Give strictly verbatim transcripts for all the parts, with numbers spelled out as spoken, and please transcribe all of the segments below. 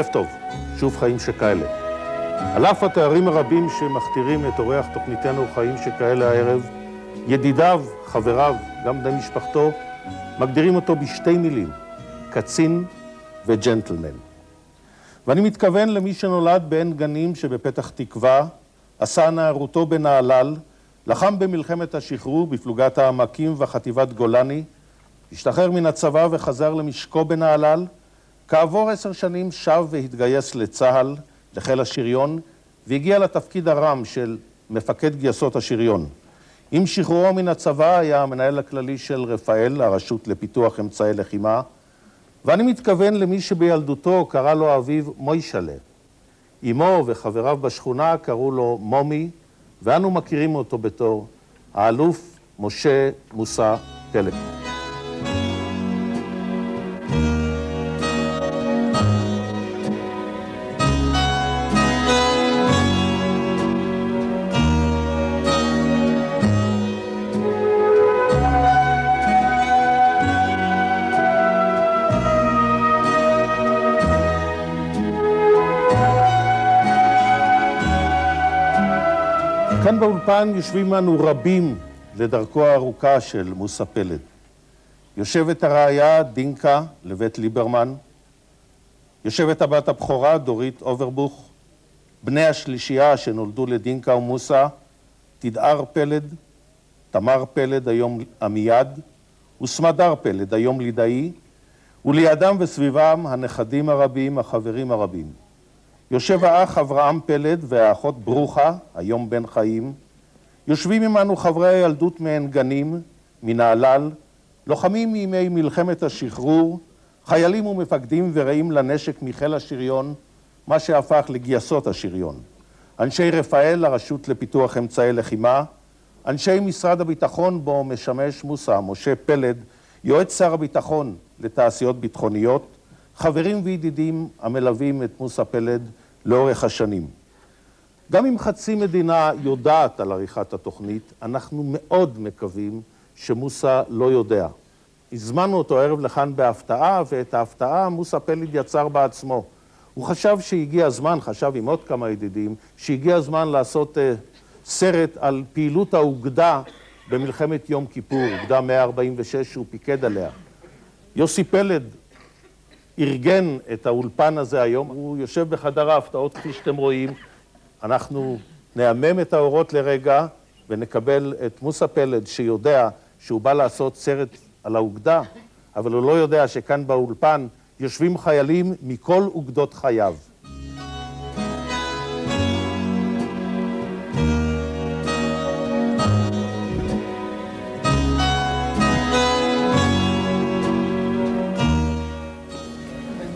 ערב טוב, שוב חיים שכאלה. על אף התארים הרבים שמכתירים את אורח תוכניתנו חיים שכאלה הערב, ידידיו, חבריו, גם בני משפחתו, מגדירים אותו בשתי מילים, קצין וג'נטלמן. ואני מתכוון למי שנולד בעין גנים שבפתח תקווה, עשה נערותו בנהלל, לחם במלחמת השחרור בפלוגת העמקים וחטיבת גולני, השתחרר מן הצבא וחזר למשקו בנהלל, כעבור עשר שנים שב והתגייס לצה"ל, לחיל השריון, והגיע לתפקיד הרם של מפקד גייסות השריון. עם שחרורו מן הצבא היה המנהל הכללי של רפאל, הרשות לפיתוח אמצעי לחימה, ואני מתכוון למי שבילדותו קרא לו אביו מוישלה. אמו וחבריו בשכונה קראו לו מומי, ואנו מכירים אותו בתור האלוף משה מוסא פלד. כאן באולפן יושבים לנו רבים לדרכו הארוכה של מוסא פלד. יושבת הרעיה דינקה לבית ליברמן, יושבת הבת הבכורה דורית אוברבוך, בני השלישייה שנולדו לדינקה ומוסא, תדער פלד, תמר פלד היום עמיד, וסמדר פלד היום לידאי, ולידם וסביבם הנכדים הרבים, החברים הרבים. יושב האח אברהם פלד והאחות ברוכה, היום בן חיים. יושבים עמנו חברי הילדות מעין גנים, מנהלל, לוחמים מימי מלחמת השחרור, חיילים ומפקדים ורעים לנשק מחיל השריון, מה שהפך לגייסות השריון. אנשי רפאל, הרשות לפיתוח אמצעי לחימה, אנשי משרד הביטחון בו משמש מוסא משה פלד, יועץ שר הביטחון לתעשיות ביטחוניות, חברים וידידים המלווים את מוסא פלד לאורך השנים. גם אם חצי מדינה יודעת על עריכת התוכנית, אנחנו מאוד מקווים שמוסא לא יודע. הזמנו אותו הערב לכאן בהפתעה, ואת ההפתעה מוסא פלד יצר בעצמו. הוא חשב שהגיע הזמן, חשב עם עוד כמה ידידים, שהגיע הזמן לעשות uh, סרט על פעילות האוגדה במלחמת יום כיפור, אוגדה מאה ארבעים ושש שהוא פיקד עליה. יוסי פלד ארגן את האולפן הזה היום, הוא יושב בחדר ההפתעות כפי שאתם רואים. אנחנו נעמם את האורות לרגע ונקבל את מוסא פלד שיודע שהוא בא לעשות סרט על האוגדה, אבל הוא לא יודע שכאן באולפן יושבים חיילים מכל אוגדות חייו.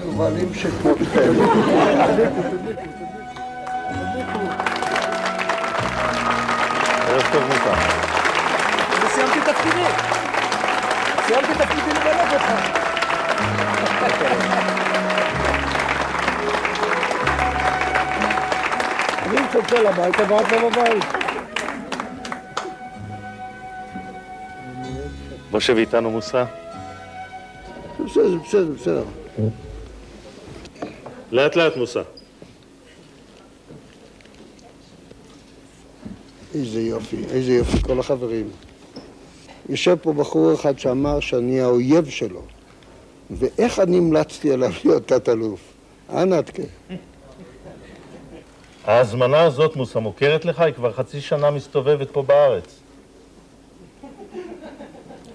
מובלים שכמותכם. ערב טוב מוסא. וסיימתי את תפקידי. סיימתי את תפקידי לבלב אותך. אני מצפה לבית, הבאת בבית. בוא שב איתנו מוסא. בסדר, בסדר, בסדר. לאט לאט מוסא. איזה יופי, איזה יופי, כל החברים. יושב פה בחור אחד שאמר שאני האויב שלו, ואיך אני המלצתי עליו להיות תת-אלוף. אה, נתקה? ההזמנה הזאת, מוסא, מוכרת לך? היא כבר חצי שנה מסתובבת פה בארץ.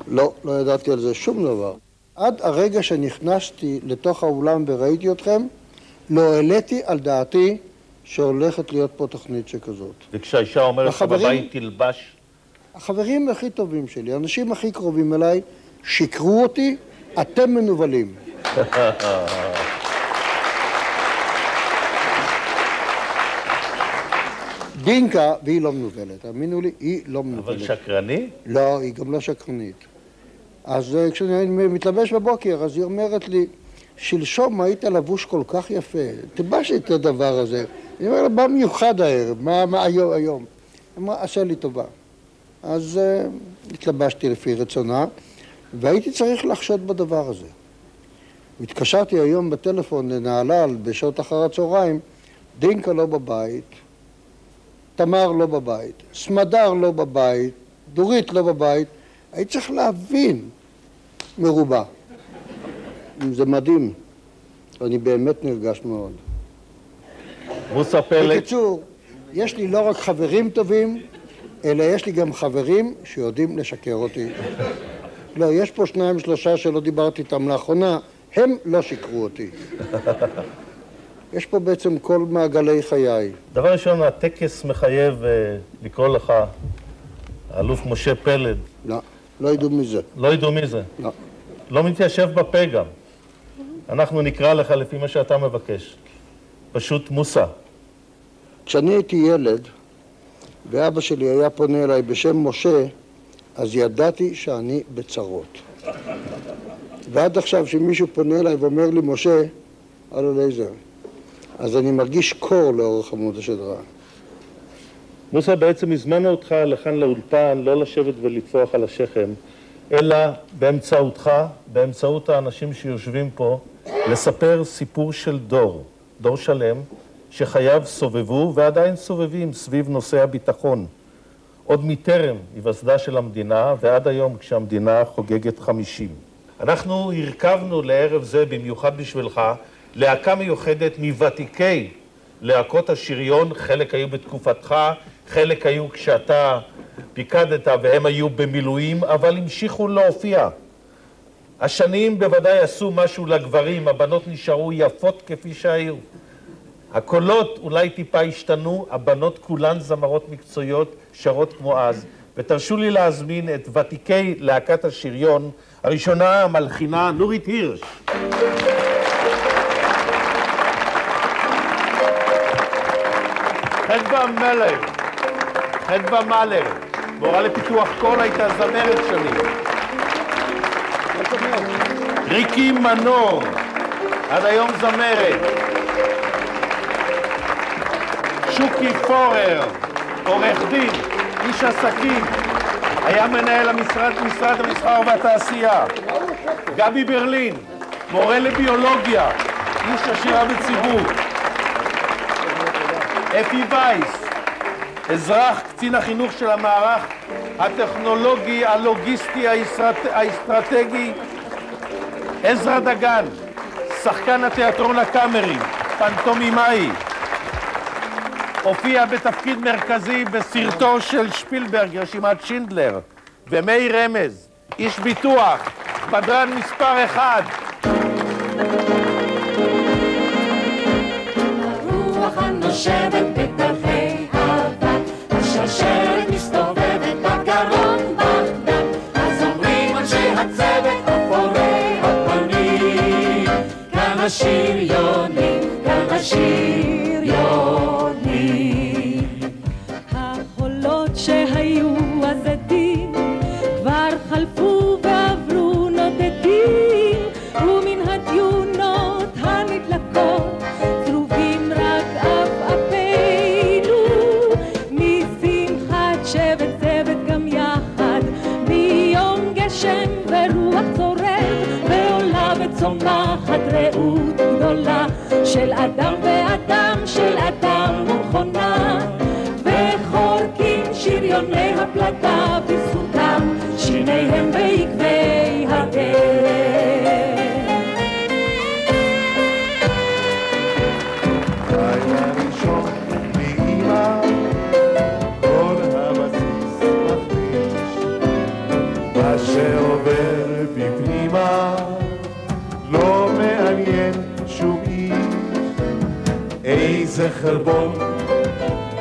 לא, לא ידעתי על זה שום דבר. עד הרגע שנכנסתי לתוך האולם וראיתי אתכם, לא העליתי על דעתי שהולכת להיות פה תוכנית שכזאת. וכשהאישה אומרת לך בבית תלבש? החברים הכי טובים שלי, האנשים הכי קרובים אליי, שיקרו אותי, אתם מנובלים. דינקה, והיא לא מנובלת, תאמינו לי, היא לא מנובלת. אבל שקרנית? לא, היא גם לא שקרנית. אז כשאני מתלבש בבוקר, אז היא אומרת לי, שלשום היית לבוש כל כך יפה, תלבש את הדבר הזה. אני אומר לה, מה מיוחד הערב? מה, מה היום? היום? היא אמרה, עשה לי טובה. אז uh, התלבשתי לפי רצונה, והייתי צריך לחשוד בדבר הזה. התקשרתי היום בטלפון לנהלל בשעות אחר הצהריים, דינקה לא בבית, תמר לא בבית, סמדר לא בבית, דורית לא בבית. הייתי צריך להבין מרובה. זה מדהים. אני באמת נרגש מאוד. מוסה פלג. בקיצור, יש לי לא רק חברים טובים, אלא יש לי גם חברים שיודעים לשקר אותי. לא, יש פה שניים שלושה שלא דיברתי איתם לאחרונה, הם לא שיקרו אותי. יש פה בעצם כל מעגלי חיי. דבר ראשון, הטקס מחייב לקרוא לך האלוף משה פלד. לא, לא ידעו מי זה. לא ידעו מי זה. לא. לא מתיישב בפה גם. אנחנו נקרא לך לפי מה שאתה מבקש. פשוט מוסה. כשאני הייתי ילד, ואבא שלי היה פונה אליי בשם משה, אז ידעתי שאני בצרות. ועד עכשיו, כשמישהו פונה אליי ואומר לי, משה, הלו לייזר, אז אני מרגיש קור לאורך עמוד השדרה. מוסה בעצם הזמנה אותך לכאן לאולפן, לא לשבת ולטפוח על השכם, אלא באמצעותך, באמצעות האנשים שיושבים פה, לספר סיפור של דור, דור שלם, שחייו סובבו ועדיין סובבים סביב נושא הביטחון. עוד מטרם היווסדה של המדינה, ועד היום כשהמדינה חוגגת חמישים. אנחנו הרכבנו לערב זה במיוחד בשבילך להקה מיוחדת מוותיקי להקות השריון, חלק היו בתקופתך, חלק היו כשאתה פיקדת והם היו במילואים, אבל המשיכו להופיע. השנים בוודאי עשו משהו לגברים, הבנות נשארו יפות כפי שהיו. הקולות אולי טיפה השתנו, הבנות כולן זמרות מקצועיות, שרות כמו אז. ותרשו לי להזמין את ותיקי להקת השריון, הראשונה המלחינה נורית הירש. חדווה מלר, חדווה מלר, מורה לפיתוח קול הייתה זמרת שלי. ריקי מנור, עד היום זמרת. שוקי פורר, עורך דין, איש עסקים, היה מנהל המשרד, משרד המסחר והתעשייה. גבי ברלין, מורה לביולוגיה, איש עשירה בציבור. אפי וייס, אזרח קצין החינוך של המערך הטכנולוגי, הלוגיסטי, האסטרטגי. עזרא דגן, שחקן התיאטרון הקאמרי, פנטומימאי. הופיע בתפקיד מרכזי בסרטו של שפילברג, רשימת שינדלר, ומאיר רמז, איש ביטוח, בדרן מספר אחד. הרוח הנושבת בגבי הבת, השרשרת מסתובבת בגרון בגדם, אז אומרים אנשי הצוות אפורי הפנים, כאן השריונים, כאן השריונים. החולות שהיו עזתים כבר חלפו ועברו נודדים, ומן הדיונות הנדלקות צרובים רק עפעפינו משמחת שבט צוות גם יחד, ביום גשם ורוח צורב ועולה וצומחת רעות גדולה של אדם ואדם, של אדם ומכונה, וחורקים שריוני הפלטה בזכותם שיניהם בעקבי הדרך. היה ראשון מאימא, כל הבסיס מחליש, מה שעובר בפנימה לא מעניין שום איש. איזה חרבון,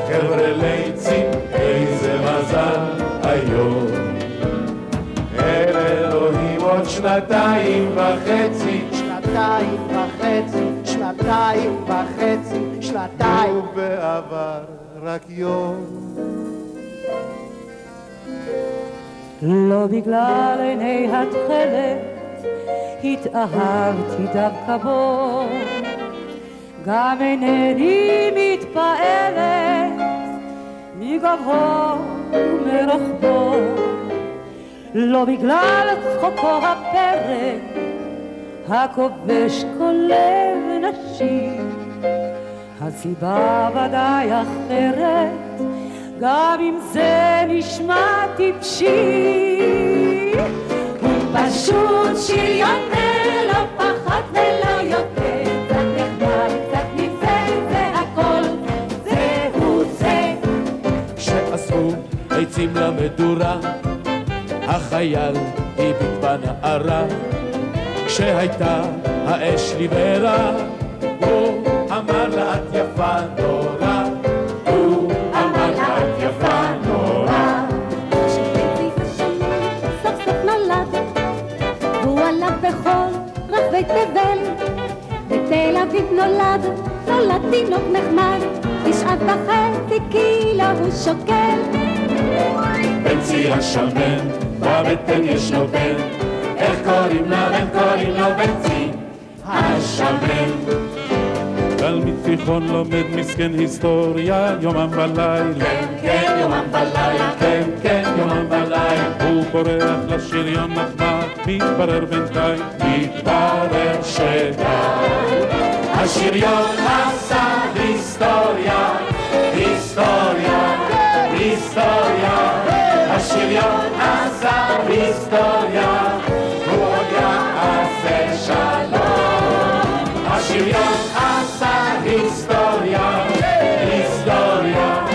חבר'ה ליצים, איזה מזל היום. אל אלוהים עוד שנתיים וחצי, שנתיים וחצי, שנתיים וחצי, שנתיים. ובעבר רק יום. לא בגלל עיני התכלת התאהבתי דווקא בו, גם אינני מתפעלת מגובהו ומרוחבו, לא בגלל צחוקו הפרק הכובש כולל נשים, הסיבה ודאי אחרת, גם אם זה נשמע טיפשי. הוא פשוט שריונר, לא פחות ולא יותר, קצת נחמד, קצת נבזל, זה הכל, זהו זה. כשאספו עצים למדורה, החייל הביט בנערה, כשהייתה האש ליברה, הוא אמר לה את יפה נורא, הוא אמר לה את יפה נורא. כשבית השמש סוף סוף נולד, והוא עלה בכל רחבי תבל, בתל אביב נולד, נולד תינוק נחמד, תשעה וחצי קילו הוא שוקל. בן ציון שמן, בבטן יש לו בן, איך קוראים לו, איך קוראים לו בנצי השמן. תלמיד תיכון לומד מסכן היסטוריה יומם ולילה, כן כן יומם ולילה, כן כן יומם ולילה. הוא בורח לשריון נחמד, מתברר בינתיים, מתברר שדי. השריון עשה היסטוריה, היסטוריה, היסטוריה, השריון עשה היסטוריה, השריון עשה היסטוריה, היסטוריה,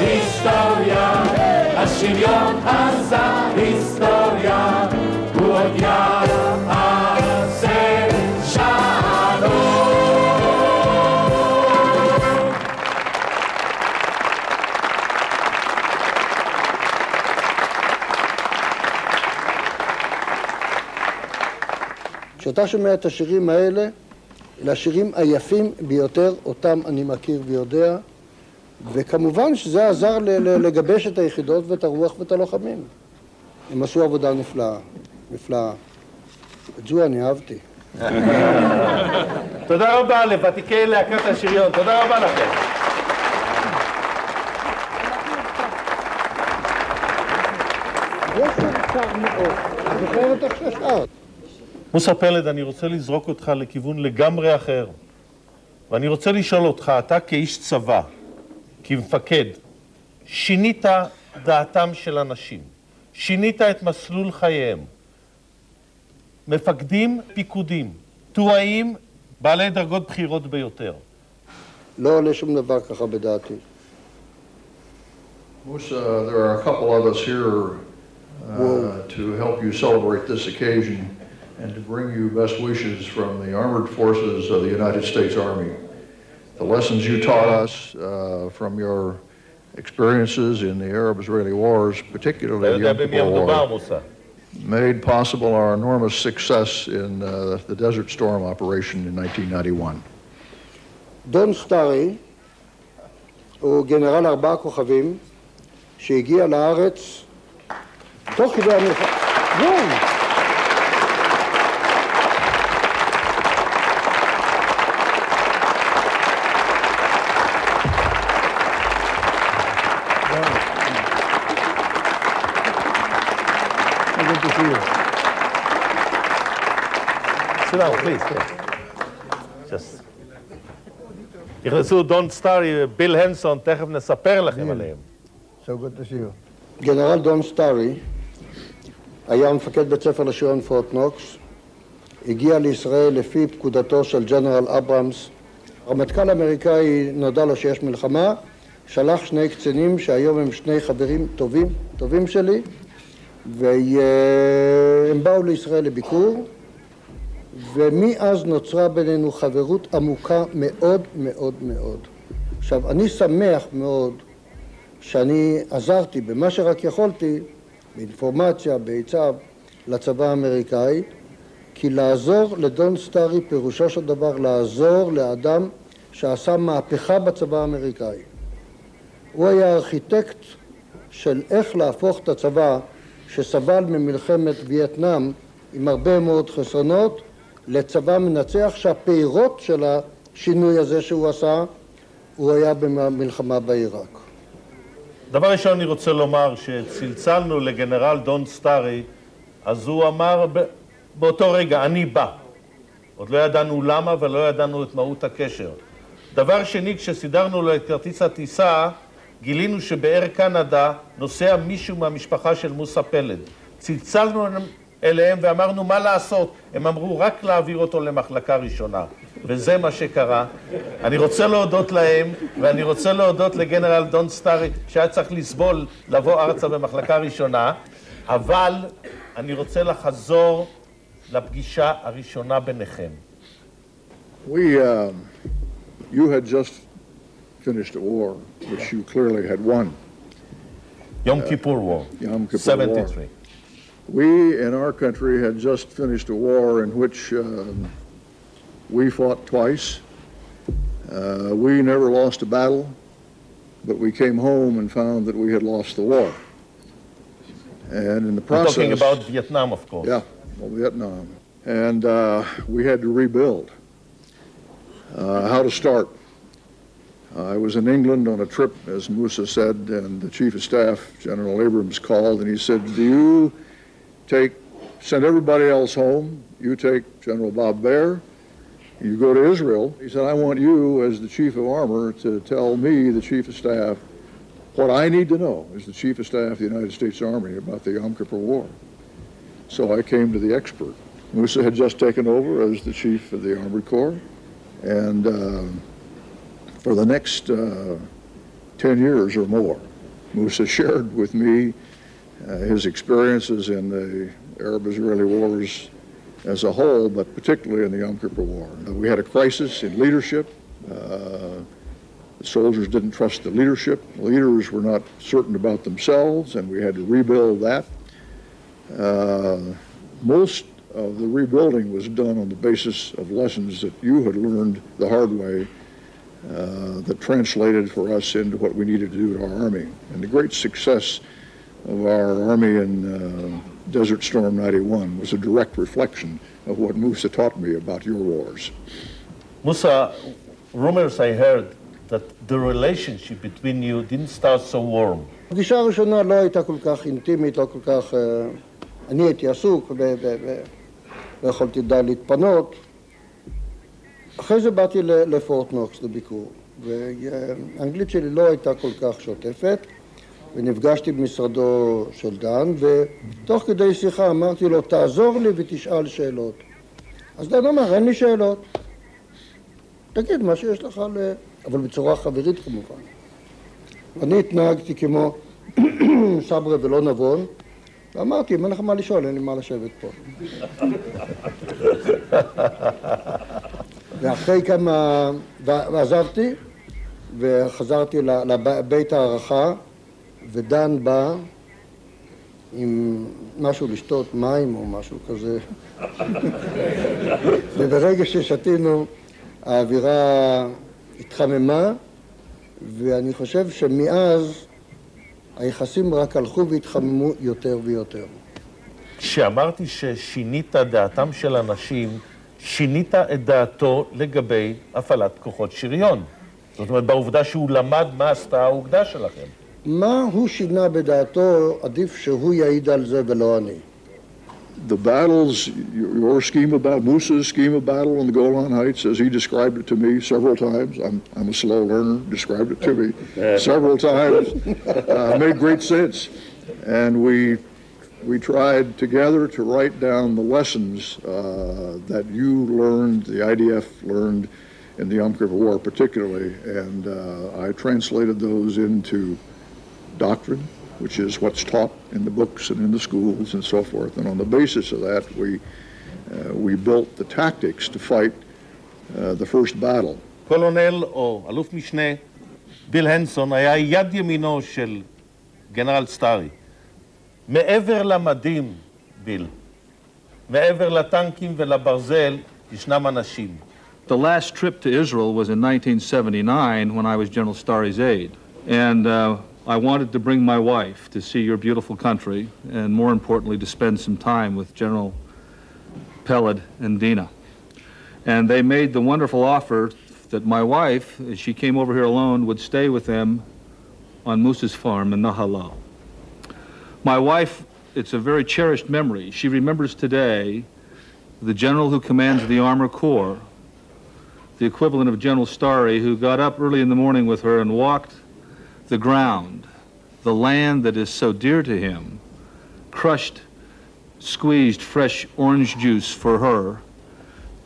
היסטוריה, השריון עשה היסטוריה, הוא עוד יעשה שלום. כשאתה שומע את השירים האלה, לשירים היפים ביותר, אותם אני מכיר ויודע, וכמובן שזה עזר לגבש את היחידות ואת הרוח ואת הלוחמים. הם עשו עבודה נפלאה, נפלאה. את זו אני אהבתי. תודה רבה לוותיקי להקת השריון, תודה רבה לכם. יש אפשר מאוד, זוכרת איך ששעת. מוסא פלד, אני רוצה לזרוק אותך לכיוון לגמרי אחר, ואני רוצה לשאול אותך, אתה כאיש צבא, כמפקד, שינית דעתם של אנשים, שינית את מסלול חייהם, מפקדים, פיקודים, תואיים, בעלי דרגות בחירות ביותר. לא עולה שום דבר ככה בדעתי. מוסא, there are a couple of us here uh, to help you celebrate this occasion. And to bring you best wishes from the Armored Forces of the United States Army. The lessons you taught us uh, from your experiences in the Arab-Israeli wars, particularly the Yom Kippur War, made possible our enormous success in uh, the Desert Storm operation in nineteen ninety-one. Don Starry, הוא גנרל ארבעה כוכבים, שהגיע לארץ תוך כדי המלחמה. No, please. Just. נכנסו דון סטארי וביל הנסון, תכף נספר לכם עליהם. גנרל דון סטארי היה מפקד בית ספר לשריון פורט נוקס, הגיע לישראל לפי פקודתו של ג'נרל אברהמס. הרמטכ"ל האמריקאי נודע לו שיש מלחמה, שלח שני קצינים שהיום הם שני חברים טובים, טובים שלי, והם באו לישראל לביקור. ומאז נוצרה בינינו חברות עמוקה מאוד מאוד מאוד. עכשיו, אני שמח מאוד שאני עזרתי במה שרק יכולתי, באינפורמציה, בעצב, לצבא האמריקאי, כי לעזור לדון סטארי פירושו של דבר לעזור לאדם שעשה מהפכה בצבא האמריקאי. הוא היה ארכיטקט של איך להפוך את הצבא שסבל ממלחמת וייטנאם עם הרבה מאוד חסרונות, לצבא מנצח שהפירות של השינוי הזה שהוא עשה, הוא היה במלחמה בעיראק. דבר ראשון אני רוצה לומר, שצלצלנו לגנרל דון סטארי, אז הוא אמר באותו רגע, אני בא. עוד לא ידענו למה ולא ידענו את מהות הקשר. דבר שני, כשסידרנו לו את כרטיס הטיסה, גילינו שבאר קנדה נוסע מישהו מהמשפחה של מוסא פלד. צלצלנו אליהם ואמרנו מה לעשות. הם אמרו רק להעביר אותו למחלקה ראשונה. וזה מה שקרה. אני רוצה להודות להם, ואני רוצה להודות לגנרל דון סטארי, שהיה צריך לסבול לבוא ארצה במחלקה ראשונה. אבל אני רוצה לחזור לפגישה הראשונה ביניכם. We, uh, you had just finished a war, which you clearly had won. Yom Kippur War, Yom Kippur seventy-three. War. We, in our country, had just finished a war in which uh, we fought twice. Uh, we never lost a battle, but we came home and found that we had lost the war. And in the process... We're talking about Vietnam, of course. Yeah, well, Vietnam. And uh, we had to rebuild. Uh, how to start? I was in England on a trip, as Moussa said, and the Chief of Staff, General Abrams, called and he said, do you take, send everybody else home, you take General Bob Baer, you go to Israel. He said, I want you, as the Chief of Armor, to tell me, the Chief of Staff, what I need to know as the Chief of Staff of the United States Army about the Yom Kippur War. So I came to the expert. Moussa had just taken over as the Chief of the Armored Corps, and uh, for the next uh, ten years or more, Moussa shared with me uh, his experiences in the Arab-Israeli wars as a whole, but particularly in the Yom Kippur War. We had a crisis in leadership. Uh, the soldiers didn't trust the leadership. Leaders were not certain about themselves, and we had to rebuild that. Uh, most of the rebuilding was done on the basis of lessons that you had learned the hard way Uh, that translated for us into what we needed to do to our Army. And the great success of our Army in uh, Desert Storm ninety-one was a direct reflection of what Moussa taught me about your wars. Moussa, rumors I heard that the relationship between you didn't start so warm. הפגישה הראשונה לא הייתה כל כך אינטימית, לא כל כך... אני הייתי עסוק, לא יכולתי די להתפנות. אחרי זה באתי לפורט נוקס לביקור, והאנגלית שלי לא הייתה כל כך שוטפת, ונפגשתי במשרדו של דן, ותוך כדי שיחה אמרתי לו, תעזור לי ותשאל שאלות. אז דן אמר, אין לי שאלות. תגיד מה שיש לך, ל... אבל בצורה חברית כמובן. אני התנהגתי כמו סברה ולא נבון, ואמרתי, אם אין לך מה לשאול, אין לי מה לשבת פה. ואחרי כמה... ועזבתי, וחזרתי לבית הערכה, ודן בא עם משהו לשתות, מים או משהו כזה. וברגע ששתינו, האווירה התחממה, ואני חושב שמאז היחסים רק הלכו והתחממו יותר ויותר. כשאמרתי ששינית דעתם של אנשים, שינית את דעתו לגבי הפעלת כוחות שריון. זאת אומרת, בעובדה שהוא למד מה עשתה האוגדה שלכם. מה הוא שינה בדעתו, עדיף שהוא יעיד על זה ולא אני. The battles, your scheme of battle, Moussa's scheme of battle on the Golan Heights, as he described it to me several times, I'm, I'm a slow learner, described it to me several times, uh, made great sense. And we We tried together to write down the lessons uh, that you learned, the I D F learned in the Yom Kippur War particularly, and uh, I translated those into doctrine, which is what's taught in the books and in the schools and so forth. And on the basis of that, we, uh, we built the tactics to fight uh, the first battle. Colonel or Aluf Mishne Bill Henson היה יד ימינו של גנרל סטארי. מעבר למדים, ביל, מעבר לטנקים ולברזל, ישנם אנשים. The last trip to Israel was in nineteen seventy-nine when I was General Starry's aide. And uh, I wanted to bring my wife to see your beautiful country, and more importantly, to spend some time with General Peled and Dina. And they made the wonderful offer that my wife, as she came over here alone, would stay with them on Moussa's farm in Nahalal. My wife, it's a very cherished memory. She remembers today the general who commands the Armor Corps, the equivalent of General Starry, who got up early in the morning with her and walked the ground, the land that is so dear to him, crushed, squeezed fresh orange juice for her,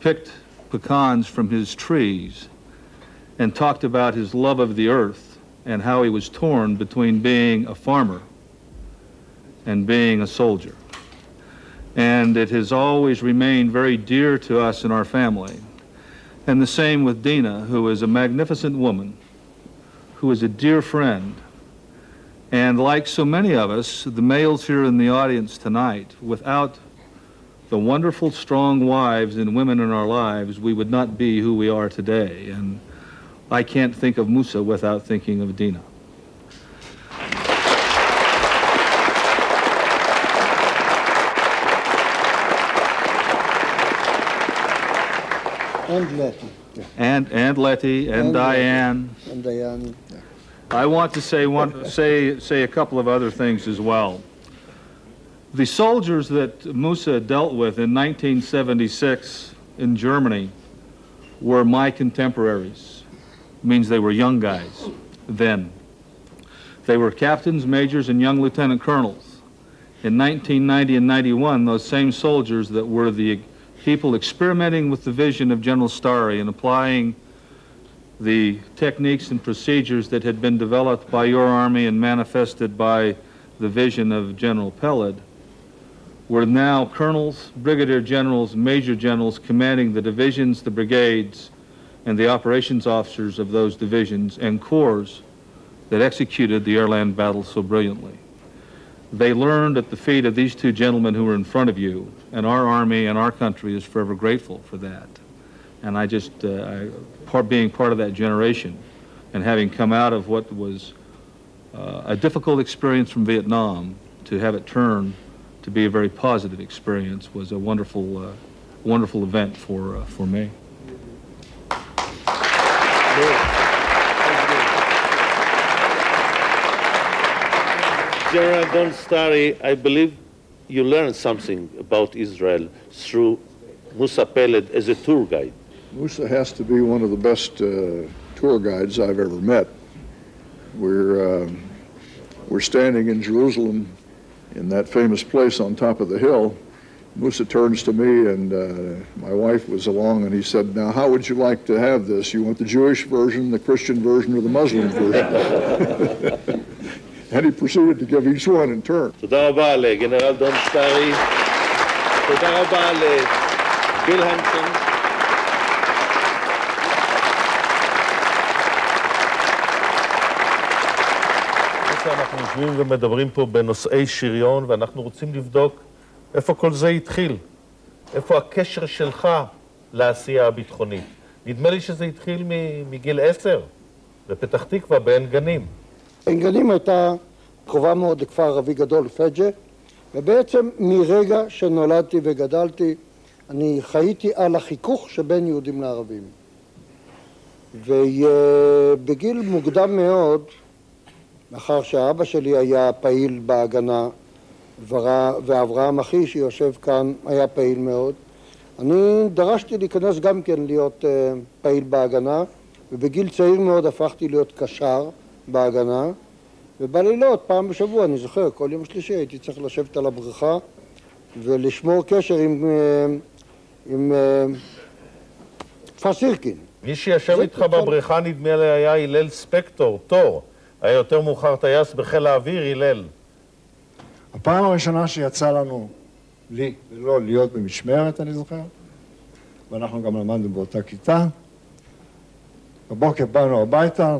picked pecans from his trees, and talked about his love of the earth and how he was torn between being a farmer and being a soldier. And it has always remained very dear to us in our family. And the same with Dina, who is a magnificent woman, who is a dear friend. And like so many of us, the males here in the audience tonight, without the wonderful, strong wives and women in our lives, we would not be who we are today. And I can't think of Musa without thinking of Dina. And Letty. And, and Letty and, and Diane. And Diane. I want to say, one, say, say a couple of other things as well. The soldiers that Musa dealt with in nineteen seventy-six in Germany were my contemporaries. It means they were young guys then. They were captains, majors, and young lieutenant colonels. In nineteen ninety and ninety-one, those same soldiers that were the people experimenting with the vision of General Starry and applying the techniques and procedures that had been developed by your army and manifested by the vision of General Peled were now colonels, brigadier generals, major generals commanding the divisions, the brigades, and the operations officers of those divisions and corps that executed the Erland battle so brilliantly. They learned at the feet of these two gentlemen who were in front of you, and our army and our country is forever grateful for that. And I just, uh, I, part, being part of that generation and having come out of what was uh, a difficult experience from Vietnam, to have it turn to be a very positive experience was a wonderful, uh, wonderful event for, uh, for me. General Don Starry, I believe you learned something about Israel through Musa Peled as a tour guide. Musa has to be one of the best uh, tour guides I've ever met. We're, uh, we're standing in Jerusalem in that famous place on top of the hill. Musa turns to me, and uh, my wife was along, and he said, "Now, how would you like to have this? You want the Jewish version, the Christian version, or the Muslim version?" And he proceeded to give each one in turn. תודה רבה לגנרל דון סטארי. תודה רבה לביל המפטון. אנחנו יושבים ומדברים פה בנושאי שריון, ואנחנו רוצים לבדוק איפה כל זה התחיל. איפה הקשר שלך לעשייה הביטחונית. נדמה לי שזה התחיל מגיל עשר, בפתח תקווה, בעין גנים. עין גנים הייתה קרובה מאוד לכפר ערבי גדול, פג'ה, ובעצם מרגע שנולדתי וגדלתי, אני חייתי על החיכוך שבין יהודים לערבים. ובגיל מוקדם מאוד, לאחר שהאבא שלי היה פעיל בהגנה, ואברהם אחי שיושב כאן היה פעיל מאוד, אני דרשתי להיכנס גם כן להיות פעיל בהגנה, ובגיל צעיר מאוד הפכתי להיות קשר בהגנה, ובלילות, פעם בשבוע, אני זוכר, כל יום שלישי הייתי צריך לשבת על הבריכה ולשמור קשר עם, עם, עם פסירקין. מי שישב איתך בבריכה נדמה לי היה הלל ספקטור, תור, היה יותר מאוחר טייס בחיל האוויר, הלל. הפעם הראשונה שיצא לנו, לי ולא, להיות במשמרת, אני זוכר, ואנחנו גם למדנו באותה כיתה. בבוקר באנו הביתה,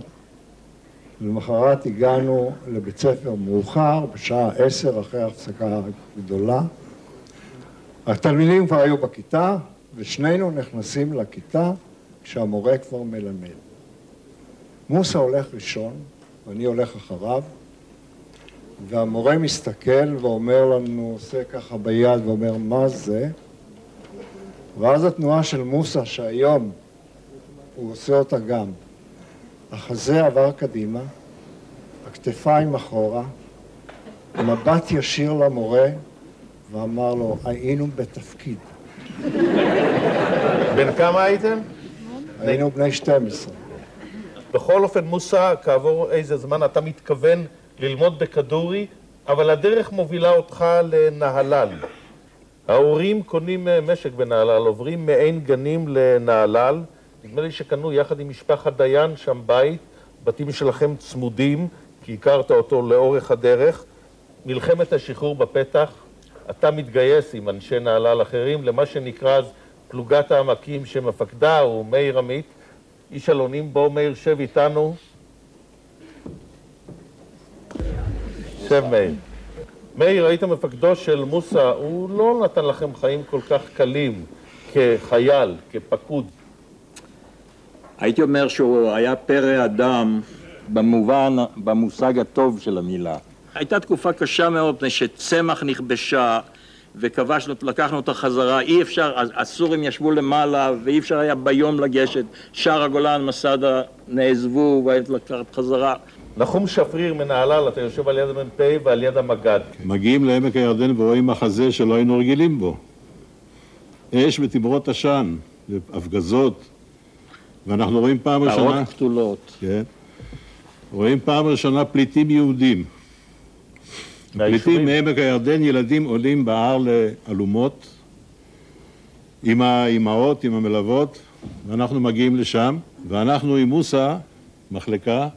למחרת הגענו לבית ספר מאוחר, בשעה עשר, אחרי ההפסקה הגדולה. התלמידים כבר היו בכיתה, ושנינו נכנסים לכיתה כשהמורה כבר מלמד. מוסא הולך ראשון, ואני הולך אחריו, והמורה מסתכל ואומר לנו, עושה ככה ביד ואומר, מה זה? ואז התנועה של מוסא, שהיום הוא עושה אותה גם. החזה עבר קדימה, הכתפיים אחורה, מבט ישיר למורה, ואמר לו, היינו בתפקיד. בן כמה הייתם? היינו בני שתים עשרה. בכל אופן, מוסא, כעבור איזה זמן אתה מתכוון ללמוד בכדורי, אבל הדרך מובילה אותך לנהלל. ההורים קונים משק בנהלל, עוברים מעין גנים לנהלל. נדמה לי שקנו יחד עם משפחת דיין שם בית, בתים שלכם צמודים, כי הכרת אותו לאורך הדרך. מלחמת השחרור בפתח, אתה מתגייס עם אנשי נהלל אחרים למה שנקרא אז פלוגת העמקים, שמפקדה הוא מאיר עמית, איש אלונים. בוא מאיר, שב איתנו. שב מאיר. מאיר, היית מפקדו של מוסא, הוא לא נתן לכם חיים כל כך קלים כחייל, כפקוד. הייתי אומר שהוא היה פרא אדם במובן, במושג הטוב של המילה. הייתה תקופה קשה מאוד, מפני שצמח נכבשה וכבשנו, לקחנו אותה חזרה, אי אפשר, הסורים ישבו למעלה ואי אפשר היה ביום לגשת, שער הגולן, מסדה, נעזבו והיית לקחת חזרה. נחום שפריר מנהלל, אתה יושב על יד המ"פ ועל יד המג"ד. מגיעים לעמק הירדן ורואים מחזה שלא היינו רגילים בו. אש ותמרות עשן, הפגזות, ואנחנו רואים פעם ראשונה... פרות קטולות. כן. רואים פעם ראשונה פליטים יהודים. פליטים מעמק הירדן, ילדים עולים בהר לאלומות, עם האימהות, עם המלוות, ואנחנו מגיעים לשם, ואנחנו עם מוסא, מחלקה,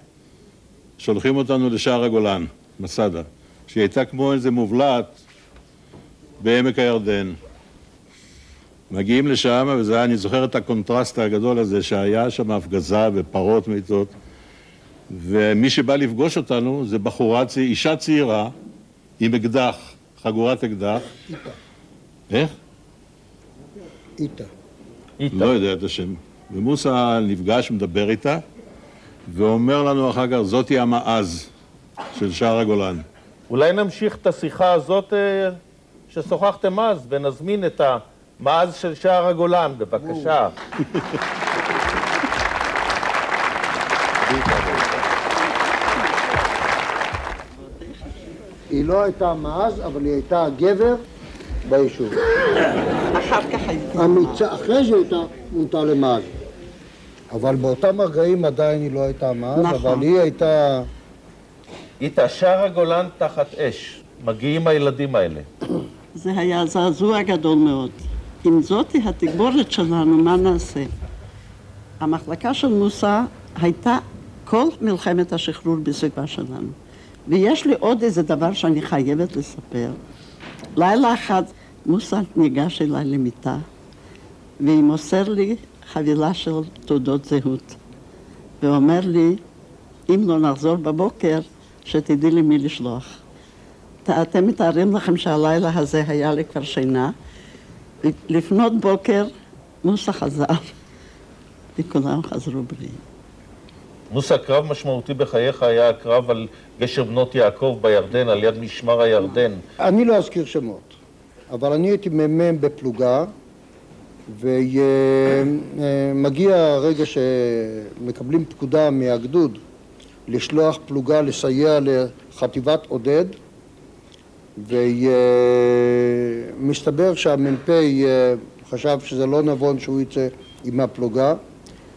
שולחים אותנו לשער הגולן, מסדה, שהיא הייתה כמו איזה מובלעת בעמק הירדן. מגיעים לשם, וזה היה, אני זוכר את הקונטרסט הגדול הזה, שהיה שם הפגזה ופרות מיתות, ומי שבא לפגוש אותנו זה בחורה, אישה צעירה, עם אקדח, חגורת אקדח. איתה. איך? איתה. איתה. לא יודע את השם. ומוסא נפגש, מדבר איתה, ואומר לנו אחר כך, זאתי המעז של שער הגולן. אולי נמשיך את השיחה הזאת ששוחחתם אז, ונזמין את המעז של שער הגולן, בבקשה. היא לא הייתה מעז, אבל היא הייתה הגבר ביישוב. אחר כך הייתה. אחרי שהייתה, מונתה למעז. אבל באותם הרגעים עדיין היא לא הייתה מעז, אבל היא הייתה... איתה, שער הגולן תחת אש. מגיעים הילדים האלה. זה היה זעזוע גדול מאוד. אם זאת היא התגבורת שלנו, מה נעשה? המחלקה של מוסא הייתה כל מלחמת השחרור בסביבה שלנו. ויש לי עוד איזה דבר שאני חייבת לספר. לילה אחד מוסא ניגש אליי למיטה, והיא מוסר לי חבילה של תעודות זהות, ואומר לי, אם לא נחזור בבוקר, שתדעי לי מי לשלוח. אתם מתארים לכם שהלילה הזה היה לי כבר שינה, לפנות בוקר מוסא חזר, וכולם חזרו בריאים. מוסא, הקרב משמעותי בחייך היה הקרב על גשר בנות יעקב בירדן, על יד משמר הירדן. אני לא אזכיר שמות, אבל אני הייתי מ"מ בפלוגה, ומגיע הרגע שמקבלים פקודה מהגדוד לשלוח פלוגה לסייע לחטיבת עודד, ומסתבר שהמ"פ חשב שזה לא נבון שהוא יצא עם הפלוגה,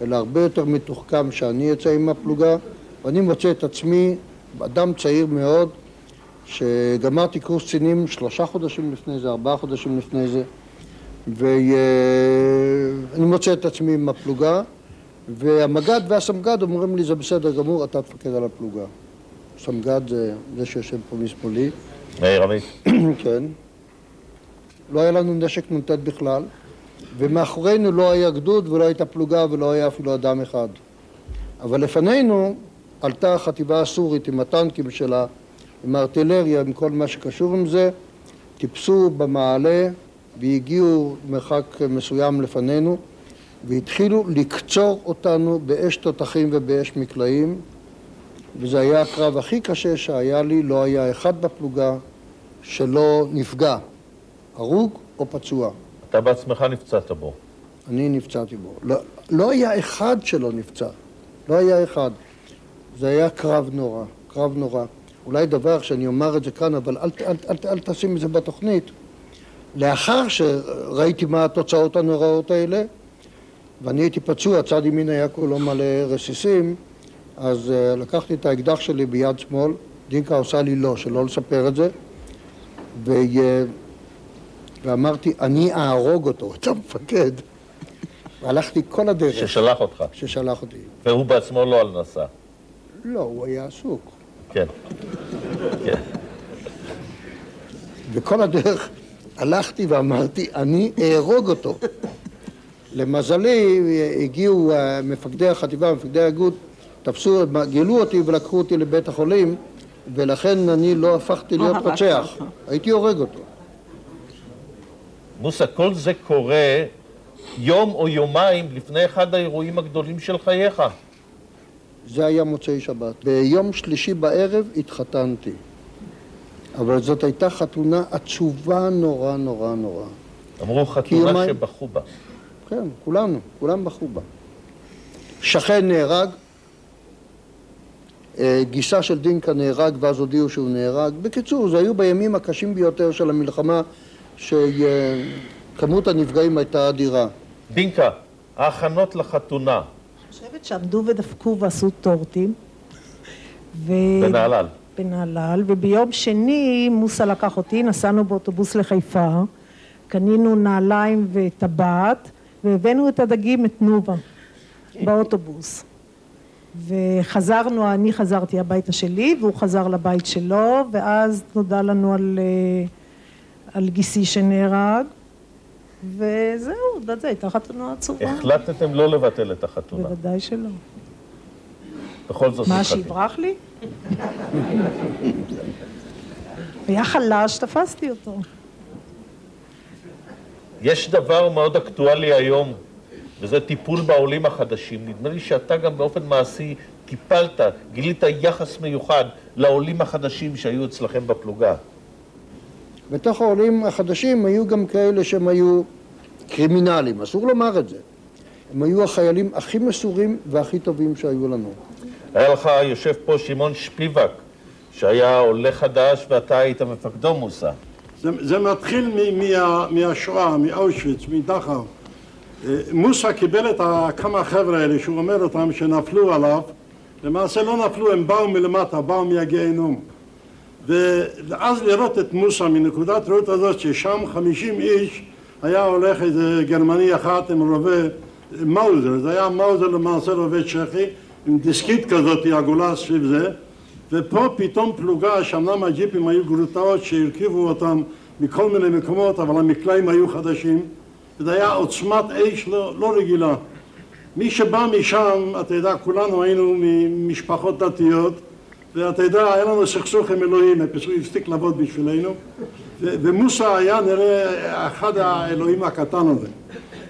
אלא הרבה יותר מתוחכם שאני יצא עם הפלוגה, ואני מוצא את עצמי, אדם צעיר מאוד, שגמרתי קורס קצינים שלושה חודשים לפני זה, ארבעה חודשים לפני זה, ואני מוצא את עצמי עם הפלוגה, והמג"ד והסמג"ד אומרים לי, זה בסדר גמור, אתה תפקד על הפלוגה. סמג"ד זה זה שיושב פה משמאלי. מאיר עמית. כן. לא היה לנו נשק נ"ט בכלל, ומאחורינו לא היה גדוד ולא הייתה פלוגה ולא היה אפילו אדם אחד. אבל לפנינו עלתה החטיבה הסורית עם הטנקים שלה, עם הארטילריה, עם כל מה שקשור עם זה, טיפסו במעלה, והגיעו מרחק מסוים לפנינו, והתחילו לקצור אותנו באש תותחים ובאש מקלעים, וזה היה הקרב הכי קשה שהיה לי, לא היה אחד בפלוגה שלא נפגע, הרוג או פצוע. אתה בעצמך נפצעת בו. אני נפצעתי בו. לא, לא היה אחד שלא נפצע, לא היה אחד. זה היה קרב נורא, קרב נורא. אולי דבר שאני אומר את זה כאן, אבל אל, אל, אל, אל, אל תשים את זה בתוכנית, לאחר שראיתי מה התוצאות הנוראות האלה, ואני הייתי פצוע, צד ימין היה כולו מלא רסיסים, אז uh, לקחתי את האקדח שלי ביד שמאל, דינקה עושה לי לא, שלא לספר את זה, ו... ואמרתי, אני אהרוג אותו, את המפקד. והלכתי כל הדרך. ששלח אותך. ששלח אותי. והוא בעצמו לא על נסע. לא, הוא היה עסוק. כן. כן. וכל הדרך הלכתי ואמרתי, אני אהרוג אותו. למזלי, הגיעו מפקדי החטיבה, מפקדי האיגוד, תפסו, גילו אותי ולקחו אותי לבית החולים, ולכן אני לא הפכתי להיות רוצח. הייתי הורג אותו. מוסא, כל זה קורה יום או יומיים לפני אחד האירועים הגדולים של חייך. זה היה מוצאי שבת. ביום שלישי בערב התחתנתי. אבל זאת הייתה חתונה עצובה נורא נורא נורא. אמרו חתונה שבחו בה. כן, כולנו, כולם בחו בה. שכן נהרג, גיסה של דינקה נהרג, ואז הודיעו שהוא נהרג. בקיצור, זה היו בימים הקשים ביותר של המלחמה, שכמות הנפגעים הייתה אדירה. דינקה, ההכנות לחתונה. אני חושבת שעמדו ודפקו ועשו טורטים. ו... בנהלל. בנהלל, וביום שני מוסא לקח אותי, נסענו באוטובוס לחיפה, קנינו נעליים וטבעת, והבאנו את הדגים, את תנובה, באוטובוס. וחזרנו, אני חזרתי הביתה שלי, והוא חזר לבית שלו, ואז נודע לנו על, על גיסי שנהרג, וזהו, זאת הייתה חתונה עצובה. החלטתם לא לבטל את החתונה. בוודאי שלא. בכל זאת מה שיברח לי? היה חלש, תפסתי אותו. יש דבר מאוד אקטואלי היום, וזה טיפול בעולים החדשים. נדמה לי שאתה גם באופן מעשי טיפלת, גילית יחס מיוחד לעולים החדשים שהיו אצלכם בפלוגה. בתוך העולים החדשים היו גם כאלה שהם היו קרימינלים, אסור לומר את זה. הם היו החיילים הכי מסורים והכי טובים שהיו לנו. היה לך יושב פה שמעון שפיבק, שהיה עולה חדש ואתה היית מפקדו מוסא. זה, זה מתחיל מ, מה, מהשואה, מאושוויץ, מדכאו. מוסא קיבל את כמה החבר'ה האלה שהוא אומר אותם שנפלו עליו, למעשה לא נפלו, הם באו מלמטה, באו מהגיהנום. ואז לראות את מוסא מנקודת ראות הזאת ששם חמישים איש היה הולך איזה גרמני אחת עם רובה מאוזר, זה היה מאוזר למעשה רובה צ'כי, עם דיסקית כזאת עגולה סביב זה, ופה פתאום פלוגה, שאמנם הג'יפים היו גרוטאות שהרכיבו אותם מכל מיני מקומות, אבל המקלעים היו חדשים, וזה היה עוצמת אש לא, לא רגילה. מי שבא משם, אתה יודע, כולנו היינו ממשפחות דתיות, ואתה יודע, היה לנו סכסוך עם אלוהים, הוא הפסיק לעבוד בשבילנו, ומוסא היה נראה אחד האלוהים הקטן הזה.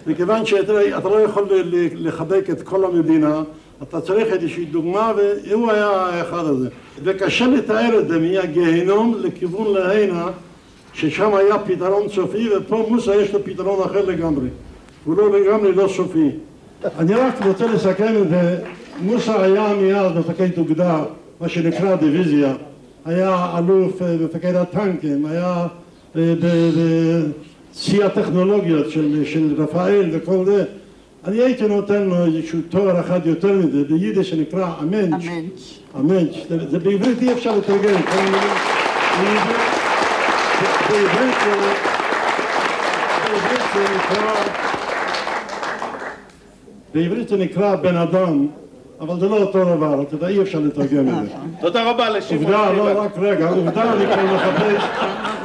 מכיוון שאתה לא יכול לחבק את כל המדינה, אתה צריך איזושהי דוגמה, והוא היה האחד הזה. וקשה לתאר את זה מהגיהנום לכיוון להינה, ששם היה פתרון סופי, ופה מוסא יש לו פתרון אחר לגמרי. הוא לא לגמרי לא סופי. אני רק רוצה לסכם את זה. מוסא היה מיד מפקד אוגדה, מה שנקרא דיוויזיה. היה אלוף מפקד הטנקים, היה בשיא הטכנולוגיות של, של רפאל וכל זה. אני הייתי נותן לו איזשהו תואר אחד יותר מזה, ביידיש שנקרא אמנץ'. אמנץ'. זה בעברית אי אפשר לתרגם. בעברית זה נקרא... בעברית זה נקרא בן אדם, אבל זה לא אותו דבר, אתה יודע, אי אפשר לתרגם את זה. תודה רבה לשמעון. עובדה, לא, רק רגע, עובדה, אני כבר מחפש,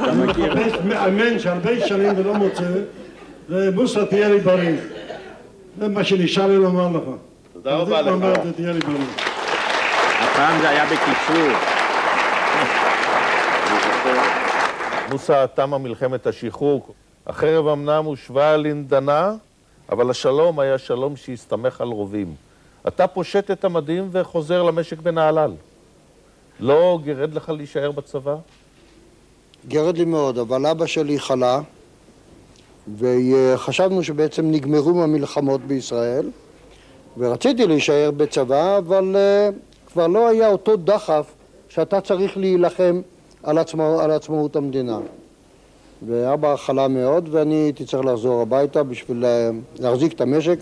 אני מחפש אמנץ' הרבה שנים ולא מוצא, ומוסא תהיה לי בריא. זה מה שנשאר לי לומר לך. תודה רבה לך. הפעם זה היה בקיצור. מוסא תמה מלחמת השחרור. החרב אמנם הושבה על אינדנה, אבל השלום היה שלום שהסתמך על רובים. אתה פושט את המדים וחוזר למשק בנהלל. לא גרד לך להישאר בצבא? גרד לי מאוד, אבל אבא שלי חלה. וחשבנו שבעצם נגמרו מהמלחמות בישראל, ורציתי להישאר בצבא, אבל uh, כבר לא היה אותו דחף שאתה צריך להילחם על, עצמא, על עצמאות המדינה. ואבא חלה מאוד, ואני הייתי צריך לחזור הביתה בשביל להחזיק את המשק.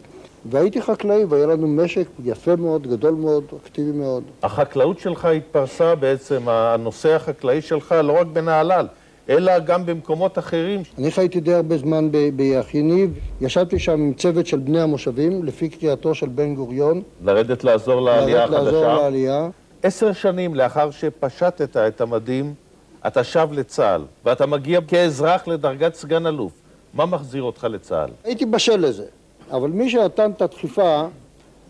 והייתי חקלאי, והיה לנו משק יפה מאוד, גדול מאוד, אקטיבי מאוד. החקלאות שלך התפרסה בעצם, הנושא החקלאי שלך, לא רק בנהלל, אלא גם במקומות אחרים. אני חייתי די הרבה זמן ביחיניב. ישבתי שם עם צוות של בני המושבים, לפי קריאתו של בן גוריון. לרדת לעזור לעלייה החדשה. לרדת לעזור לעלייה. עשר שנים לאחר שפשטת את המדים, אתה שב לצה"ל, ואתה מגיע כאזרח לדרגת סגן אלוף. מה מחזיר אותך לצה"ל? הייתי בשל לזה. אבל מי שנתן את הדחיפה,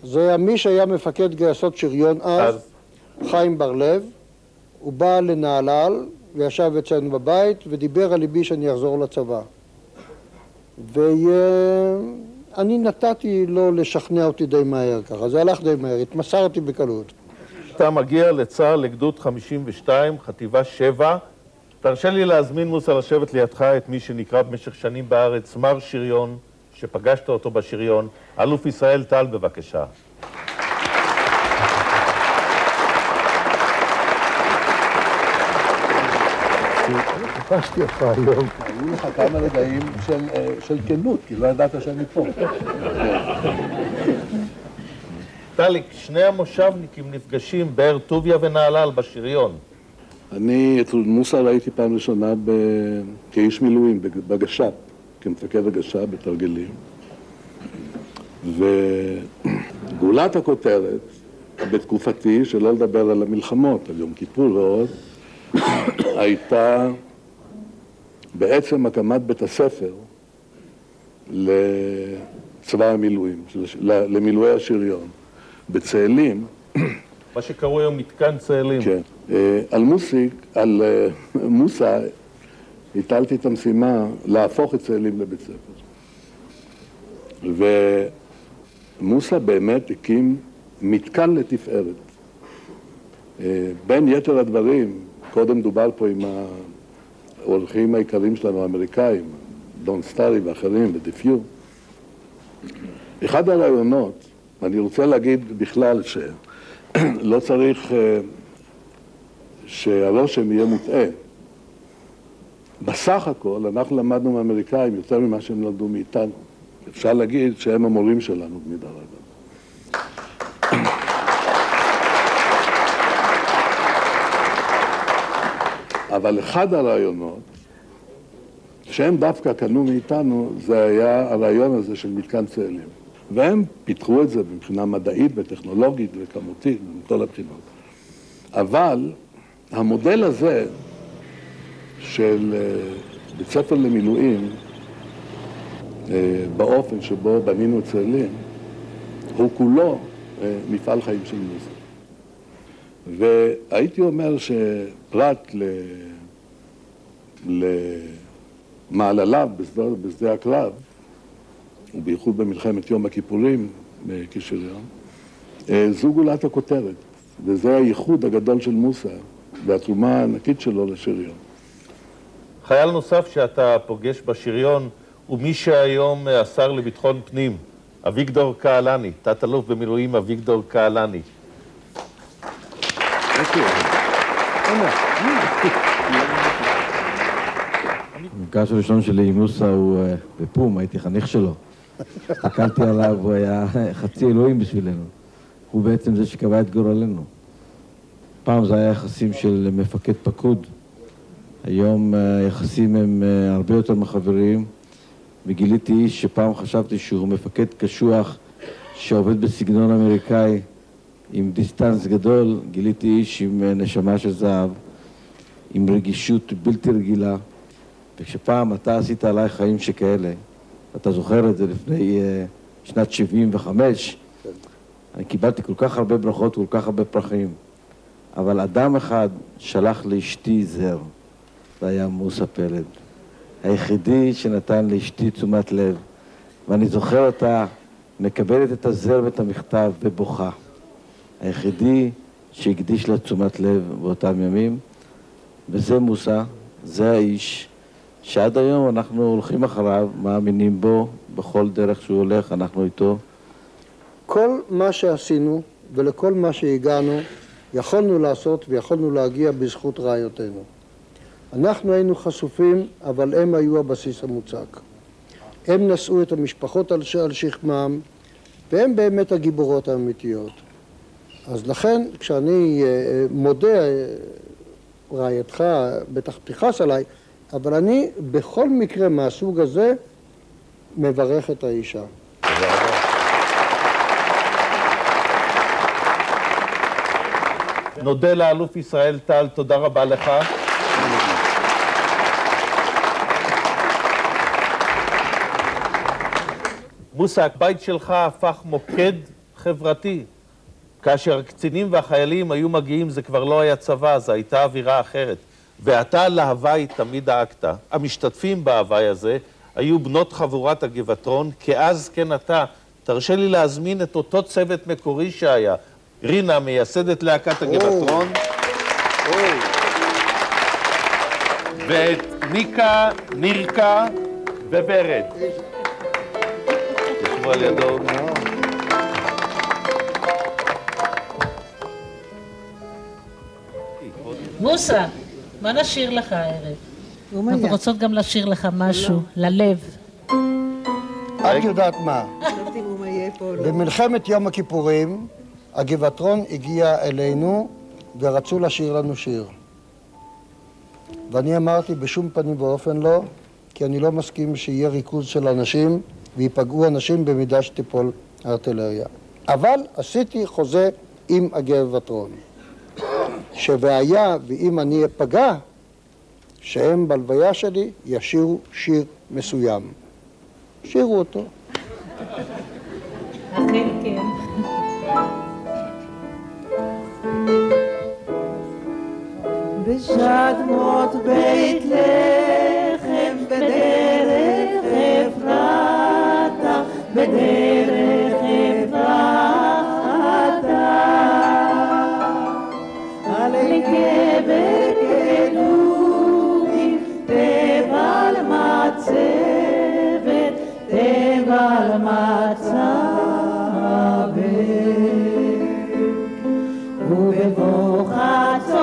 זה מי שהיה מפקד גייסות שריון אז, אז... חיים בר-לב. הוא בא לנהלל, וישב אצלנו בבית, ודיבר על ליבי שאני אחזור לצבא. ואני נתתי לו לשכנע אותי די מהר ככה, זה הלך די מהר, התמסרתי בקלות. אתה מגיע לצה"ל לגדוד חמישים ושתיים, חטיבה שבע. תרשה לי להזמין, מוסא, לשבת לידך את מי שנקרא במשך שנים בארץ, מר שריון, שפגשת אותו בשריון, אלוף ישראל טל, בבקשה. פגשתי אותך היום. היו לך כמה רגעים של כנות, כי לא ידעת שאני פה. טליק, שני המושבניקים נפגשים באר טוביה ונהלל בשריון. אני את מוסא ראיתי פעם ראשונה כאיש מילואים, בגש"פ, כמפקד הגש"פ בתרגילים. וגולת הכותרת בתקופתי, שלא לדבר על המלחמות, על יום כיפור ועוד, הייתה בעצם הקמת בית הספר לצבא המילואים, למילואי השריון, בצאלים. מה שקראו היום מתקן צאלים. כן. על מוסיק, על מוסא, הטלתי את המשימה להפוך את צאלים לבית ספר. ומוסא באמת הקים מתקן לתפארת. בין יתר הדברים, קודם דובר פה עם האורחים העיקריים שלנו, האמריקאים, דון סטארי ואחרים, ודיפיו. אחד הרעיונות, ואני רוצה להגיד בכלל שלא צריך שהרושם יהיה מוטעה. בסך הכל, אנחנו למדנו מהאמריקאים יותר ממה שהם למדו מאיתנו. אפשר להגיד שהם המורים שלנו במידה רבה. אבל אחד הרעיונות שהם דווקא קנו מאיתנו, זה היה הרעיון הזה של מתקן צאלים. והם פיתחו את זה מבחינה מדעית וטכנולוגית וכמותית, מכל הבחינות. אבל המודל הזה של בית ספר למילואים, באופן שבו בנינו צאלים, הוא כולו מפעל חיים של מוסא. והייתי אומר שפרט למעלליו בשדה הקרב, ובייחוד במלחמת יום הכיפורים כשריון, זו גולת הכותרת, וזה הייחוד הגדול של מוסא והתרומה הענקית שלו לשריון. חייל נוסף שאתה פוגש בשריון הוא מי שהיום השר לביטחון פנים, אביגדור קהלני, תת-אלוף במילואים אביגדור קהלני. המפגש הראשון שלי עם מוסא הוא בפום, הייתי חניך שלו. הסתכלתי עליו, הוא היה חצי אלוהים בשבילנו. הוא בעצם זה שקבע את גורלנו. פעם זה היה יחסים של מפקד פקוד. היום היחסים הם הרבה יותר מחברים. וגיליתי איש שפעם חשבתי שהוא מפקד קשוח שעובד בסגנון אמריקאי. עם דיסטנס גדול, גיליתי איש עם נשמה של זהב, עם רגישות בלתי רגילה. וכשפעם אתה עשית עליי חיים שכאלה, אתה זוכר את זה לפני uh, שנת שבעים וחמש, אני קיבלתי כל כך הרבה ברכות, כל כך הרבה פרחים. אבל אדם אחד שלח לאשתי זר, זה היה מוסא פלד. היחידי שנתן לאשתי תשומת לב, ואני זוכר אותה מקבלת את הזר ואת המכתב ובוכה. היחידי שהקדיש לה תשומת לב באותם ימים, וזה מוסא, זה האיש שעד היום אנחנו הולכים אחריו, מאמינים בו, בכל דרך שהוא הולך, אנחנו איתו. כל מה שעשינו ולכל מה שהגענו, יכולנו לעשות ויכולנו להגיע בזכות רעיותינו. אנחנו היינו חשופים, אבל הם היו הבסיס המוצק. הם נשאו את המשפחות על, ש... על שכמם, והם באמת הגיבורות האמיתיות. אז לכן, כשאני אה, מודה, רעייתך בטח תכעס עליי, אבל אני בכל מקרה מהסוג הזה מברך את האישה. נודה לאלוף ישראל טל, תודה רבה לך. מוסא, הבית שלך הפך מוקד חברתי. כאשר הקצינים והחיילים היו מגיעים, זה כבר לא היה צבא, זה הייתה אווירה אחרת. ואתה להווי תמיד דאגת. המשתתפים בהווי הזה היו בנות חבורת הגבעתרון, כאז כן אתה. תרשה לי להזמין את אותו צוות מקורי שהיה. רינה, מייסדת להקת הגבעתרון, ואת ניקה, נירקה וורד. ישבו על ידו. מוסא, מה נשאיר לך הערב? אנחנו רוצות גם לשיר לך משהו, ללב. את יודעת מה? במלחמת יום הכיפורים, הגבעתרון הגיע אלינו ורצו לשיר לנו שיר. ואני אמרתי בשום פנים ואופן לא, כי אני לא מסכים שיהיה ריכוז של אנשים ויפגעו אנשים במידה שתיפול הארטילריה. אבל עשיתי חוזה עם הגבעתרון, שבעיה ואם אני אפגע, שהם בלוויה שלי ישירו שיר מסוים. שירו אותו. אכן כן. בשדמות בית לחם, בדרך אפרתה, בדרך אפרתה, על גבר גנובים, תבל מצבת, תבל מצבת, ובבוכצות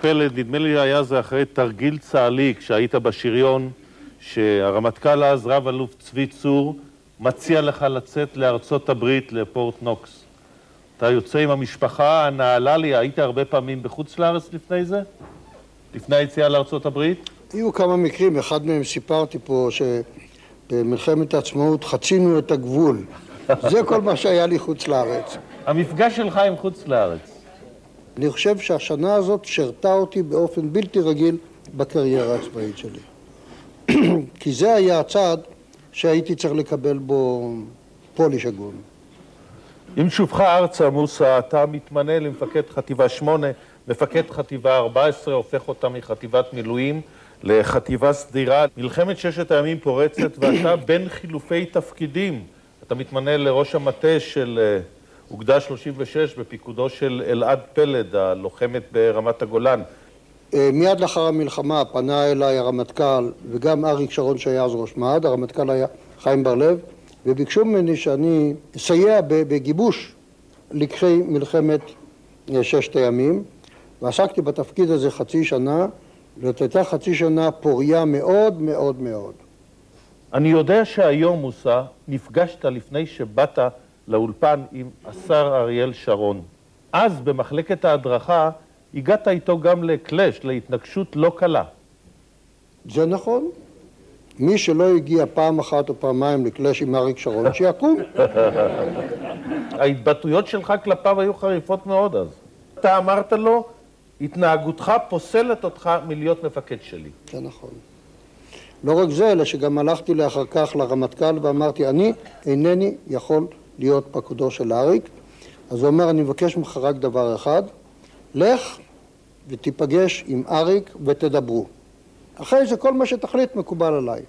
פלד, נדמה לי היה זה אחרי תרגיל צה"לי, כשהיית בשריון, שהרמטכ"ל אז, רב אלוף צבי צור, מציע לך לצאת לארצות הברית, לפורט נוקס. אתה יוצא עם המשפחה הנעלה לי, היית הרבה פעמים בחוץ לארץ לפני זה? לפני היציאה לארצות הברית? היו כמה מקרים, אחד מהם סיפרתי פה שבמלחמת העצמאות חצינו את הגבול. זה כל מה שהיה לי חוץ לארץ. המפגש שלך עם חוץ לארץ. אני חושב שהשנה הזאת שרתה אותי באופן בלתי רגיל בקריירה הצבאית שלי. כי זה היה הצעד שהייתי צריך לקבל בו פוליש הגון. עם שובך ארצה, מוסא, אתה מתמנה למפקד חטיבה שמונה, מפקד חטיבה ארבע עשרה, הופך אותה מחטיבת מילואים לחטיבה סדירה. מלחמת ששת הימים פורצת ואתה בין חילופי תפקידים. אתה מתמנה לראש המטה של... אוגדה שלושים ושש בפיקודו של אלעד פלד, הלוחמת ברמת הגולן. מיד לאחר המלחמה פנה אליי הרמטכ"ל וגם אריק שרון שהיה אז ראש מעד, הרמטכ"ל היה חיים בר-לב, וביקשו ממני שאני אסייע בגיבוש לקחי מלחמת ששת הימים, ועסקתי בתפקיד הזה חצי שנה, זאת הייתה חצי שנה פוריה מאוד מאוד מאוד. אני יודע שהיום, מוסא, נפגשת לפני שבאת לאולפן עם השר אריאל שרון. אז במחלקת ההדרכה הגעת איתו גם לקלש, להתנגשות לא קלה. זה נכון. מי שלא הגיע פעם אחת או פעמיים לקלש עם אריק שרון, שיקום. ההתבטאויות שלך כלפיו היו חריפות מאוד אז. אתה אמרת לו, התנהגותך פוסלת אותך מלהיות מפקד שלי. זה נכון. לא רק זה, אלא שגם הלכתי לאחר כך לרמטכ"ל ואמרתי, אני אינני יכול להיות פקודו של אריק. אז הוא אומר, אני מבקש ממך רק דבר אחד, לך ותיפגש עם אריק ותדברו. אחרי זה כל מה שתחליט מקובל עליי.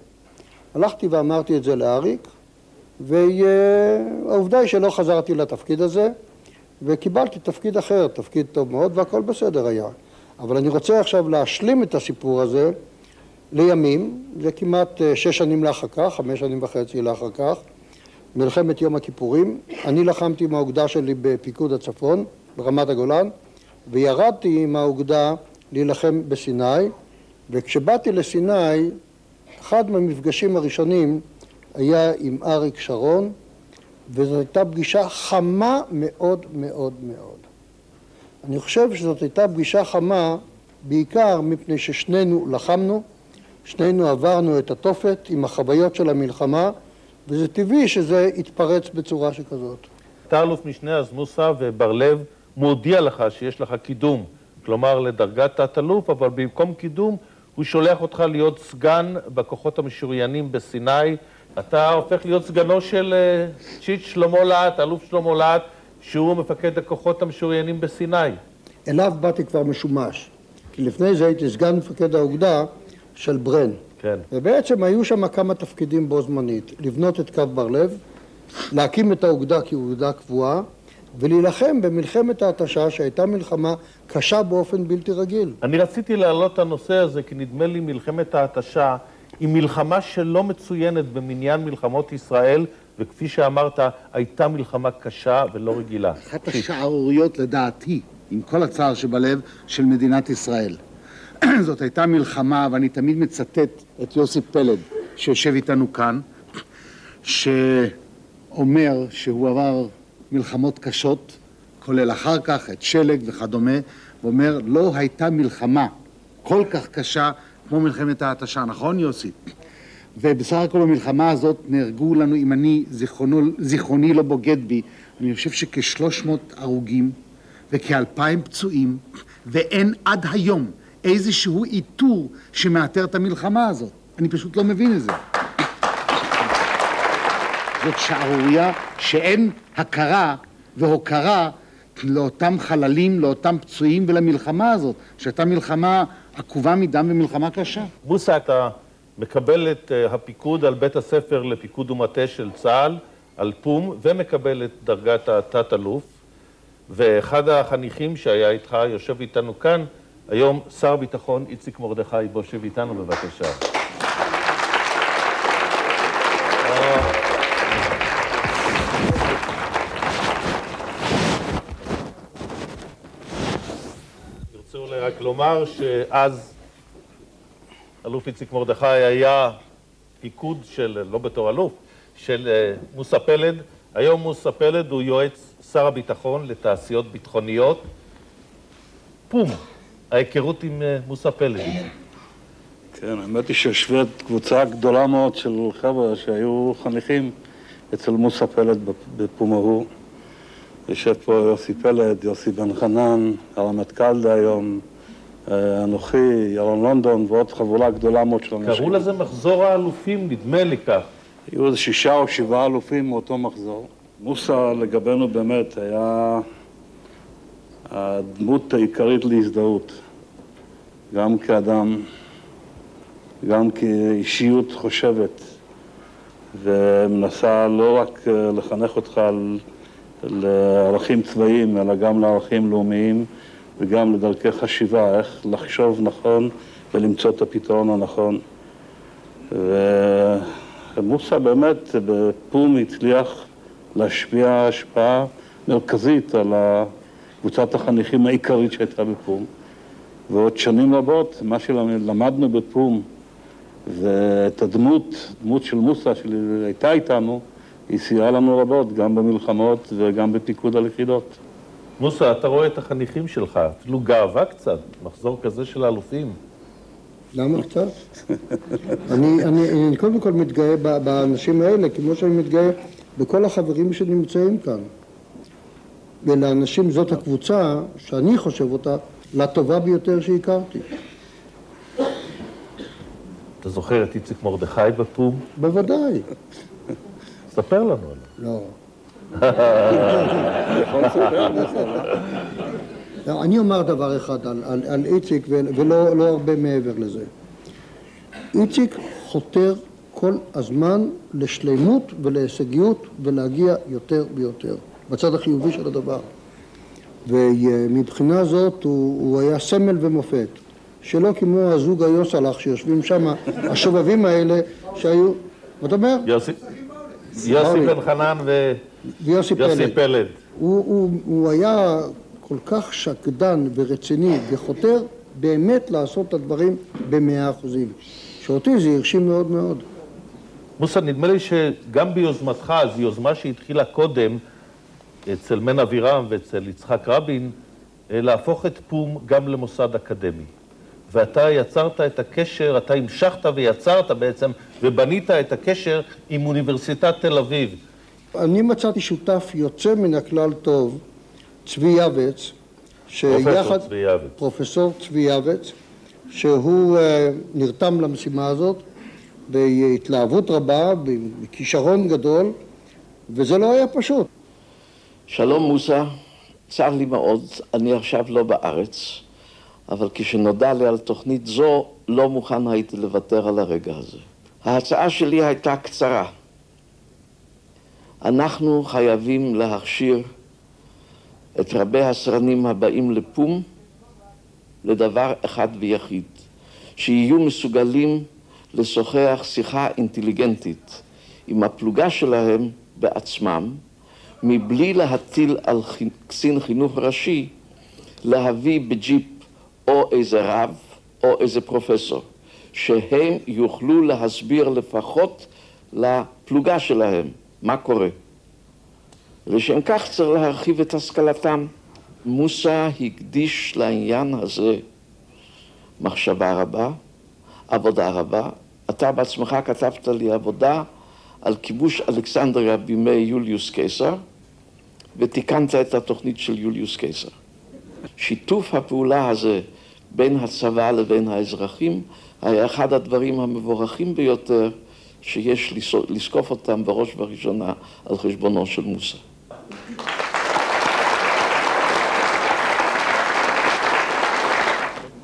הלכתי ואמרתי את זה לאריק, והעובדה היא שלא חזרתי לתפקיד הזה, וקיבלתי תפקיד אחר, תפקיד טוב מאוד, והכל בסדר היה. אבל אני רוצה עכשיו להשלים את הסיפור הזה לימים, זה כמעט שש שנים לאחר כך, חמש שנים וחצי לאחר כך, מלחמת יום הכיפורים. אני לחמתי עם האוגדה שלי בפיקוד הצפון, ברמת הגולן, וירדתי עם האוגדה להילחם בסיני, וכשבאתי לסיני, אחד מהמפגשים הראשונים היה עם אריק שרון, וזאת הייתה פגישה חמה מאוד מאוד מאוד. אני חושב שזאת הייתה פגישה חמה בעיקר מפני ששנינו לחמנו, שנינו עברנו את התופת עם החוויות של המלחמה, וזה טבעי שזה יתפרץ בצורה שכזאת. תא"ל משנה אז מוסא ובר לב מודיע לך שיש לך קידום, כלומר לדרגת תת-אלוף, אבל במקום קידום הוא שולח אותך להיות סגן בכוחות המשוריינים בסיני. אתה הופך להיות סגנו של צ'יט שלמה להט, אלוף שלמה להט, שהוא מפקד הכוחות המשוריינים בסיני. אליו באתי כבר משומש, כי לפני זה הייתי סגן מפקד האוגדה של ברן. כן. ובעצם היו שם כמה תפקידים בו זמנית, לבנות את קו בר לב, להקים את האוגדה כאוגדה קבועה, ולהילחם במלחמת ההתשה שהייתה מלחמה קשה באופן בלתי רגיל. אני רציתי להעלות את הנושא הזה, כי נדמה לי מלחמת ההתשה היא מלחמה שלא מצוינת במניין מלחמות ישראל, וכפי שאמרת, הייתה מלחמה קשה ולא רגילה. אחת השערוריות לדעתי, עם כל הצער שבלב, של מדינת ישראל. זאת הייתה מלחמה, ואני תמיד מצטט את יוסי פלד, שיושב איתנו כאן, שאומר שהוא עבר מלחמות קשות, כולל אחר כך את שלג וכדומה, ואומר, לא הייתה מלחמה כל כך קשה כמו מלחמת ההתשה, נכון יוסי? ובסך הכל המלחמה הזאת נהרגו לנו, אם אני זיכרונו, זיכרוני לא בוגד בי, אני חושב שכ-שלוש מאות הרוגים וכ-אלפיים פצועים, ואין עד היום איזשהו איתור שמאתר את המלחמה הזאת. אני פשוט לא מבין את זה. זאת שערורייה שאין הכרה והוקרה לאותם חללים, לאותם פצועים ולמלחמה הזאת, שהייתה מלחמה עקובה מדם ומלחמה קשה. מוסא, אתה מקבל את הפיקוד על בית הספר לפיקוד ומטה של צה"ל, על פום, ומקבל את דרגת התת-אלוף, ואחד החניכים שהיה איתך יושב איתנו כאן, היום שר ביטחון איציק מרדכי, בוא שב איתנו בבקשה. תרצה אולי רק לומר שאז אלוף איציק מרדכי היה פיקוד של, לא בתור אלוף, של מוסא פלד. היום מוסא פלד הוא יועץ שר הביטחון לתעשיות ביטחוניות. פום. ההיכרות עם מוסא פלד. כן, האמת היא שיושבת קבוצה גדולה מאוד של חבר'ה שהיו חניכים אצל מוסא פלד בפומרו. יושב פה יוסי פלד, יוסי בן חנן, הרמטכ"ל דהיום, אנוכי, ירון לונדון ועוד חבולה גדולה מאוד של אנשים. קראו לזה מחזור האלופים, נדמה לי כך. היו איזה שישה או שבעה אלופים מאותו מחזור. מוסא לגבינו באמת היה הדמות העיקרית להזדהות, גם כאדם, גם כאישיות חושבת, ומנסה לא רק לחנך אותך לערכים צבאיים, אלא גם לערכים לאומיים, וגם לדרכי חשיבה, איך לחשוב נכון ולמצוא את הפתרון הנכון. ומוסא באמת בפום הצליח להשפיע השפעה מרכזית על ה... קבוצת החניכים העיקרית שהייתה בפום, ועוד שנים רבות, מה שלמדנו בפום, ואת הדמות, דמות של מוסא שהייתה איתנו, היא סייעה לנו רבות, גם במלחמות וגם בפיקוד הלכידות. מוסה, אתה רואה את החניכים שלך, אפילו גאווה קצת, מחזור כזה של אלופים. למה קצת? אני, אני, אני קודם כל מתגאה באנשים האלה, כמו שאני מתגאה בכל החברים שנמצאים כאן. ולאנשים זאת הקבוצה, שאני חושב אותה, לטובה ביותר שהכרתי. אתה זוכר את איציק מרדכי בפום? בוודאי. ספר לנו עליו. לא. אני אומר דבר אחד על איציק ולא הרבה מעבר לזה. איציק חותר כל הזמן לשלמות ולהישגיות ולהגיע יותר ויותר, בצד החיובי של הדבר. ומבחינה זאת הוא היה סמל ומופת, שלא כמו הזוג היוסלח שיושבים שם, השובבים האלה שהיו... מה אתה אומר? יוסי בן חנן ו... ויוסי פלד. הוא היה כל כך שקדן ורציני וחותר באמת לעשות את הדברים במאה אחוזים. שאותי זה הרשים מאוד מאוד. מוסה, נדמה לי שגם ביוזמתך, זו יוזמה שהתחילה קודם, אצל מן אבירם ואצל יצחק רבין, להפוך את פום גם למוסד אקדמי. ואתה יצרת את הקשר, אתה המשכת ויצרת בעצם, ובנית את הקשר עם אוניברסיטת תל אביב. אני מצאתי שותף יוצא מן הכלל טוב, צבי יבץ, שיחד... פרופסור צבי יבץ, שהוא נרתם למשימה הזאת בהתלהבות רבה, בכישרון גדול, וזה לא היה פשוט. שלום מוסה, צר לי מאוד, אני עכשיו לא בארץ, אבל כשנודע לי על תוכנית זו, לא מוכן הייתי לוותר על הרגע הזה. ההצעה שלי הייתה קצרה. אנחנו חייבים להכשיר את רבי הסרנים הבאים לפום לדבר אחד ויחיד, שיהיו מסוגלים לשוחח שיחה אינטליגנטית עם הפלוגה שלהם בעצמם, מבלי להטיל על קצין חינוך ראשי להביא בג'יפ או איזה רב או איזה פרופסור, שהם יוכלו להסביר לפחות לפלוגה שלהם מה קורה. לשם כך צריך להרחיב את השכלתם. מוסה הקדיש לעניין הזה מחשבה רבה, עבודה רבה. אתה בעצמך כתבת לי עבודה על כיבוש אלכסנדריה בימי יוליוס קיסר, ותיקנת את התוכנית של יוליוס קיסר. שיתוף הפעולה הזה בין הצבא לבין האזרחים היה אחד הדברים המבורכים ביותר שיש לזקוף אותם בראש ובראשונה על חשבונו של מוסה.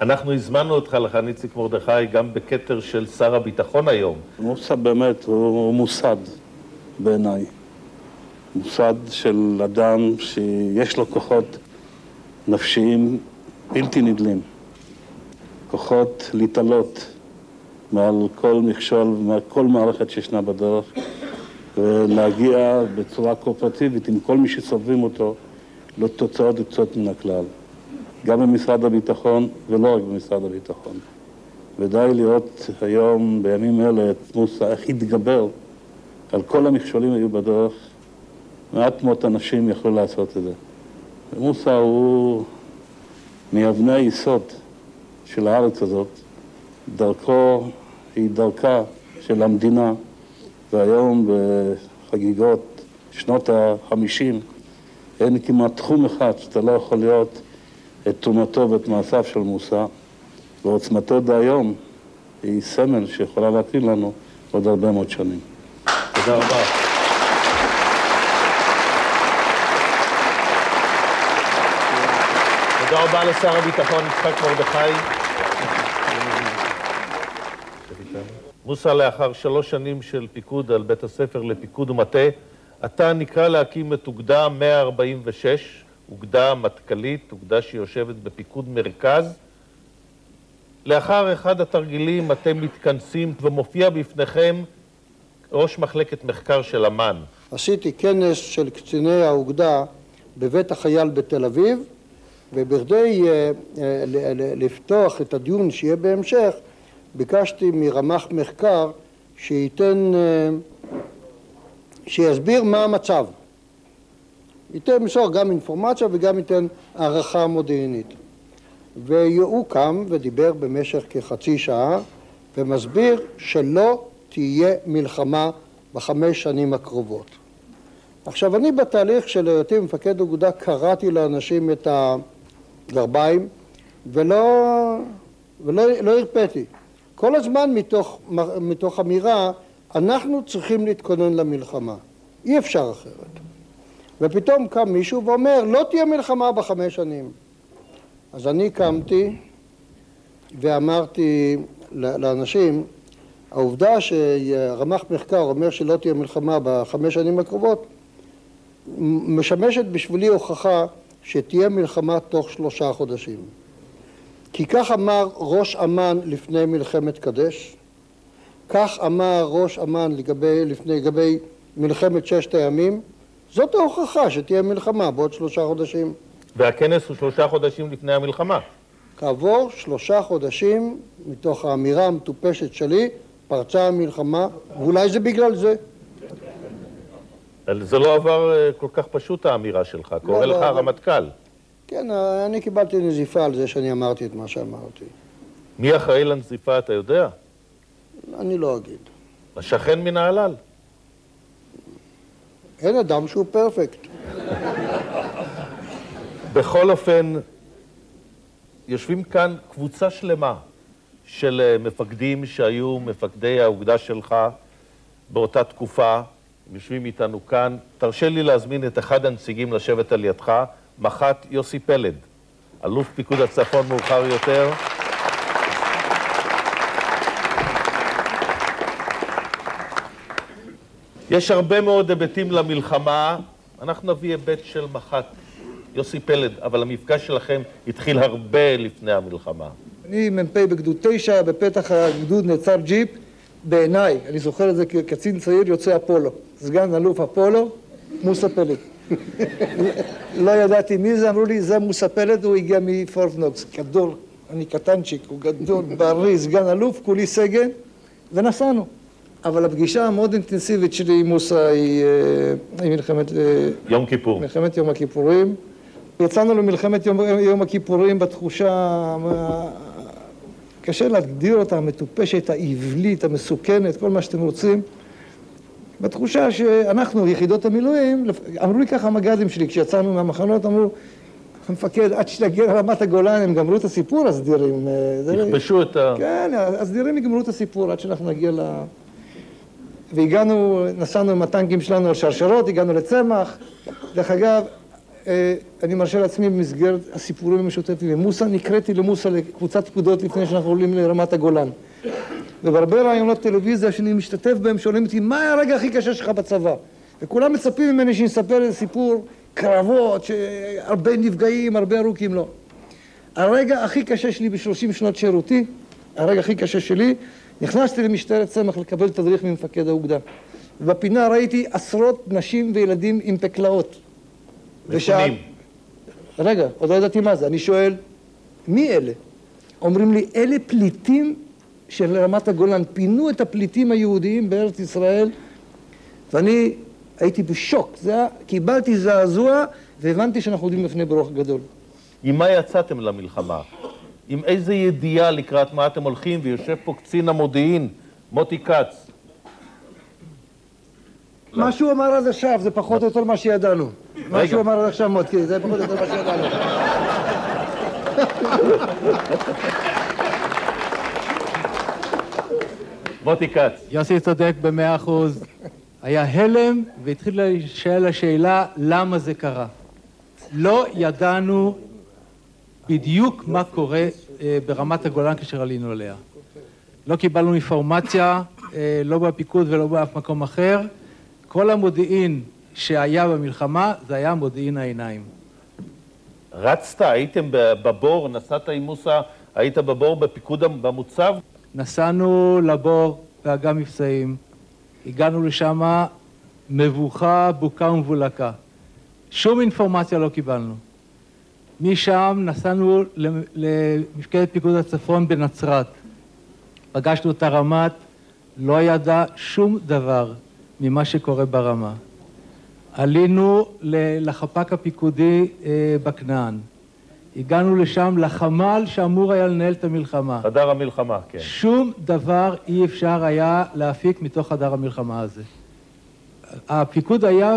אנחנו הזמנו אותך לכאן, איציק מרדכי, גם בכתר של שר הביטחון היום. מוסה באמת הוא מוסד בעיניי. מוסד של אדם שיש לו כוחות נפשיים בלתי נדלים. כוחות להתעלות מעל כל מכשול, מעל כל מערכת שישנה בדרך, ולהגיע בצורה קואופרטיבית עם כל מי שסובבים אותו לתוצאות יוצאות מן הכלל. גם במשרד הביטחון, ולא רק במשרד הביטחון. ודי לראות היום, בימים אלה, את מוסה, איך התגבר על כל המכשולים היו בדרך. מעט מאות אנשים יכלו לעשות את זה. מוסה הוא מאבני היסוד של הארץ הזאת. דרכו היא דרכה של המדינה, והיום בחגיגות שנות ה-חמישים אין כמעט תחום אחד שאתה לא יכול להיות את תרומתו ואת מעשיו של מוסה, ועוצמתו דהיום היא סמל שיכולה להקרין לנו עוד הרבה מאוד שנים. תודה רבה. תודה רבה לשר הביטחון יצחק מרדכי. מוסה, לאחר שלוש שנים של פיקוד על בית הספר לפיקוד ומטה, אתה נקרא להקים את אוגדה מאה ארבעים ושש, אוגדה מטכלית, אוגדה שיושבת בפיקוד מרכז. לאחר אחד התרגילים אתם מתכנסים ומופיע בפניכם ראש מחלקת מחקר של אמ"ן. עשיתי כנס של קציני האוגדה בבית החייל בתל אביב, ובכדי uh, uh, לפתוח את הדיון שיהיה בהמשך, ביקשתי מרמ"ח מחקר שייתן, שיסביר מה המצב. ייתן משור גם אינפורמציה וגם ייתן הערכה מודיעינית. והוא קם ודיבר במשך כחצי שעה ומסביר שלא תהיה מלחמה בחמש שנים הקרובות. עכשיו אני בתהליך של היותי מפקד אוגודה קראתי לאנשים את הגרביים ולא, ולא לא הרפאתי. כל הזמן מתוך, מתוך אמירה אנחנו צריכים להתכונן למלחמה. אי אפשר אחרת. ופתאום קם מישהו ואומר לא תהיה מלחמה בחמש שנים. אז אני קמתי ואמרתי לאנשים, העובדה שרמ"ח מחקר אומר שלא תהיה מלחמה בחמש שנים הקרובות, משמשת בשבילי הוכחה שתהיה מלחמה תוך שלושה חודשים. כי כך אמר ראש אמ"ן לפני מלחמת קדש, כך אמר ראש אמ"ן לגבי, לפני, לגבי מלחמת ששת הימים, זאת ההוכחה שתהיה מלחמה בעוד שלושה חודשים. והכנס הוא שלושה חודשים לפני המלחמה. כעבור שלושה חודשים, מתוך האמירה המטופשת שלי, פרצה המלחמה, ואולי זה בגלל זה. זה לא עבר כל כך פשוט האמירה שלך, קורא לך הרמטכ"ל. כן, אני קיבלתי נזיפה על זה שאני אמרתי את מה שאמרתי. מי אחראי לנזיפה אתה יודע? אני לא אגיד. השכן מן העלל. אין אדם שהוא פרפקט. בכל אופן, יושבים כאן קבוצה שלמה של מפקדים שהיו מפקדי האוגדה שלך באותה תקופה, יושבים איתנו כאן. תרשה לי להזמין את אחד הנציגים לשבת על ידך, מח"ט יוסי פלד, אלוף פיקוד הצפון מאוחר יותר. יש הרבה מאוד היבטים למלחמה, אנחנו נביא היבט של מח"ט יוסי פלד, אבל המפגש שלכם התחיל הרבה לפני המלחמה. אני מ"פ בגדוד תשע, בפתח הגדוד נעצר ג'יפ. בעיניי, אני זוכר את זה כקצין צעיר יוצא אפולו, סגן אלוף אפולו, מוסא פלד. לא ידעתי מי זה, אמרו לי, זה מוסא פלד, הוא הגיע מפורט נוקס. גדול, אני קטנצ'יק, הוא גדול, בריא, סגן אלוף, כולי סגן, ונסענו. אבל הפגישה המאוד אינטנסיבית שלי עם מוסא היא, היא מלחמת יום כיפור. מלחמת יום הכיפורים. יצאנו למלחמת יום, יום הכיפורים בתחושה, קשה להגדיר אותה, המטופשת, העבלית, המסוכנת, כל מה שאתם רוצים. בתחושה שאנחנו, יחידות המילואים, אמרו לי ככה המג"דים שלי, כשיצאנו מהמחנות, אמרו, המפקד, עד שתגיע לרמת הגולן, הם גמרו את הסיפור, הסדירים. יכבשו את ה... כן, הסדירים יגמרו את הסיפור, עד שאנחנו נגיע ל... והגענו, נסענו עם הטנקים שלנו על שרשרות, הגענו לצמח. דרך אגב, אני מרשה לעצמי במסגרת הסיפורים המשותפים עם מוסא, נקראתי למוסא לקבוצת פקודות לפני שאנחנו עולים לרמת הגולן. ובהרבה רעיונות טלוויזיה שאני משתתף בהם, שואלים אותי, מה היה הרגע הכי קשה שלך בצבא? וכולם מצפים ממני שנספר איזה סיפור קרבות, שהרבה נפגעים, הרבה ארוכים, לא. הרגע הכי קשה שלי בשלושים שנות שירותי, הרגע הכי קשה שלי, נכנסתי למשטרת צמח לקבל תדריך ממפקד האוגדה. ובפינה ראיתי עשרות נשים וילדים עם פקלאות. ושאל... רגע, עוד לא ידעתי מה זה. אני שואל, מי אלה? אומרים לי, אלה פליטים של רמת הגולן. פינו את הפליטים היהודיים בארץ ישראל, ואני הייתי בשוק. זה היה, קיבלתי זעזוע, והבנתי שאנחנו עומדים לפני ברוך גדול. עם מה יצאתם למלחמה? עם איזה ידיעה לקראת מה אתם הולכים, ויושב פה קצין המודיעין, מוטי כץ. מה שהוא אמר עד עכשיו זה פחות או יותר מה שידענו. מה שהוא אמר עד עכשיו מוטי, זה פחות או יותר מה שידענו. מוטי כץ. יוסי צודק במאה אחוז. היה הלם והתחילה להישאל השאלה למה זה קרה. לא ידענו בדיוק מה קורה ברמת הגולן כאשר עלינו עליה. לא קיבלנו אינפורמציה, לא בפיקוד ולא באף מקום אחר. כל המודיעין שהיה במלחמה, זה היה מודיעין העיניים. רצת, הייתם בבור, נסעת עם מוסא, היית בבור בפיקוד במוצב? נסענו לבור באג"ם מבצעים. הגענו לשם מבוכה, בוקה ומבולקה. שום אינפורמציה לא קיבלנו. משם נסענו למפקדת פיקוד הצפון בנצרת. פגשנו את הרמ"ט, לא ידע שום דבר ממה שקורה ברמה. עלינו לחפ"ק הפיקודי בכנען. הגענו לשם, לחמ"ל שאמור היה לנהל את המלחמה. חדר המלחמה, כן. שום דבר אי אפשר היה להפיק מתוך חדר המלחמה הזה. הפיקוד היה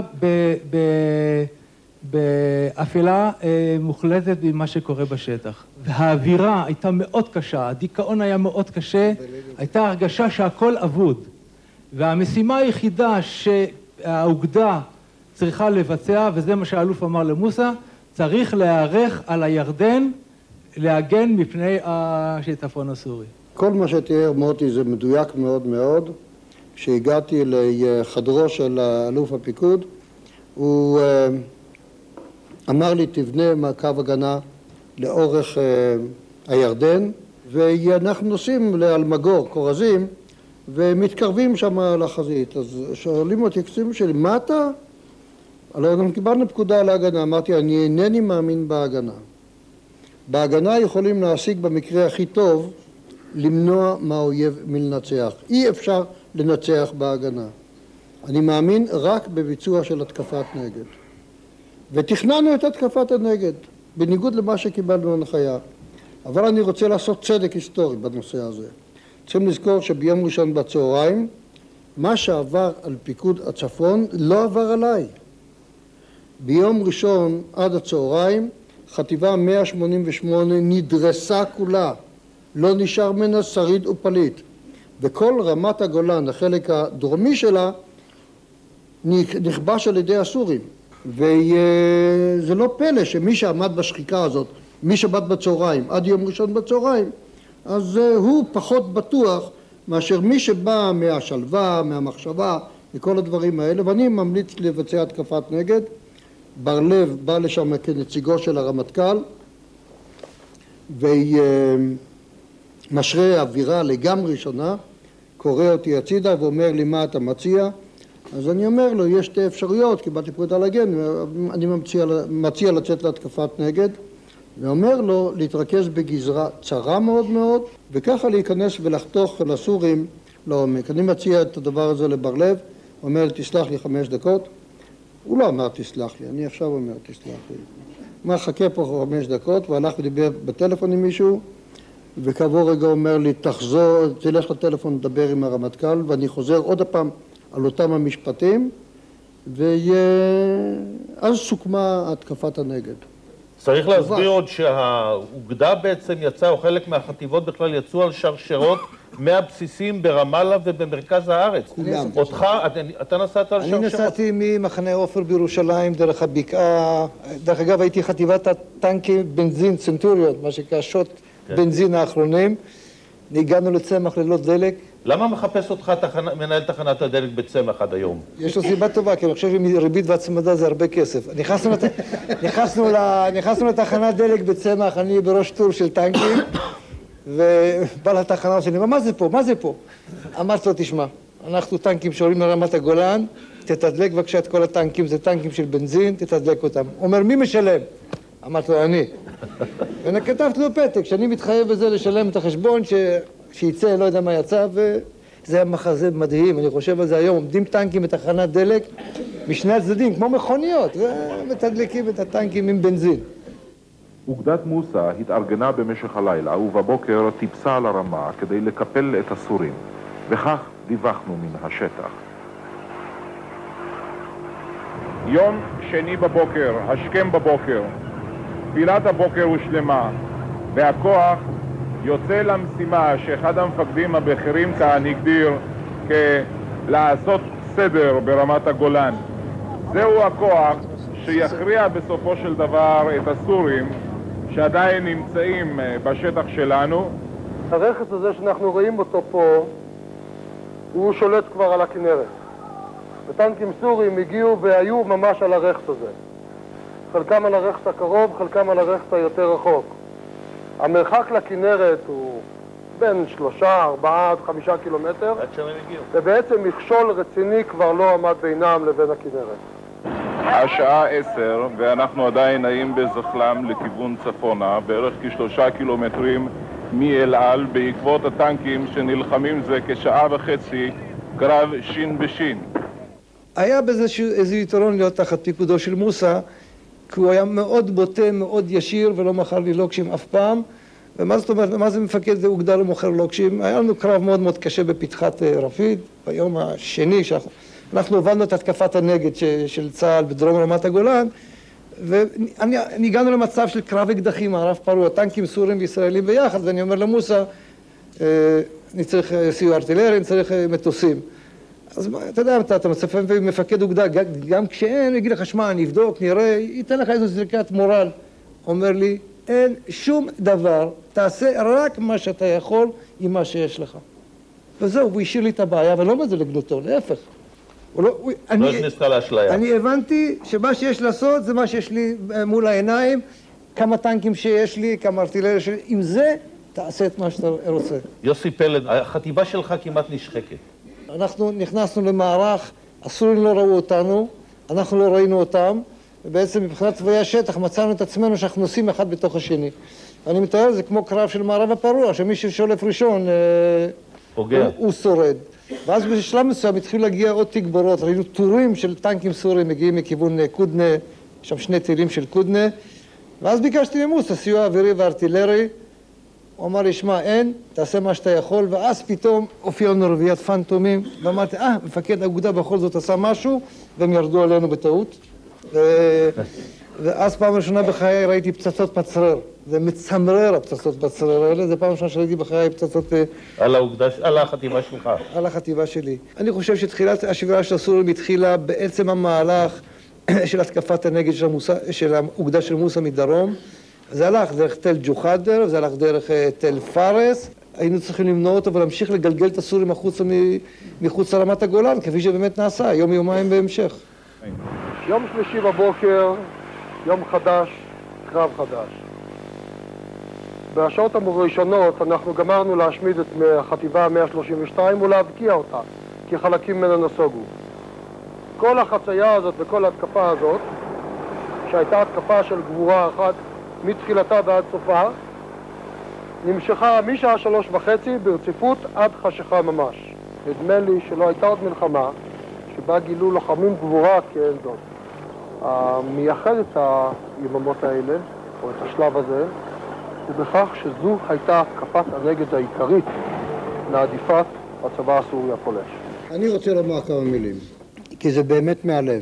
באפלה מוחלטת ממה שקורה בשטח. והאווירה הייתה מאוד קשה, הדיכאון היה מאוד קשה, הייתה הרגשה שהכל אבוד. והמשימה היחידה שהאוגדה צריכה לבצע, וזה מה שהאלוף אמר למוסא, צריך להיערך על הירדן, להגן מפני השיטפון הסורי. כל מה שתיאר מוטי זה מדויק מאוד מאוד. כשהגעתי לחדרו של אלוף הפיקוד, הוא אמר לי, תבנה מעקב הגנה לאורך הירדן, ואנחנו נוסעים לאלמגור, קורזים, ומתקרבים שם לחזית. אז שואלים אותי קצינים שלי, מה אתה? אבל גם קיבלנו פקודה על ההגנה, אמרתי, אני אינני מאמין בהגנה. בהגנה יכולים להשיג במקרה הכי טוב, למנוע מהאויב מלנצח. אי אפשר לנצח בהגנה. אני מאמין רק בביצוע של התקפת נגד. ותכננו את התקפת הנגד, בניגוד למה שקיבלנו הנחיה. אבל אני רוצה לעשות צדק היסטורי בנושא הזה. צריכים לזכור שביום ראשון בצהריים, מה שעבר על פיקוד הצפון לא עבר עליי. ביום ראשון עד הצהריים, חטיבה מאה שמונים ושמונה נדרסה כולה. לא נשאר מנה שריד ופליט. וכל רמת הגולן, החלק הדרומי שלה, נכבש על ידי הסורים. וזה לא פלא שמי שעמד בשחיקה הזאת, מי שבאת בצהריים, עד יום ראשון בצהריים, אז הוא פחות בטוח מאשר מי שבא מהשלווה, מהמחשבה, מכל הדברים האלה. ואני ממליץ לבצע התקפת נגד. בר לב בא לשם כנציגו של הרמטכ"ל, ומשרה אווירה לגמרי שונה, קורא אותי הצידה ואומר לי, מה אתה מציע? אז אני אומר לו, יש שתי אפשרויות, קיבלתי פקודה להגן, אני מציע, מציע לצאת להתקפת נגד, ואומר לו להתרכז בגזרה צרה מאוד מאוד, וככה להיכנס ולחתוך לסורים לעומק. אני מציע את הדבר הזה לבר לב, אומר, תסלח לי חמש דקות, הוא לא אמר תסלח לי, אני עכשיו אומר תסלח לי. אמר, חכה פה חמש דקות, והלך ודיבר בטלפון עם מישהו, וכעבור רגע אומר לי, תחזור, תלך לטלפון, תדבר עם הרמטכ"ל, ואני חוזר עוד הפעם על אותם המשפטים, ואז סוכמה התקפת הנגד. צריך להסביר עוד שהאוגדה בעצם יצאה, או חלק מהחטיבות בכלל יצאו על שרשרות, מהבסיסים ברמאללה ובמרכז הארץ. כולם. אותך, אתה נסעת על שרשרות? אני נסעתי ממחנה עופר בירושלים דרך הבקעה. דרך אגב, הייתי חטיבת הטנקי בנזין צנטוריות, מה שנקרא שוט בנזין האחרונים. הגענו לצמח ללא דלק. למה מחפש אותך מנהל תחנת הדלק בצמח עד היום? יש לו סיבה טובה, כי אני חושב שריבית והצמדה זה הרבה כסף. נכנסנו לתחנת דלק בצמח, אני בראש טור של טנקים, ובא לתחנה שלי, מה זה פה? מה זה פה? אמרתי לו, תשמע, אנחנו טנקים שעולים לרמת הגולן, תתדלק בבקשה את כל הטנקים, זה טנקים של בנזין, תתדלק אותם. אומר, מי משלם? אמרתי לו, אני. וכתבתי לו פתק, שאני מתחייב בזה לשלם את החשבון, שיצא, לא יודע מה יצא, וזה היה מחזה מדהים, אני חושב על זה היום, עומדים טנקים בתחנת דלק משני הצדדים, כמו מכוניות, ומתדלקים את הטנקים עם בנזין. אוגדת מוסא התארגנה במשך הלילה ובבוקר טיפסה על הרמה כדי לקפל את הסורים, וכך דיווחנו מן השטח. יום שני בבוקר, השכם בבוקר, תפילת הבוקר הושלמה, והכוח יוצא למשימה שאחד המפקדים הבכירים כאן הגדיר כלעשות סדר ברמת הגולן. זהו הכוח שיכריע בסופו של דבר את הסורים שעדיין נמצאים בשטח שלנו. הרכס הזה שאנחנו רואים אותו פה, הוא שולט כבר על הכנרת. וטנקים סורים הגיעו והיו ממש על הרכס הזה. חלקם על הרכס הקרוב, חלקם על הרכס היותר רחוק. המרחק לכנרת הוא בין שלושה, ארבעה עד חמישה קילומטר. עד שם הם הגיעו. ובעצם מכשול רציני כבר לא עמד בינם לבין הכנרת. השעה עשר, ואנחנו עדיין נעים בזחלם לכיוון צפונה, בערך כשלושה קילומטרים מאל על, בעקבות הטנקים שנלחמים זה כשעה וחצי, קרב שין בשין. היה בזה איזה יתרון להיות תחת פיקודו של מוסא, כי הוא היה מאוד בוטה, מאוד ישיר, ולא מכר לי לוקשים אף פעם. ומה זאת אומרת, מה זה מפקד זה אוגדה למוכר לוקשים? היה לנו קרב מאוד מאוד קשה בפתחת רפיד, ביום השני שאנחנו... אנחנו הובלנו את התקפת הנגד של צה"ל בדרום רמת הגולן, והגענו למצב של קרב אקדחים, מערב פרוע, טנקים סורים וישראלים ביחד, ואני אומר למוסא, אני צריך סיוע ארטילרי, אני צריך מטוסים. אז אתה יודע, אתה מצפה מפקד אוגדה, גם כשאין, יגיד לך, שמע, נבדוק, נראה, ייתן לך איזו זריקת מורל. אומר לי, אין שום דבר, תעשה רק מה שאתה יכול עם מה שיש לך. וזהו, הוא השאיר לי את הבעיה, ולא אומר זה לגנותו, להפך. לא הכניס לך לאשליה. אני הבנתי שמה שיש לעשות זה מה שיש לי מול העיניים, כמה טנקים שיש לי, כמה ארטילריה שלי, עם זה תעשה את מה שאתה רוצה. יוסי פלד, החטיבה שלך כמעט נשחקת. אנחנו נכנסנו למערך, הסורים לא ראו אותנו, אנחנו לא ראינו אותם, ובעצם מבחינת צבאי השטח מצאנו את עצמנו שאנחנו נוסעים אחד בתוך השני. אני מתאר, זה כמו קרב של מערב הפרוע, שמי ששולף ראשון הוא, הוא שורד. ואז בשלב מסוים התחילו להגיע עוד תגבורות, ראינו טורים של טנקים סורים מגיעים מכיוון קודנה, יש שם שני טילים של קודנה, ואז ביקשתי למוסא, סיוע אווירי וארטילרי, הוא אמר לי, שמע, אין, תעשה מה שאתה יכול, ואז פתאום הופיעה לנו רביעיית פנטומים, ואמרתי, אה, מפקד האוגדה בכל זאת עשה משהו, והם ירדו עלינו בטעות. ו... ואז פעם ראשונה בחיי ראיתי פצצות מצרר. זה מצמרר, הפצצות מצרר האלה, זה פעם ראשונה שראיתי בחיי פצצות... על האוגדה, על החטיבה שלך. על החטיבה שלי. אני חושב שתחילת השבירה של הסורים התחילה בעצם המהלך של התקפת הנגד של, המוסא, של האוגדה של מוסא מדרום. זה הלך דרך תל ג'וחדר, זה הלך דרך תל פארס. היינו צריכים למנוע אותו ולהמשיך לגלגל את הסורים החוצה מחוץ לרמת הגולן, כפי שבאמת נעשה, יום יומיים בהמשך. יום שלישי בבוקר, יום חדש, קרב חדש. בשעות הראשונות אנחנו גמרנו להשמיד את החטיבה מאה שלושים ושתיים ולהבקיע אותה, כי חלקים ממנה נסוגו. כל החצייה הזאת וכל ההתקפה הזאת, שהייתה התקפה של גבורה אחת, מתחילתה ועד סופה, נמשכה משעה שלוש וחצי ברציפות עד חשיכה ממש. נדמה לי שלא הייתה עוד מלחמה שבה גילו לוחמים גבורה כאין זאת. המייחד את היממות האלה, או את השלב הזה, הוא בכך שזו הייתה התקפת הנגד העיקרית להדיפת הצבא הסורי הפולש. אני רוצה לומר כמה מילים, כי זה באמת מהלב.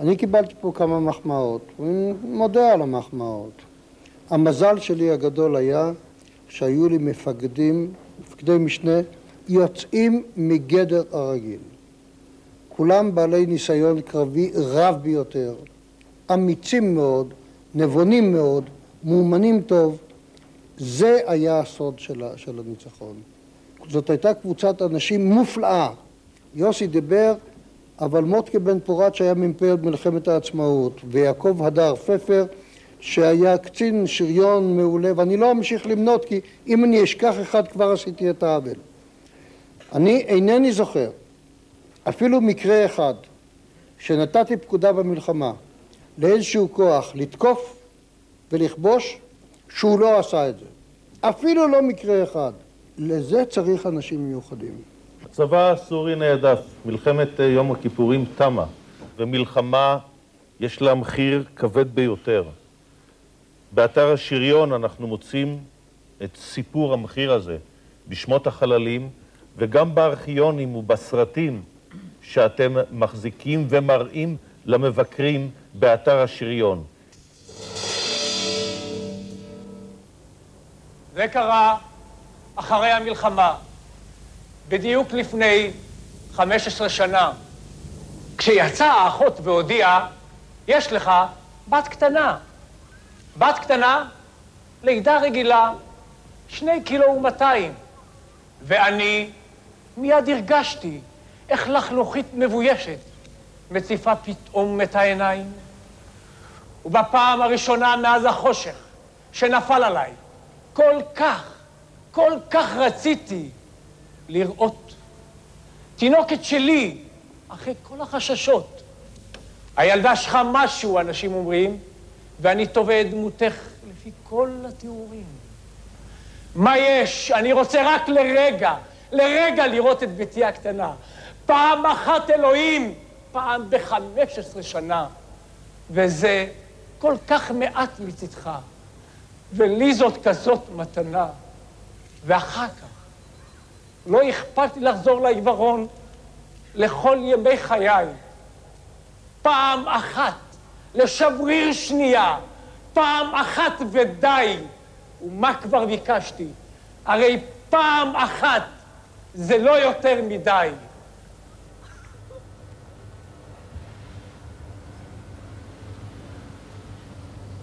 אני קיבלתי פה כמה מחמאות, ואני מודה על המחמאות. המזל שלי הגדול היה שהיו לי מפקדים, מפקדי משנה, יוצאים מגדר הרגיל. כולם בעלי ניסיון קרבי רב ביותר, אמיצים מאוד, נבונים מאוד, מאומנים טוב. זה היה הסוד של, של הניצחון. זאת הייתה קבוצת אנשים מופלאה. יוסי דיבר, אבל מוטקה בן פורת שהיה מ"פ עוד מלחמת העצמאות, ויעקב הדר פפר שהיה קצין שריון מעולה, ואני לא אמשיך למנות כי אם אני אשכח אחד כבר עשיתי את העוול. אני אינני זוכר אפילו מקרה אחד שנתתי פקודה במלחמה לאיזשהו כוח לתקוף ולכבוש שהוא לא עשה את זה. אפילו לא מקרה אחד. לזה צריך אנשים מיוחדים. הצבא הסורי נעדף, מלחמת יום הכיפורים תמה, ומלחמה יש לה מחיר כבד ביותר. באתר השריון אנחנו מוצאים את סיפור המחיר הזה בשמות החללים, וגם בארכיונים ובסרטים שאתם מחזיקים ומראים למבקרים באתר השריון. זה קרה אחרי המלחמה, בדיוק לפני חמש עשרה שנה, כשיצאה האחות והודיעה, יש לך בת קטנה. בת קטנה, לידה רגילה, שני קילו ומאתיים. ואני מיד הרגשתי איך לחלוכית מבוישת מציפה פתאום את העיניים. ובפעם הראשונה מאז החושך שנפל עליי, כל כך, כל כך רציתי לראות. תינוקת שלי, אחרי כל החששות. הילדה שלך משהו, אנשים אומרים, ואני תובע את דמותך לפי כל התיאורים. מה יש? אני רוצה רק לרגע, לרגע לראות את ביתי הקטנה. פעם אחת, אלוהים, פעם ב-חמש עשרה שנה, וזה כל כך מעט מצדך, ולי זאת כזאת מתנה. ואחר כך לא אכפת לי לחזור לעיוורון לכל ימי חיי, פעם אחת, לשבריר שנייה, פעם אחת ודי. ומה כבר ביקשתי? הרי פעם אחת זה לא יותר מדי.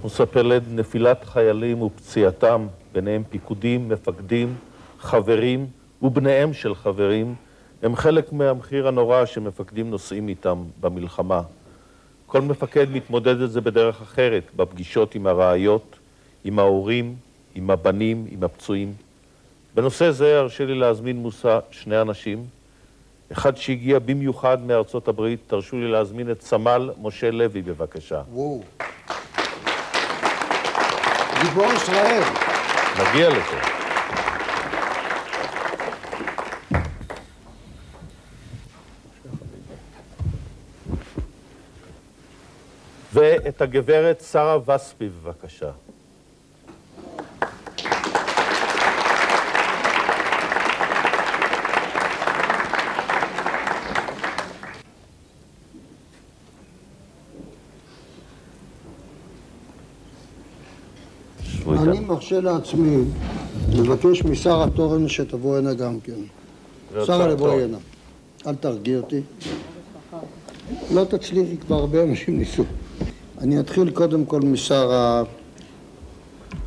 מספר נפילת חיילים ופציעתם, ביניהם פיקודים, מפקדים, חברים ובניהם של חברים, הם חלק מהמחיר הנורא שמפקדים נושאים איתם במלחמה. כל מפקד מתמודד את זה בדרך אחרת, בפגישות עם הרעיות, עם ההורים, עם הבנים, עם הפצועים. בנושא זה הרשה לי להזמין מוסא שני אנשים. אחד שהגיע במיוחד מארצות הברית, תרשו לי להזמין את סמל משה לוי, בבקשה. וואו. גיבור ישראל. נגיע לזה. ואת הגברת שרה וספי, בבקשה. אני מרשה לעצמי לבקש משרה תורן שתבוא הנה גם כן. שרה, לבוא הנה. אל תרגיע אותי. לא תצליחי, כבר הרבה אנשים ניסו. אני אתחיל קודם כל משרה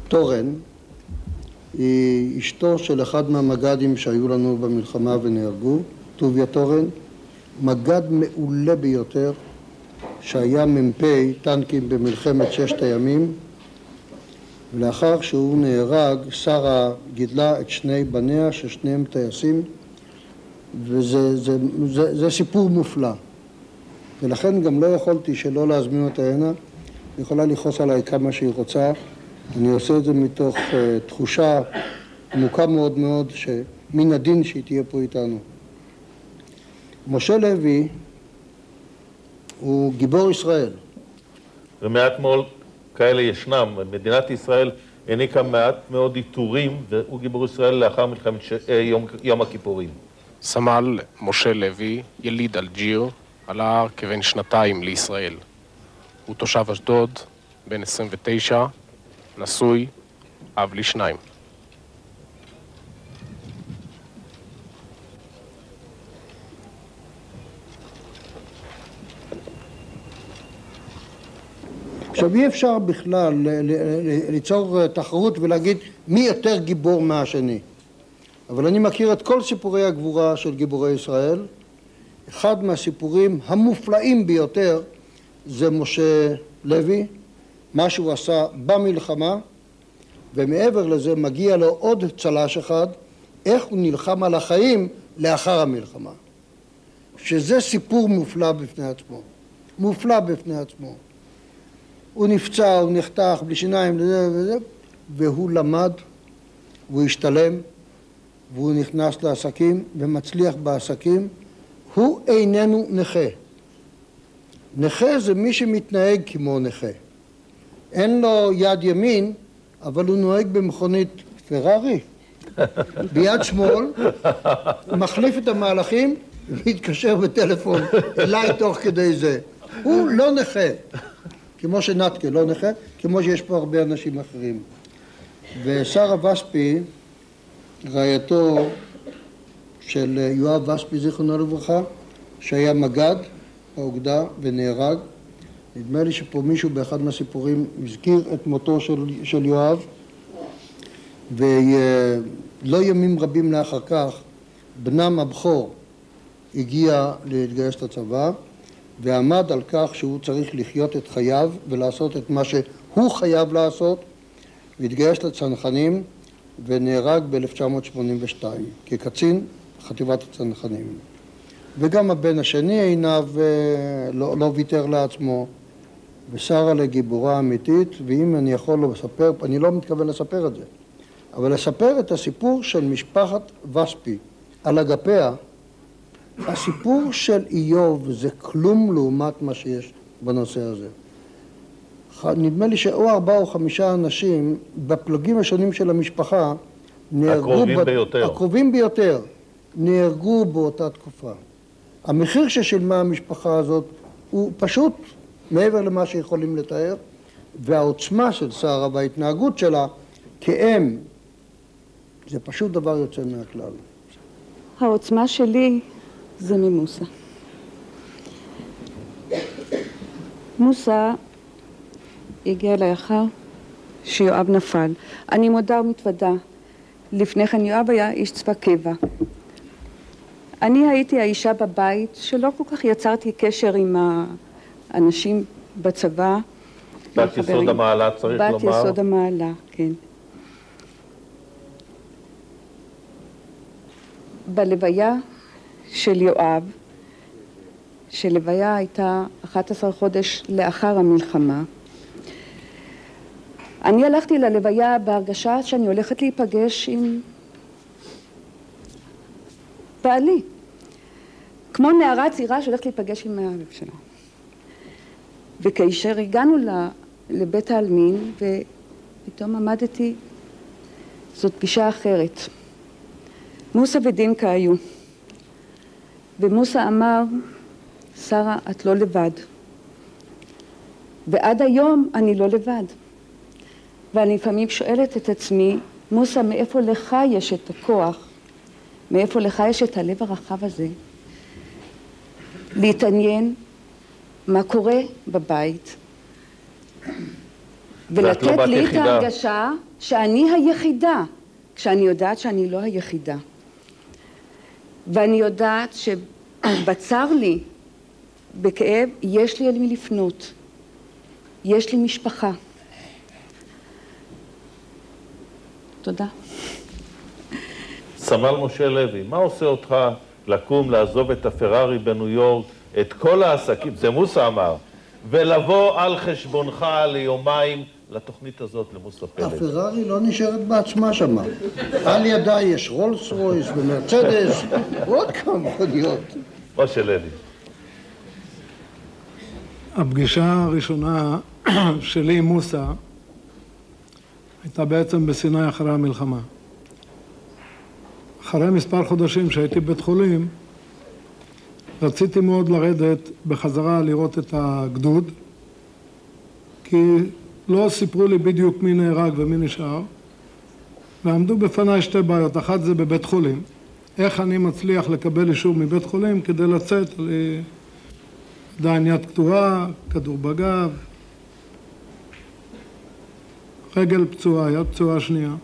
תורן. היא אשתו של אחד מהמג"דים שהיו לנו במלחמה ונהרגו, טוביה תורן. מג"ד מעולה ביותר, שהיה מ"פ טנקים במלחמת ששת הימים. ולאחר שהוא נהרג, שרה גידלה את שני בניה, ששניהם טייסים, וזה זה, זה, זה סיפור מופלא. ולכן גם לא יכולתי שלא להזמין אותה הנה. היא יכולה לכעוס עליי כמה שהיא רוצה. אני עושה את זה מתוך uh, תחושה עמוקה מאוד מאוד, שמן הדין שהיא תהיה פה איתנו. משה לוי הוא גיבור ישראל. ומעט מאוד כאלה ישנם. מדינת ישראל העניקה מעט מאוד עיטורים, והוא גיבור ישראל לאחר מלחמת ש... יום... יום הכיפורים. סמל משה לוי, יליד אלג'יר, עלה כבן שנתיים לישראל. הוא תושב אשדוד, בן עשרים ותשע, נשוי, אב לשניים. עכשיו, אי אפשר בכלל ליצור תחרות ולהגיד מי יותר גיבור מהשני. אבל אני מכיר את כל סיפורי הגבורה של גיבורי ישראל. אחד מהסיפורים המופלאים ביותר זה משה לוי, מה שהוא עשה במלחמה, ומעבר לזה מגיע לו עוד צל"ש אחד, איך הוא נלחם על החיים לאחר המלחמה. שזה סיפור מופלא בפני עצמו. מופלא בפני עצמו. הוא נפצע, הוא נחתך, בלי שיניים, וזה וזה, והוא למד, והוא השתלם, והוא נכנס לעסקים ומצליח בעסקים. הוא איננו נכה. נכה זה מי שמתנהג כמו נכה. אין לו יד ימין, אבל הוא נוהג במכונית פרארי. ביד שמאל, מחליף את המהלכים ומתקשר בטלפון אליי תוך כדי זה. הוא לא נכה. כמו שנתקה, לא נכה, כמו שיש פה הרבה אנשים אחרים. ושרה וספי, רעייתו של יואב וספי, זיכרונו לברכה, שהיה מג"ד באוגדה ונהרג. נדמה לי שפה מישהו באחד מהסיפורים הזכיר את מותו של, של יואב, ולא ימים רבים לאחר כך, בנם הבכור הגיע להתגייס לצבא, ועמד על כך שהוא צריך לחיות את חייו ולעשות את מה שהוא חייב לעשות, והתגייס לצנחנים ונהרג ב-אלף תשע מאות שמונים ושתיים כקצין חטיבת הצנחנים. וגם הבן השני עיניו לא, לא ויתר לעצמו, ושרה לגיבורה אמיתית, ואם אני יכול לספר, אני לא מתכוון לספר את זה, אבל לספר את הסיפור של משפחת וספי על אגפיה, הסיפור של איוב זה כלום לעומת מה שיש בנושא הזה. נדמה לי שאו ארבעה או חמישה אנשים בפלוגים השונים של המשפחה נהרגו, הקרובים ב... ביותר. הקרובים ביותר נהרגו באותה תקופה. המחיר ששילמה המשפחה הזאת הוא פשוט מעבר למה שיכולים לתאר, והעוצמה של שרה וההתנהגות שלה כאם זה פשוט דבר יוצא מהכלל. העוצמה שלי זה ממוסה. מוסה הגיע לאחר שיואב נפל. אני מודה ומתוודה. לפני כן יואב היה איש צבא קבע. אני הייתי האישה בבית שלא כל כך יצרתי קשר עם האנשים בצבא. בת יסוד המעלה צריך לומר. בת יסוד המעלה, כן. בלוויה של יואב, שלוויה הייתה אחד עשר חודש לאחר המלחמה, אני הלכתי ללוויה בהרגשה שאני הולכת להיפגש עם בעלי, כמו נערה צעירה שהולכת להיפגש עם האהב שלה. וכאשר הגענו לבית העלמין, ופתאום עמדתי, זאת פגישה אחרת. מוסה ודינקה היו, ומוסה אמר, שרה, את לא לבד. ועד היום אני לא לבד. ואני לפעמים שואלת את עצמי, מוסה, מאיפה לך יש את הכוח? מאיפה לך יש את הלב הרחב הזה? להתעניין מה קורה בבית. ולתת לא לי את ההרגשה שאני היחידה, כשאני יודעת שאני לא היחידה. ואני יודעת שבצר לי, בכאב, יש לי אל מי לפנות. יש לי משפחה. תודה. סמל משה לוי, מה עושה אותך לקום, לעזוב את הפרארי בניו יורק, את כל העסקים, זה מוסה אמר, ולבוא על חשבונך ליומיים לתוכנית הזאת למוסה פלד? הפרארי לא נשארת בעצמה שמה. על ידה יש רולס רויס ומרצדס, ועוד כמה מודיות. משה לוי. הפגישה הראשונה שלי עם מוסה הייתה בעצם בסיני אחרי המלחמה. אחרי מספר חודשים שהייתי בבית חולים, רציתי מאוד לרדת בחזרה לראות את הגדוד, כי לא סיפרו לי בדיוק מי נהרג ומי נשאר, ועמדו בפניי שתי בעיות. אחת זה בבית חולים. איך אני מצליח לקבל אישור מבית חולים כדי לצאת עדיין יד קטועה, כדור בגב, רגל פצועה, יד פצועה שנייה.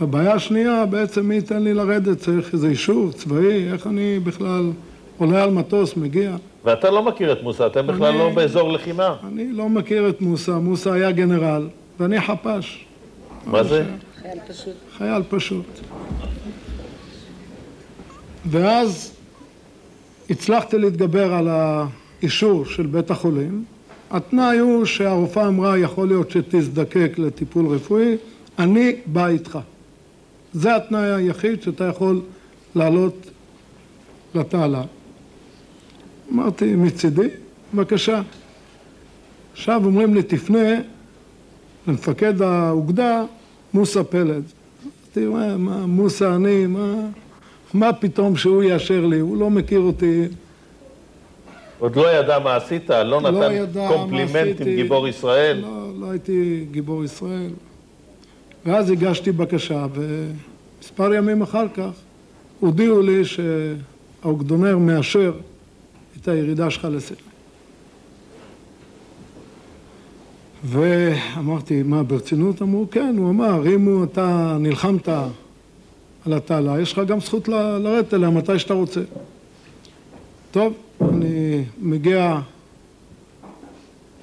הבעיה השנייה, בעצם מי ייתן לי לרדת? צריך איזה אישור צבאי, איך אני בכלל עולה על מטוס, מגיע. ואתה לא מכיר את מוסה, אתם בכלל אני, לא באזור לחימה. אני לא מכיר את מוסה, מוסה היה גנרל, ואני חפש. מה זה? זה? חייל פשוט. חייל פשוט. ואז הצלחתי להתגבר על האישור של בית החולים. התנאי הוא שהרופאה אמרה, יכול להיות שתזדקק לטיפול רפואי, אני בא איתך. זה התנאי היחיד שאתה יכול לעלות לתעלה. אמרתי, מצידי, בבקשה. עכשיו אומרים לי, תפנה למפקד האוגדה, מוסה פלד. תראה, מה, מוסה אני, מה, מה פתאום שהוא יאשר לי? הוא לא מכיר אותי. עוד לא ידע מה עשית, לא נתן קומפלימנט עם גיבור ישראל. לא, לא הייתי גיבור ישראל. ואז הגשתי בקשה, ומספר ימים אחר כך הודיעו לי שהאוגדונר מאשר את הירידה שלך לסיני. ואמרתי, מה, ברצינות? אמרו, כן, הוא אמר, אם אתה נלחמת על התעלה, יש לך גם זכות לרדת אליה מתי שאתה רוצה. טוב, אני מגיע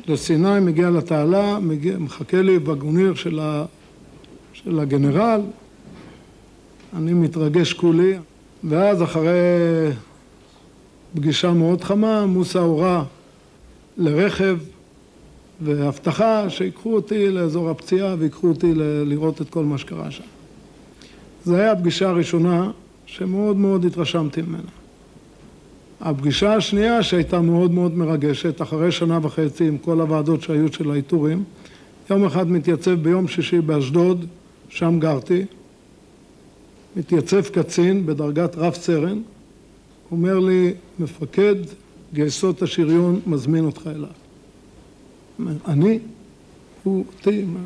לסיני, מגיע לתעלה, מגיע, מחכה לי בגוניר של ה... של הגנרל, אני מתרגש כולי, ואז אחרי פגישה מאוד חמה, מוסה הורה לרכב והבטחה שיקחו אותי לאזור הפציעה ויקחו אותי לראות את כל מה שקרה שם. זו הייתה הפגישה הראשונה שמאוד מאוד התרשמתי ממנה. הפגישה השנייה שהייתה מאוד מאוד מרגשת, אחרי שנה וחצי עם כל הוועדות שהיו של האיתורים, יום אחד מתייצב ביום שישי באשדוד, שם גרתי, מתייצב קצין בדרגת רב סרן, אומר לי, מפקד גייסות השריון מזמין אותך אליו. אני? הוא אותי? מה,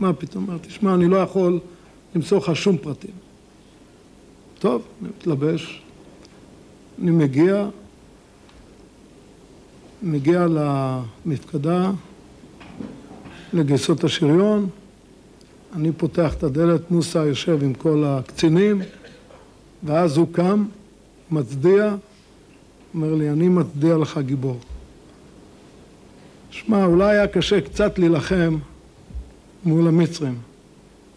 מה פתאום? אמרתי, שמע, אני לא יכול למצוא לך שום פרטים. טוב, אני מתלבש. אני מגיע, מגיע למפקדה, לגייסות השריון, אני פותח את הדלת, מוסא יושב עם כל הקצינים, ואז הוא קם, מצדיע, אומר לי, אני מצדיע לך גיבור. שמע, אולי היה קשה קצת להילחם מול המצרים.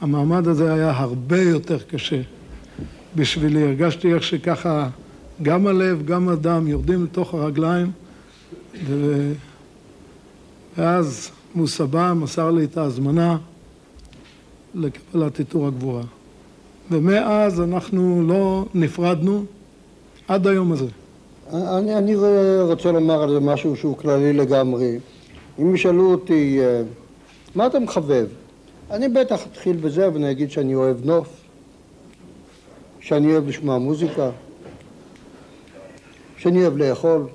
המעמד הזה היה הרבה יותר קשה בשבילי. הרגשתי איך שככה גם הלב, גם הדם יורדים לתוך הרגליים, ו... ואז מוסא בא, מסר לי את ההזמנה לקבלת עיטור הגבורה. ומאז אנחנו לא נפרדנו עד היום הזה. אני, אני רוצה לומר על זה משהו שהוא כללי לגמרי. אם ישאלו אותי, מה אתה מחבב? אני בטח אתחיל בזה, אבל אני אגיד שאני אוהב נוף, שאני אוהב לשמוע מוזיקה, שאני אוהב לאכול.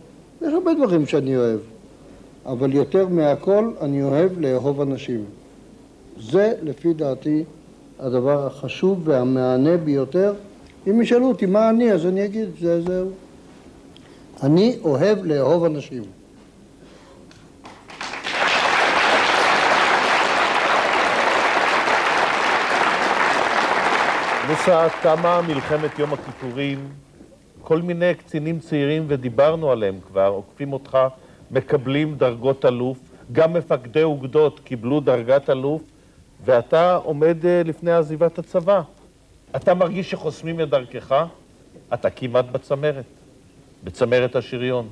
יש הרבה דברים שאני אוהב, אבל יותר מהכל אני אוהב לאהוב אנשים. זה, לפי דעתי, הדבר החשוב והמענה ביותר. אם ישאלו אותי מה אני, אז אני אגיד, זה זהו. אני אוהב לאהוב אנשים. מוסא, תמה מלחמת יום הכיפורים. כל מיני קצינים צעירים, ודיברנו עליהם כבר, עוקפים אותך, מקבלים דרגות אלוף, גם מפקדי אוגדות קיבלו דרגת אלוף, ואתה עומד לפני עזיבת הצבא. אתה מרגיש שחוסמים את דרכך? אתה כמעט בצמרת, בצמרת השריון.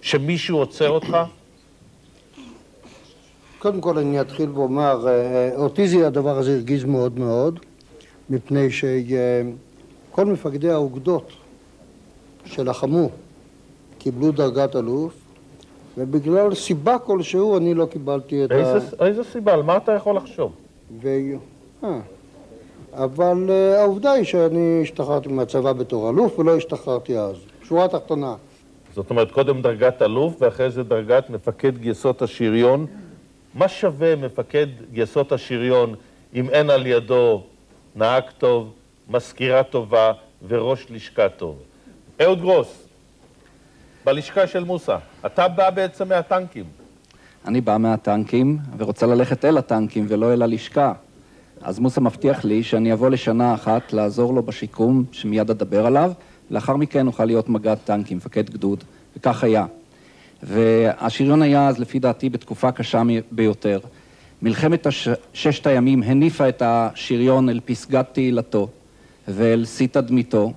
שמישהו עוצר אותך? קודם כל אני אתחיל ואומר, אותי זה הדבר הזה הרגיז מאוד מאוד, מפני שכל מפקדי האוגדות שלחמו קיבלו דרגת אלוף, ובגלל סיבה כלשהו אני לא קיבלתי את ה... איזה סיבה? על מה אתה יכול לחשוב? אבל העובדה היא שאני השתחררתי מהצבא בתור אלוף ולא השתחררתי אז. שורה תחתונה. זאת אומרת, קודם דרגת אלוף ואחרי זה דרגת מפקד גייסות השריון. מה שווה מפקד גייסות השריון אם אין על ידו נהג טוב, מזכירה טובה וראש לשכה טוב? אהוד גרוס, בלשכה של מוסא, אתה בא בעצם מהטנקים. אני בא מהטנקים ורוצה ללכת אל הטנקים ולא אל הלשכה. אז מוסא מבטיח לי שאני אבוא לשנה אחת לעזור לו בשיקום שמיד אדבר עליו, לאחר מכן אוכל להיות מג"ד טנקים, מפקד גדוד, וכך היה. והשריון היה אז לפי דעתי בתקופה קשה ביותר. מלחמת הש... ששת הימים הניפה את השריון אל פסגת תהילתו ואל שיא תדמיתו,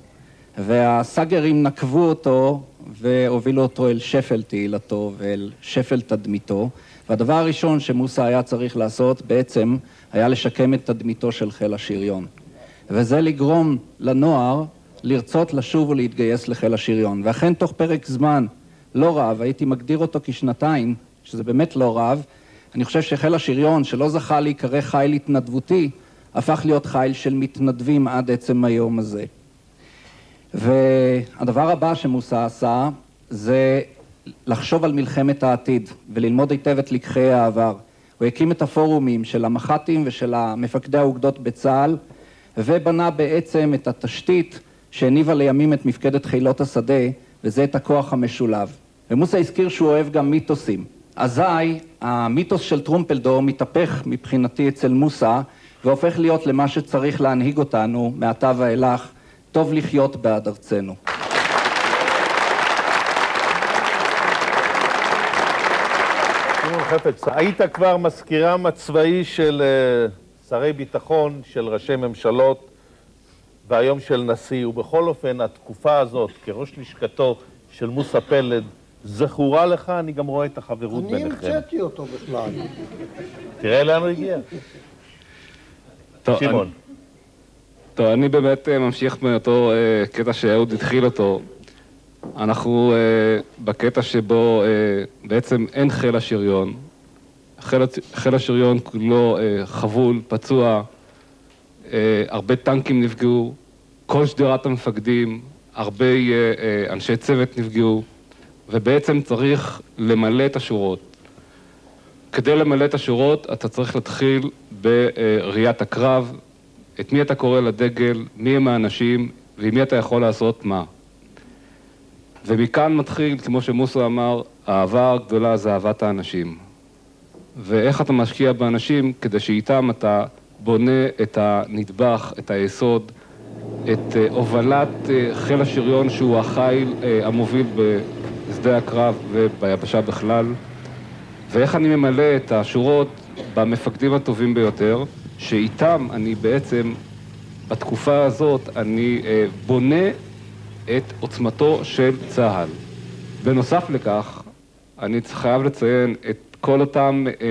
והסגרים נקבו אותו והובילו אותו אל שפל תהילתו ואל שפל תדמיתו, והדבר הראשון שמוסא היה צריך לעשות בעצם היה לשקם את תדמיתו של חיל השריון, וזה לגרום לנוער לרצות לשוב ולהתגייס לחיל השריון. ואכן תוך פרק זמן לא רב, הייתי מגדיר אותו כשנתיים, שזה באמת לא רב, אני חושב שחיל השריון שלא זכה להיקרא חיל התנדבותי הפך להיות חיל של מתנדבים עד עצם היום הזה. והדבר הבא שמוסא עשה זה לחשוב על מלחמת העתיד וללמוד היטב את לקחי העבר. הוא הקים את הפורומים של המח"טים ושל המפקדי האוגדות בצה"ל, ובנה בעצם את התשתית שהניבה לימים את מפקדת חילות השדה, וזה את הכוח המשולב. ומוסא הזכיר שהוא אוהב גם מיתוסים. אזי המיתוס של טרומפלדור מתהפך מבחינתי אצל מוסא והופך להיות למה שצריך להנהיג אותנו מעתה ואילך. טוב לחיות בעד ארצנו. שמעון חפץ, היית כבר מזכירם הצבאי של שרי ביטחון, של ראשי ממשלות, והיום של נשיא, ובכל אופן התקופה הזאת כראש לשכתו של מוסא פלד זכורה לך. אני גם רואה את החברות ביניכם. אני המצאתי אותו בכלל. תראה לאן הוא הגיע. שמעון. טוב, אני באמת ממשיך מאותו קטע שאהוד התחיל אותו. אנחנו uh, בקטע שבו uh, בעצם אין חיל השריון. חיל, חיל השריון כולו uh, חבול, פצוע, uh, הרבה טנקים נפגעו, כל שדרת המפקדים, הרבה uh, uh, אנשי צוות נפגעו, ובעצם צריך למלא את השורות. כדי למלא את השורות אתה צריך להתחיל בראיית הקרב, את מי אתה קורא לדגל, מי הם האנשים ועם מי אתה יכול לעשות מה. ומכאן מתחיל, כמו שמוסא אמר, האהבה הגדולה זה אהבת האנשים. ואיך אתה משקיע באנשים כדי שאיתם אתה בונה את הנדבך, את היסוד, את הובלת חיל השריון שהוא החיל המוביל בשדה הקרב וביבשה בכלל. ואיך אני ממלא את השורות במפקדים הטובים ביותר, שאיתם אני בעצם, בתקופה הזאת, אני אה, בונה את עוצמתו של צה"ל. בנוסף לכך, אני חייב לציין את כל אותם אה,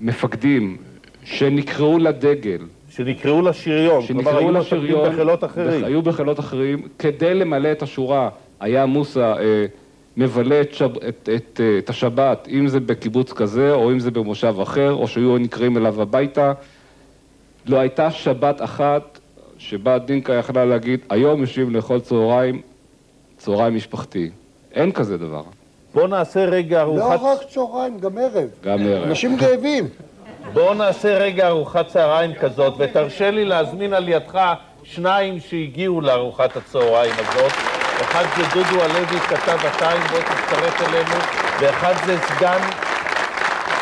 מפקדים שנקראו לדגל. שנקראו לשריון, שנקראו כלומר לשריון, היו בחילות אחרים. היו בחילות אחרים, כדי למלא את השורה, היה מוסא אה, מבלה את, שב, את, את, את השבת, אם זה בקיבוץ כזה, או אם זה במושב אחר, או שהיו נקראים אליו הביתה. לא הייתה שבת אחת שבה דינקה יכלה להגיד, היום יושבים לאכול צהריים, צהריים משפחתי. אין כזה דבר. בוא נעשה רגע ארוחת... לא רק צהריים, גם ערב. גם ערב. אנשים גאבים. בוא נעשה רגע ארוחת צהריים כזאת, ותרשה לי להזמין על ידך שניים שהגיעו לארוחת הצהריים הזאת. אחד זה דודו הלוי, כתב עתיים, בוא תצטרף אלינו, ואחד זה סגן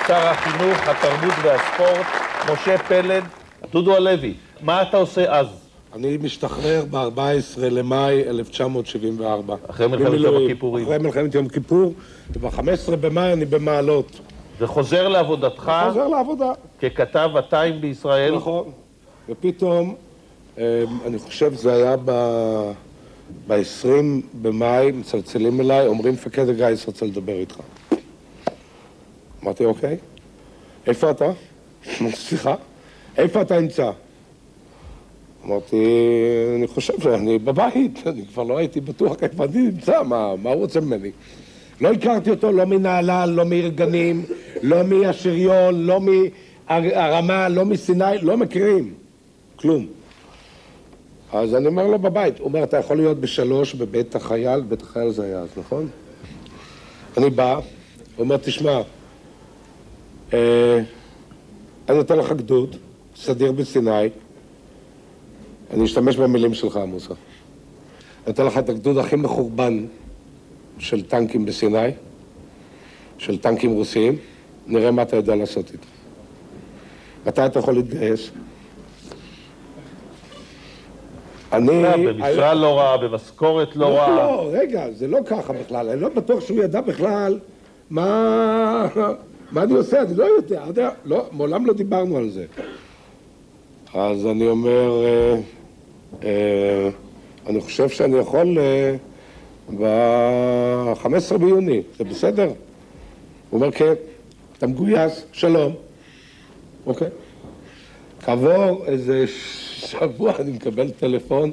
שר החינוך, התרבות והספורט, משה פלד. דודו הלוי, מה אתה עושה אז? אני משתחרר ב-ארבעה עשר למאי אלף תשע מאות שבעים וארבע. אחרי מלחמת יום הכיפורים. אחרי מלחמת יום כיפור, וב-חמישה עשר במאי אני במעלות. וחוזר לעבודתך? חוזר לעבודה. ככתב עתיים בישראל? נכון. ופתאום, אני חושב זה היה ב... ב-עשרים במאי מצלצלים אליי, אומרים, מפקד הגיס רוצה לדבר איתך. אמרתי, אוקיי. איפה אתה? סליחה. איפה אתה נמצא? אמרתי, אני חושב שאני בבית, אני כבר לא הייתי בטוח איפה אני נמצא, מה, מה הוא רוצה ממני? לא הכרתי אותו, לא מנהלל, לא מארגנים, לא מהשריון, לא מהרמה, לא מסיני, לא מכירים. כלום. אז אני אומר לו בבית, הוא אומר, אתה יכול להיות בשלוש בבית החייל, בית החייל זה היה אז, נכון? אני בא, הוא אומר, תשמע, אה, אני נותן לך גדוד, סדיר בסיני, אני אשתמש במילים שלך, מוסא. נותן לך את הגדוד הכי מחורבן של טנקים בסיני, של טנקים רוסיים, נראה מה אתה יודע לעשות איתו. מתי אתה יכול להתגייס? אני... במשרה לא רעה, במשכורת לא רעה. לא, רגע, זה לא ככה בכלל. אני לא בטוח שהוא ידע בכלל מה... מה אני עושה, אני לא יודע. לא, מעולם לא דיברנו על זה. אז אני אומר... אני חושב שאני יכול... ב-חמישה עשר ביוני, זה בסדר? הוא אומר, כן, אתה מגויס, שלום. אוקיי. כעבור איזה... שבוע אני מקבל טלפון,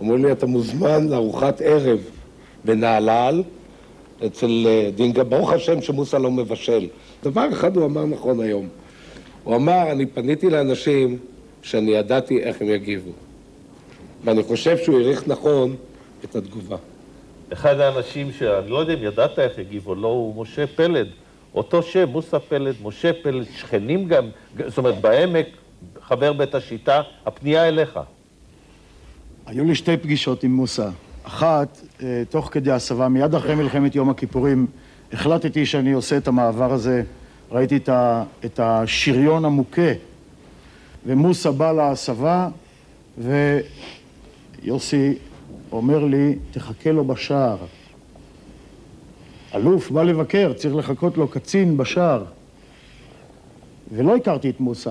אומרים לי, אתה מוזמן לארוחת ערב בנהלל אצל דינגה, ברוך השם שמוסא לא מבשל. דבר אחד הוא אמר נכון היום. הוא אמר, אני פניתי לאנשים שאני ידעתי איך הם יגיבו. ואני חושב שהוא העריך נכון את התגובה. אחד האנשים שאני לא יודע אם ידעת איך יגיב או לא, הוא משה פלד. אותו שם, מוסא פלד, משה פלד, שכנים גם, זאת אומרת, בעמק, חבר בית השיטה, הפנייה אליך. היו לי שתי פגישות עם מוסא. אחת, תוך כדי הסבה, מיד אחרי מלחמת יום הכיפורים, החלטתי שאני עושה את המעבר הזה. ראיתי את, ה, את השריון המוכה, ומוסא בא להסבה, ויוסי אומר לי, תחכה לו בשער. אלוף בא לבקר, צריך לחכות לו קצין בשער. ולא הכרתי את מוסא.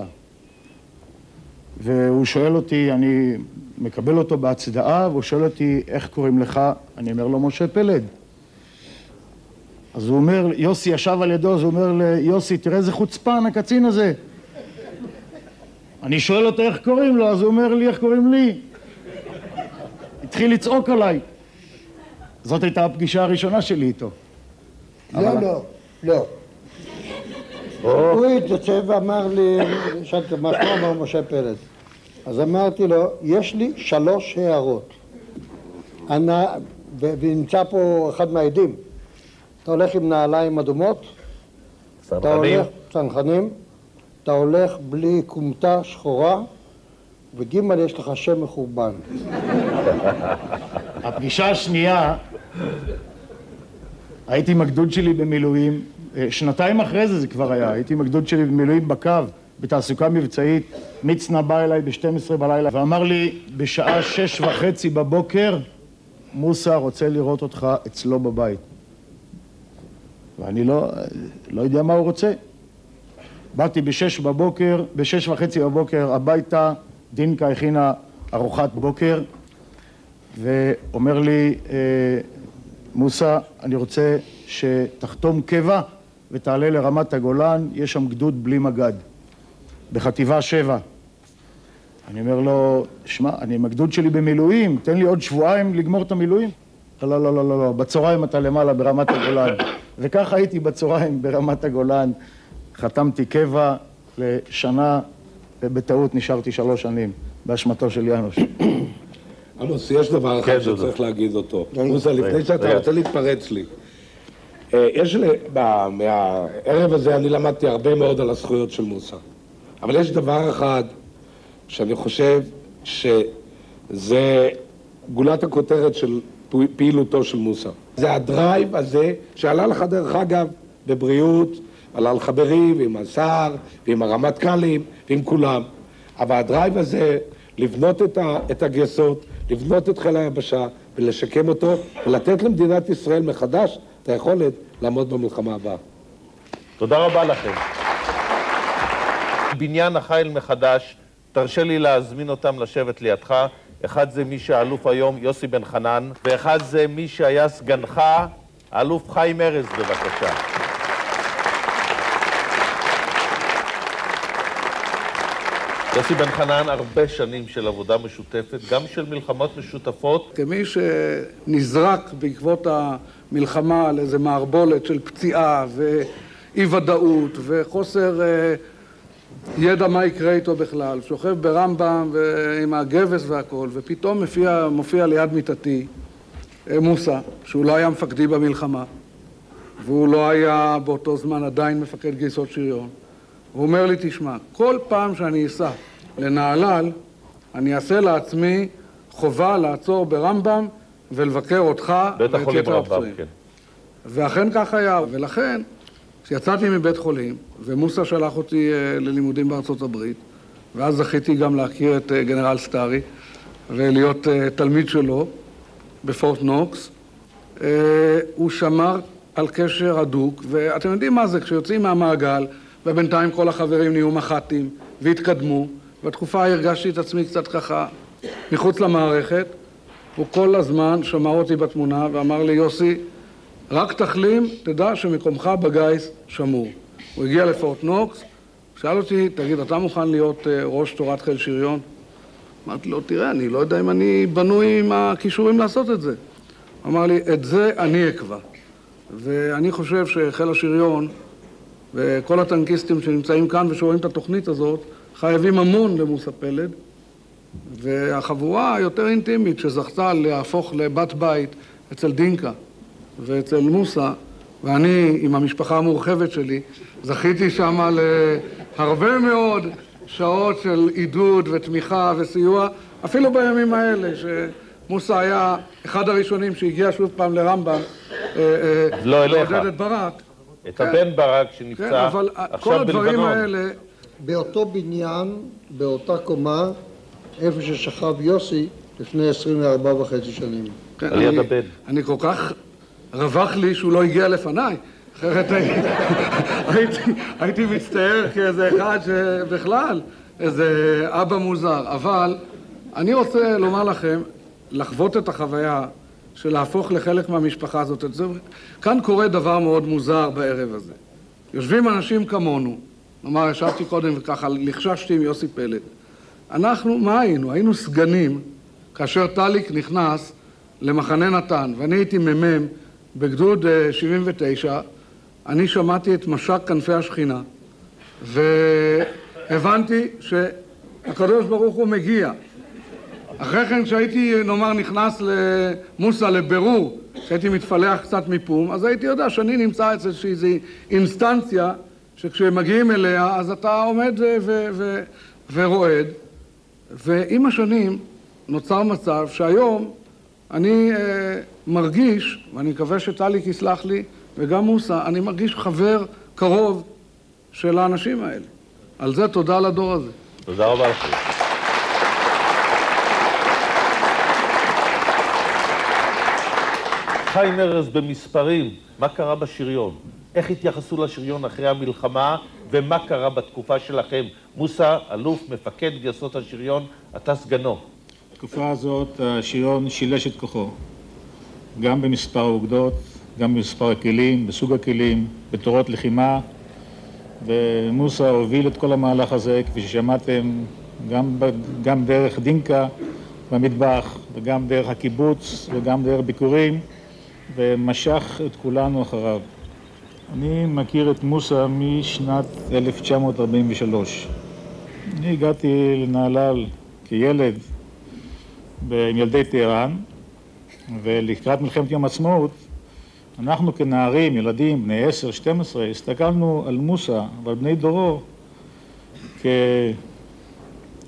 והוא שואל אותי, אני מקבל אותו בהצדעה, והוא שואל אותי, איך קוראים לך? אני אומר לו, משה פלד. אז הוא אומר, יוסי ישב על ידו, אז הוא אומר ליוסי, תראה איזה חוצפן הקצין הזה. אני שואל אותו, איך קוראים לו? אז הוא אומר לי, איך קוראים לי? התחיל לצעוק עליי. זאת הייתה הפגישה הראשונה שלי איתו. לא, לא, לא. הוא התייצב ואמר לי, שאלתי, מה שלא אמר משה פרץ? אז אמרתי לו, יש לי שלוש הערות. ונמצא פה אחד מהעדים. אתה הולך עם נעליים אדומות, אתה הולך צנחנים, אתה הולך בלי כומתה שחורה, וגימל יש לך שם מחורבן. הפגישה השנייה, הייתי עם הגדוד שלי במילואים, שנתיים אחרי זה זה כבר היה, הייתי עם הגדוד שלי במילואים בקו, בתעסוקה מבצעית, מצנע בא אליי ב-שתים עשרה בלילה, ואמר לי, בשעה שש וחצי בבוקר, מוסא רוצה לראות אותך אצלו בבית. ואני לא, לא יודע מה הוא רוצה. באתי בשש בבוקר, בשש וחצי בבוקר הביתה, דינקה הכינה ארוחת בוקר, ואומר לי, מוסא, אני רוצה שתחתום קבע ותעלה לרמת הגולן, יש שם גדוד בלי מגד, בחטיבה שבע. אני אומר לו, שמע, אני עם הגדוד שלי במילואים, תן לי עוד שבועיים לגמור את המילואים. לא, לא, לא, לא, לא, בצהריים אתה למעלה ברמת הגולן. וכך הייתי בצהריים ברמת הגולן, חתמתי קבע לשנה, ובטעות נשארתי שלוש שנים, באשמתו של יאנוש. אלוס, יש דבר אחד שצריך להגיד אותו. מוסא, לפני שאתה רוצה להתפרץ לי. יש לי, מהערב הזה אני למדתי הרבה מאוד על הזכויות של מוסא. אבל יש דבר אחד שאני חושב שזה גולת הכותרת של פעילותו של מוסא. זה הדרייב הזה שעלה לך דרך אגב בבריאות, עלה לך בריב עם השר ועם הרמטכ"לים ועם כולם. אבל הדרייב הזה לבנות את הגייסות, לבנות את חיל היבשה ולשקם אותו ולתת למדינת ישראל מחדש את היכולת לעמוד במלחמה הבאה. תודה רבה לכם. בניין החיל מחדש, תרשה לי להזמין אותם לשבת לידך. אחד זה מי שהאלוף היום, יוסי בן חנן, ואחד זה מי שהיה סגנך, האלוף חיים ארז, בבקשה. יוסי בן חנן, הרבה שנים של עבודה משותפת, גם של מלחמות משותפות. כמי שנזרק בעקבות המלחמה על איזו מערבולת של פציעה ואי-ודאות וחוסר ידע מה יקרה איתו בכלל, שוכב ברמב"ם עם הגבס והכל, ופתאום מופיע, מופיע ליד מיטתי מוסא, שהוא לא היה מפקדי במלחמה, והוא לא היה באותו זמן עדיין מפקד גייסות שריון. הוא אומר לי, תשמע, כל פעם שאני אסע לנהלל, אני אעשה לעצמי חובה לעצור ברמב"ם ולבקר אותך ואת יתר הפצועים. כן. ואכן כך היה, ולכן כשיצאתי מבית חולים, ומוסא שלח אותי ללימודים בארצות הברית, ואז זכיתי גם להכיר את גנרל סטארי, ולהיות תלמיד שלו בפורט נוקס. הוא שמר על קשר הדוק, ואתם יודעים מה זה, כשיוצאים מהמעגל, ובינתיים כל החברים נהיו מח"טים, והתקדמו, בתקופה הרגשתי את עצמי קצת ככה מחוץ למערכת, הוא כל הזמן שמע אותי בתמונה ואמר לי, יוסי, רק תחלים, תדע שמקומך בגייס שמור. הוא הגיע לפורט נוקס, שאל אותי, תגיד, אתה מוכן להיות ראש תורת חיל שריון? אמרתי לו, תראה, אני לא יודע אם אני בנוי עם הכישורים לעשות את זה. הוא אמר לי, את זה אני אקבע. ואני חושב שחיל השריון וכל הטנקיסטים שנמצאים כאן ושרואים את התוכנית הזאת חייבים המון למוסא פלד, והחבורה היותר אינטימית שזכתה להפוך לבת בית אצל דינקה ואצל מוסא, ואני, עם המשפחה המורחבת שלי, זכיתי שמה להרבה מאוד שעות של עידוד ותמיכה וסיוע, אפילו בימים האלה, שמוסא היה אחד הראשונים שהגיע שוב פעם לרמב"ם, לא אליך, לעודד את ברק. את הבן ברק שנפצע, כן, אבל כל הדברים האלה, באותו בניין, באותה קומה, איפה ששכב יוסי לפני עשרים וארבע וחצי שנים. על יד הבן. אני כל כך רווח לי שהוא לא הגיע לפניי, אחרת הייתי מצטער כאיזה אחד שבכלל, איזה אבא מוזר. אבל אני רוצה לומר לכם, לחוות את החוויה של להפוך לחלק מהמשפחה הזאת. כאן קורה דבר מאוד מוזר בערב הזה. יושבים אנשים כמונו, נאמר, ישבתי קודם וככה, לחששתי עם יוסי פלד. אנחנו, מה היינו? היינו סגנים, כאשר טליק נכנס למחנה נתן, ואני הייתי מ"מ בגדוד שבעים ותשע, אני שמעתי את משק כנפי השכינה, והבנתי שהקדוש ברוך הוא מגיע. אחרי כן, כשהייתי, נאמר, נכנס למוסה לבירור, כשהייתי מתפלח קצת מפום, אז הייתי יודע שאני נמצא אצל איזו אינסטנציה שכשמגיעים אליה, אז אתה עומד ורועד. ועם השנים נוצר מצב שהיום אני אה, מרגיש, ואני מקווה שטליק יסלח לי, וגם מוסה, אני מרגיש חבר קרוב של האנשים האלה. על זה תודה לדור הזה. תודה רבה לכם. חיים ארז, במספרים, מה קרה בשריון? איך התייחסו לשריון אחרי המלחמה, ומה קרה בתקופה שלכם? מוסה, אלוף, מפקד גייסות השריון, אתה סגנו. בתקופה הזאת השריון שילש את כוחו, גם במספר האוגדות, גם במספר הכלים, בסוג הכלים, בתורות לחימה, ומוסה הוביל את כל המהלך הזה, כפי ששמעתם, גם, גם דרך דינקה במטבח, וגם דרך הקיבוץ, וגם דרך ביקורים, ומשך את כולנו אחריו. אני מכיר את מוסה משנת אלף תשע מאות ארבעים ושלוש. אני הגעתי לנהלל כילד עם ילדי טהרן, ולקראת מלחמת יום העצמאות, אנחנו כנערים, ילדים, בני עשר שתים עשרה, הסתכלנו על מוסה ועל בני דורו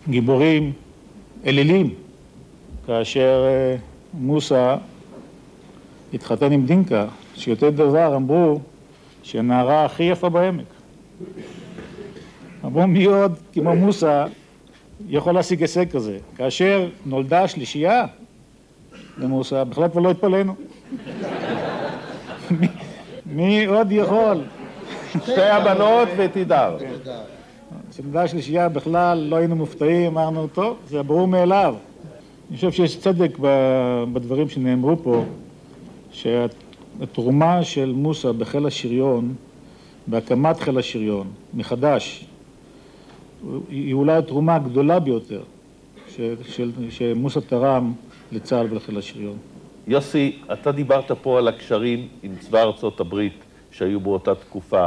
כגיבורים אלילים, כאשר מוסה התחתן עם דינקה, שיותר דבר אמרו שהנערה הכי יפה בעמק. אמרו מי עוד כמו מוסה יכול להשיג הישג כזה. כאשר נולדה שלישייה למוסה, בכלל כבר לא התפלאנו. מי, מי עוד יכול? שתי הבנות ותידר. כשנולדה שלישייה בכלל לא היינו מופתעים, אמרנו, טוב, זה ברור מאליו. אני חושב שיש צדק בדברים שנאמרו פה, שהתרומה של מוסה בחיל השריון, בהקמת חיל השריון מחדש, היא אולי התרומה הגדולה ביותר ש, של, שמוסה תרם לצה"ל ולחיל השריון. יוסי, אתה דיברת פה על הקשרים עם צבא ארצות הברית שהיו באותה תקופה.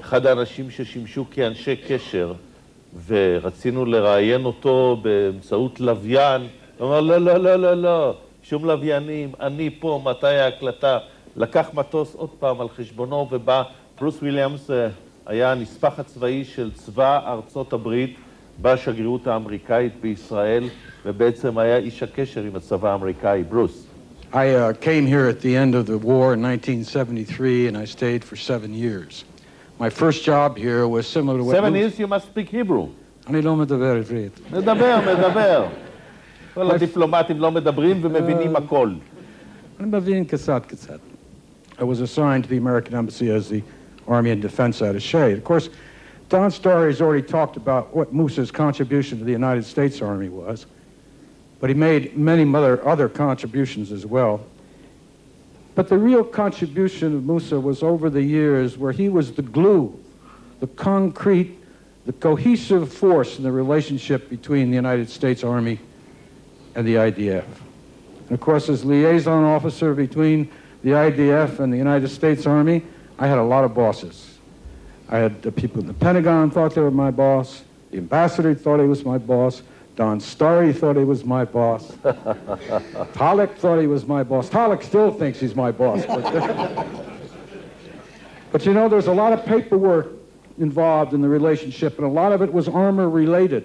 אחד האנשים ששימשו כאנשי קשר, ורצינו לראיין אותו באמצעות לוויין, הוא אמר, לא, לא, לא, לא, לא. שום לוויינים, אני פה, מתי ההקלטה, לקח מטוס עוד פעם על חשבונו ובא. ברוס וויליאמס היה הנספח הצבאי של צבא ארצות הברית בשגרירות האמריקאית בישראל, ובעצם היה איש הקשר עם הצבא האמריקאי. ברוס. I uh, came here at the end of the war in nineteen seventy-three and I stayed for seven years. My first job here was similar to what... Seven years you must speak Hebrew. אני לא מדבר עברית. מדבר, מדבר. כל הדיפלומטים לא מדברים ומבינים הכל. אני מבין קצת קצת. I was assigned to the American Embassy as the Army and Defense Attaché. Of course, Don Starry has already talked about what Musa's contribution to the United States Army was, but he made many other contributions as well. But the real contribution of Musa was over the years where he was the glue, the concrete, the cohesive force in the relationship between the United States Army and the I D F. And of course, as liaison officer between the I D F and the United States Army, I had a lot of bosses. I had the people in the Pentagon thought they were my boss, the ambassador thought he was my boss, Don Starry thought he was my boss, Talik thought he was my boss. Talik still thinks he's my boss. But, but you know, there's a lot of paperwork involved in the relationship, and a lot of it was armor-related.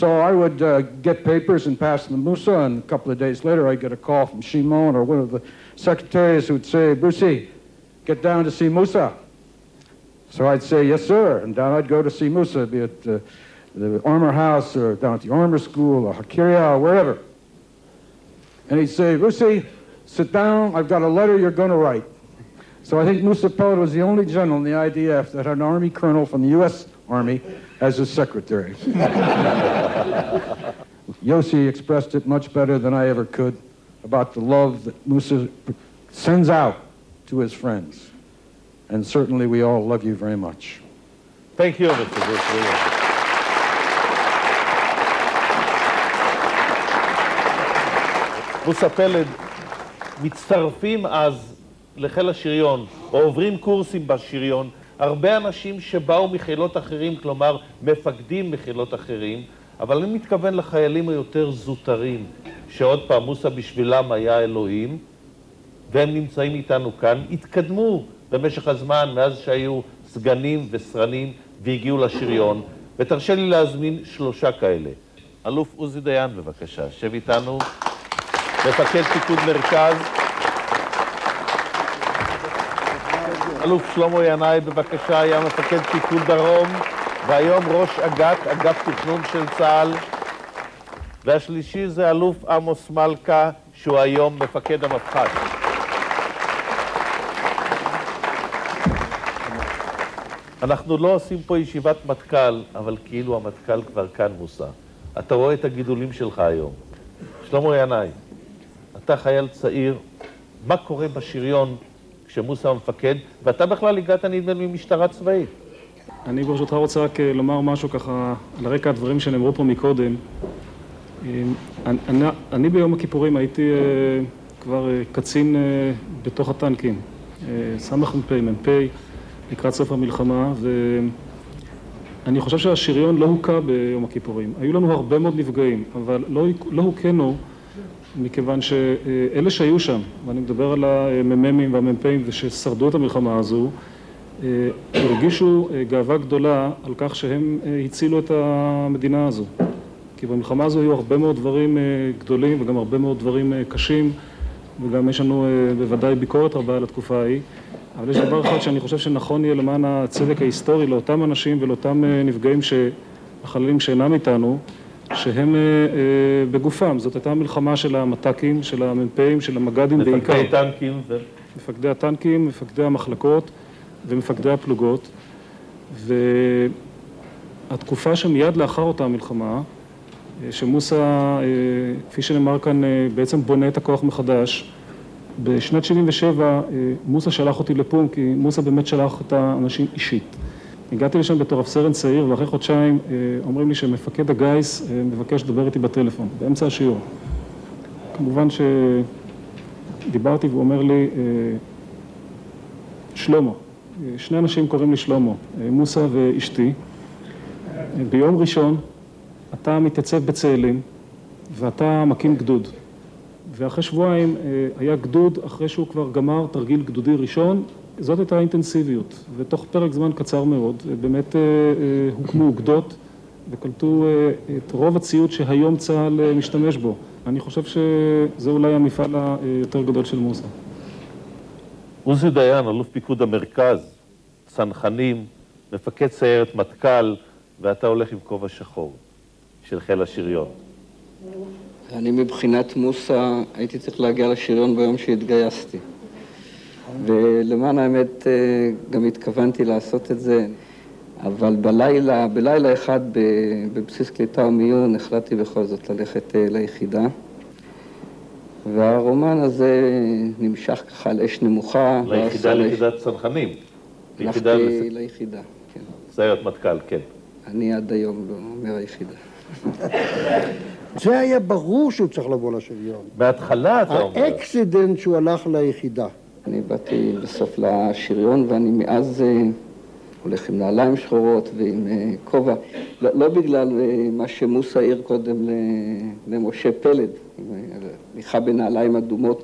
So I would uh, get papers and pass them to Musa, and a couple of days later I'd get a call from Shimon or one of the secretaries who would say, Brucey, get down to see Musa. So I'd say, yes, sir, and down I'd go to see Musa, be it uh, the Armor House or down at the Armor School or Hakiria or wherever. And he'd say, Brucey, sit down, I've got a letter you're going to write. So I think Musa Peled was the only general in the I D F that had an Army colonel from the U S Army as a secretary. Yossi expressed it much better than I ever could about the love that Musa sends out to his friends. And certainly we all love you very much. Thank you, Mister Bruce Williams. מוסא פלד, מצטרפים אז לחיל השריון, או עוברים קורסים בשריון, הרבה אנשים שבאו מחילות אחרים, כלומר מפקדים מחילות אחרים, אבל אני מתכוון לחיילים היותר זוטרים, שעוד פעם מוסא בשבילם היה אלוהים, והם נמצאים איתנו כאן, התקדמו במשך הזמן מאז שהיו סגנים וסרנים והגיעו לשריון, ותרשה לי להזמין שלושה כאלה. אלוף עוזי דיין, בבקשה, שב איתנו, מפקד פיקוד מרכז. אלוף שלמה ינאי, בבקשה, היה מפקד פיקוד דרום, והיום ראש אג"ת, אגף תכנון של צה"ל. והשלישי זה אלוף עמוס מלכה, שהוא היום מפקד המפח"ת. אנחנו לא עושים פה ישיבת מטכ"ל, אבל כאילו המטכ"ל כבר כאן, מוסא. אתה רואה את הגידולים שלך היום. שלמה ינאי, אתה חייל צעיר, מה קורה בשריון כשמוסא המפקד, ואתה בכלל הגעת נדמה ממשטרה צבאית? אני ברשותך רוצה רק לומר משהו ככה על הרקע הדברים שנאמרו פה מקודם. אני, אני, אני ביום הכיפורים הייתי כבר קצין בתוך הטנקים, סמ"ך מ"פ, מ"פ, לקראת סוף המלחמה, ואני חושב שהשריון לא הוקע ביום הכיפורים. היו לנו הרבה מאוד נפגעים, אבל לא, לא הוקענו מכיוון שאלה שהיו שם, ואני מדבר על המ"מים והמ"פים ששרדו את המלחמה הזו, הרגישו גאווה גדולה על כך שהם הצילו את המדינה הזו. כי במלחמה הזו היו הרבה מאוד דברים גדולים וגם הרבה מאוד דברים קשים, וגם יש לנו בוודאי ביקורת רבה על התקופה ההיא. אבל יש דבר אחד שאני חושב שנכון יהיה למען הצדק ההיסטורי לאותם אנשים ולאותם נפגעים החללים שאינם איתנו, שהם בגופם. זאת הייתה המלחמה של המת"קים, של המ"פים, של המג"דים בעיקר. מפקדי הטנקים ו... מפקדי הטנקים, מפקדי המחלקות ומפקדי הפלוגות. והתקופה שמיד לאחר אותה המלחמה, שמוסא, כפי שנאמר כאן, בעצם בונה את הכוח מחדש. בשנת שבעים ושבע מוסא שלח אותי לפום, כי מוסא באמת שלח את האנשים אישית. הגעתי לשם בתור רב-סרן צעיר, ואחרי חודשיים אומרים לי שמפקד הגיס מבקש לדבר איתי בטלפון, באמצע השיעור. כמובן שדיברתי והוא אומר לי, שלמה, שני אנשים קוראים לי שלמה, מוסא ואשתי. ביום ראשון אתה מתייצב בצאלים ואתה מקים גדוד. ואחרי שבועיים היה גדוד אחרי שהוא כבר גמר תרגיל גדודי ראשון. זאת הייתה האינטנסיביות, ותוך פרק זמן קצר מאוד באמת הוקמו אוגדות וקלטו את רוב הציוד שהיום צה"ל משתמש בו. אני חושב שזה אולי המפעל היותר גדול של מוסא. עוזי דיין, אלוף פיקוד המרכז, צנחנים, מפקד סיירת מטכ"ל, ואתה הולך עם כובע שחור של חיל השריון. אני מבחינת מוסא הייתי צריך להגיע לשריון ביום שהתגייסתי. ולמען האמת גם התכוונתי לעשות את זה, אבל בלילה, בלילה אחד בבסיס קליטה ומיון החלטתי בכל זאת ללכת ליחידה. והרומן הזה נמשך ככה על אש נמוכה. ליחידה, ליחידת צנחנים. הלכתי ליחידה, כן. סיירת מטכ"ל, כן. אני עד היום לא אומר היחידה. זה היה ברור שהוא צריך לבוא לשריון. בהתחלה אתה אומר. האקסידנט שהוא הלך ליחידה. אני באתי בסוף לשריון, ואני מאז הולך עם נעליים שחורות ועם כובע. לא, לא בגלל מה שמוסא העיר קודם למשה פלד, הליכה בנעליים אדומות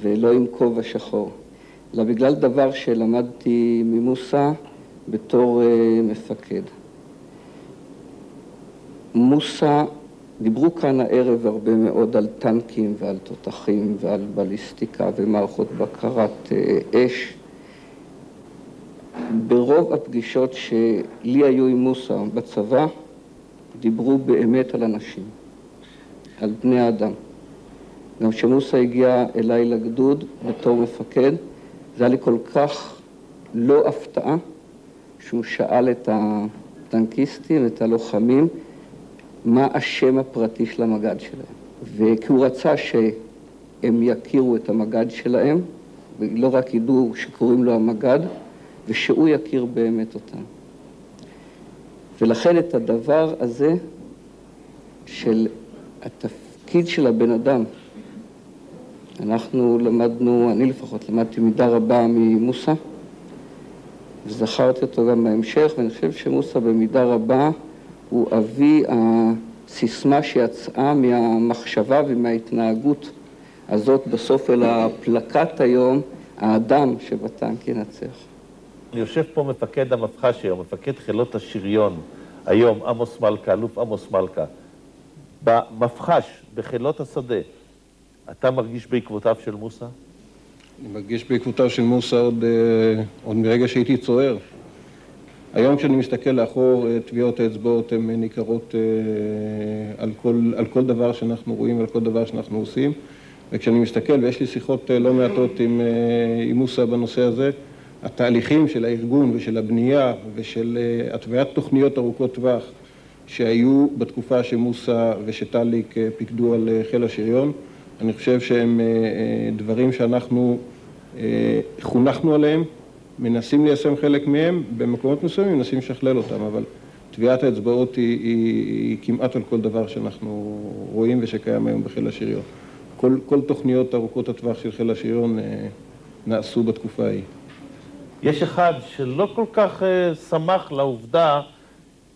ולא עם כובע שחור, אלא בגלל דבר שלמדתי ממוסא בתור מפקד. מוסא, דיברו כאן הערב הרבה מאוד על טנקים ועל תותחים ועל בליסטיקה ומערכות בקרת אש. ברוב הפגישות שלי היו עם מוסא בצבא, דיברו באמת על אנשים, על בני האדם. גם כשמוסא הגיע אליי לגדוד בתור מפקד, זה היה לי כל כך לא הפתעה שהוא שאל את הטנקיסטים, את הלוחמים, מה השם הפרטי של המג"ד שלהם. וכי הוא רצה שהם יכירו את המג"ד שלהם, ולא רק ידעו שקוראים לו המג"ד, ושהוא יכיר באמת אותם. ולכן את הדבר הזה של התפקיד של הבן אדם, אנחנו למדנו, אני לפחות למדתי מידה רבה ממוסא, וזכרתי אותו גם בהמשך, ואני חושב שמוסא במידה רבה הוא אבי הסיסמה שיצאה מהמחשבה ומההתנהגות הזאת בסוף אל הפלקט היום, האדם שבטנק ינצח. יושב פה מפקד המפח"שי, מפקד חילות השריון, היום עמוס מלכה, אלוף עמוס מלכה. במפח"ש, בחילות השדה, אתה מרגיש בעקבותיו של מוסא? אני מרגיש בעקבותיו של מוסא עוד, עוד מרגע שהייתי צוער. היום כשאני מסתכל לאחור, טביעות האצבעות הן ניכרות על כל, על כל דבר שאנחנו רואים, על כל דבר שאנחנו עושים. וכשאני מסתכל, ויש לי שיחות לא מעטות עם, עם מוסא בנושא הזה, התהליכים של הארגון ושל הבנייה ושל התוויית תוכניות ארוכות טווח שהיו בתקופה שמוסא ושטליק פיקדו על חיל השריון, אני חושב שהם דברים שאנחנו חונכנו עליהם, מנסים ליישם חלק מהם, במקומות מסוימים מנסים לשכלל אותם, אבל טביעת האצבעות היא, היא, היא כמעט על כל דבר שאנחנו רואים ושקיים היום בחיל השריון. כל, כל תוכניות ארוכות הטווח של חיל השריון נעשו בתקופה ההיא. יש אחד שלא כל כך שמח לעובדה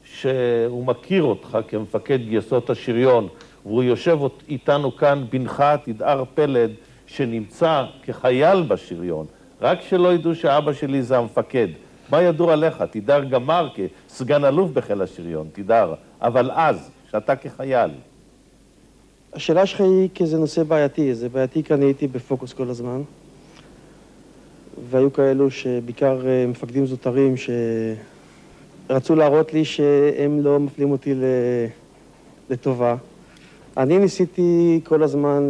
שהוא מכיר אותך כמפקד גייסות השריון, והוא יושב איתנו כאן בנך תדהר פלד, שנמצא כחייל בשריון. רק שלא ידעו שאבא שלי זה המפקד. מה ידעו עליך? תדהר גמר כסגן אלוף בחיל השריון, תדהר. אבל אז, שאתה כחייל. השאלה שלך היא כי זה נושא בעייתי. זה בעייתי כי אני הייתי בפוקוס כל הזמן. והיו כאלו שבעיקר מפקדים זוטרים שרצו להראות לי שהם לא מפלים אותי לטובה. אני ניסיתי כל הזמן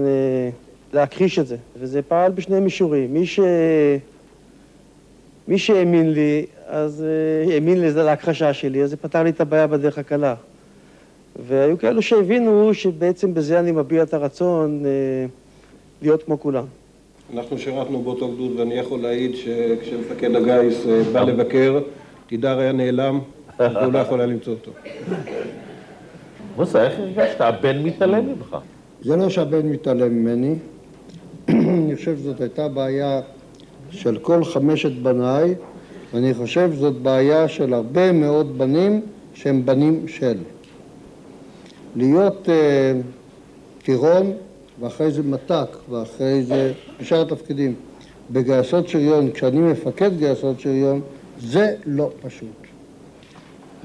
להכחיש את זה, וזה פעל בשני מישורים. מי ש... מי שהאמין לי, אז האמין לי להכחשה שלי, אז זה פתר לי את הבעיה בדרך הקלה. והיו כאלו שהבינו שבעצם בזה אני מביע את הרצון להיות כמו כולם. אנחנו שירתנו באותו גדוד, ואני יכול להעיד שכשמפקד הגיס בא לבקר, תדהר היה נעלם, והוא לא יכול היה למצוא אותו. מוסא, איך הרגשת? הבן מתעלם ממך. זה לא שהבן מתעלם ממני. אני חושב שזאת הייתה בעיה של כל חמשת בניי, ואני חושב שזאת בעיה של הרבה מאוד בנים שהם בנים של. להיות טירון, ואחרי זה מתק, ואחרי זה שאר התפקידים. בגייסות שריון, כשאני מפקד גייסות שריון, זה לא פשוט.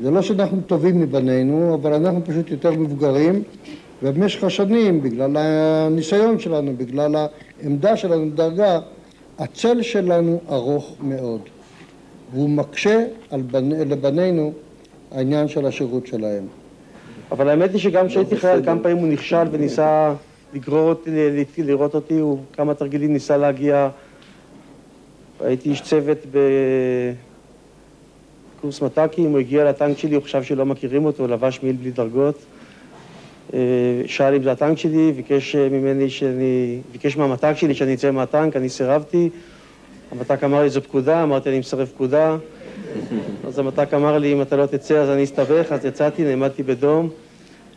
זה לא שאנחנו טובים מבנינו, אבל אנחנו פשוט יותר מבוגרים, ובמשך השנים, בגלל הניסיון שלנו, בגלל העמדה שלנו בדרגה, הצל שלנו ארוך מאוד. והוא מקשה על בני, לבנינו העניין של השירות שלהם. אבל האמת היא שגם כשהייתי חייל, כמה פעמים הוא נכשל וניסה לגרור אותי, לראות אותי, הוא כמה תרגילים ניסה להגיע. הייתי איש צוות בקורס מת"קים, הוא הגיע לטנק שלי, הוא חשב שלא מכירים אותו, הוא לבש מעיל בלי דרגות. שאל אם זה הטנק שלי, ביקש ממני שאני... ביקש מהמת"ק שלי שאני אצא מהטנק, אני סירבתי. המת"ק אמר לי, זו פקודה, אמרתי, אני מסרב פקודה. אז המת"ק אמר לי, אם אתה לא תצא, אז אני אסתבך, אז יצאתי, נעמדתי בדום.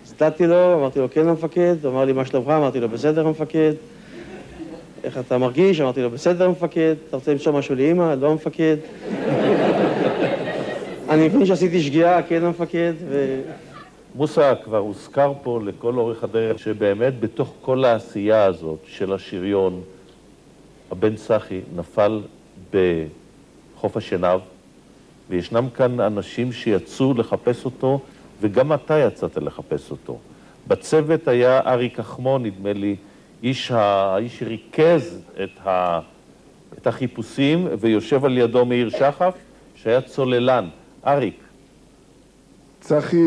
הצדדתי לו, אמרתי לו, כן המפקד, הוא אמר לי, מה שלומך? אמרתי לו, בסדר המפקד. איך אתה מרגיש? אמרתי לו, בסדר המפקד. אתה רוצה למצוא משהו לאמא? לא המפקד. אני מבין שעשיתי שגיאה, כן המפקד, ו... מוסא, כבר הוזכר פה לכל אורך הדרך, שבאמת בתוך כל העשייה הזאת של השריון, הבן צחי נפל בחוף השנהב, וישנם כאן אנשים שיצאו לחפש אותו, וגם אתה יצאת לחפש אותו. בצוות היה ארי כחמון, נדמה לי, איש שריכז את, ה... את החיפושים, ויושב על ידו מאיר שחף, שהיה צוללן. אריק. צחי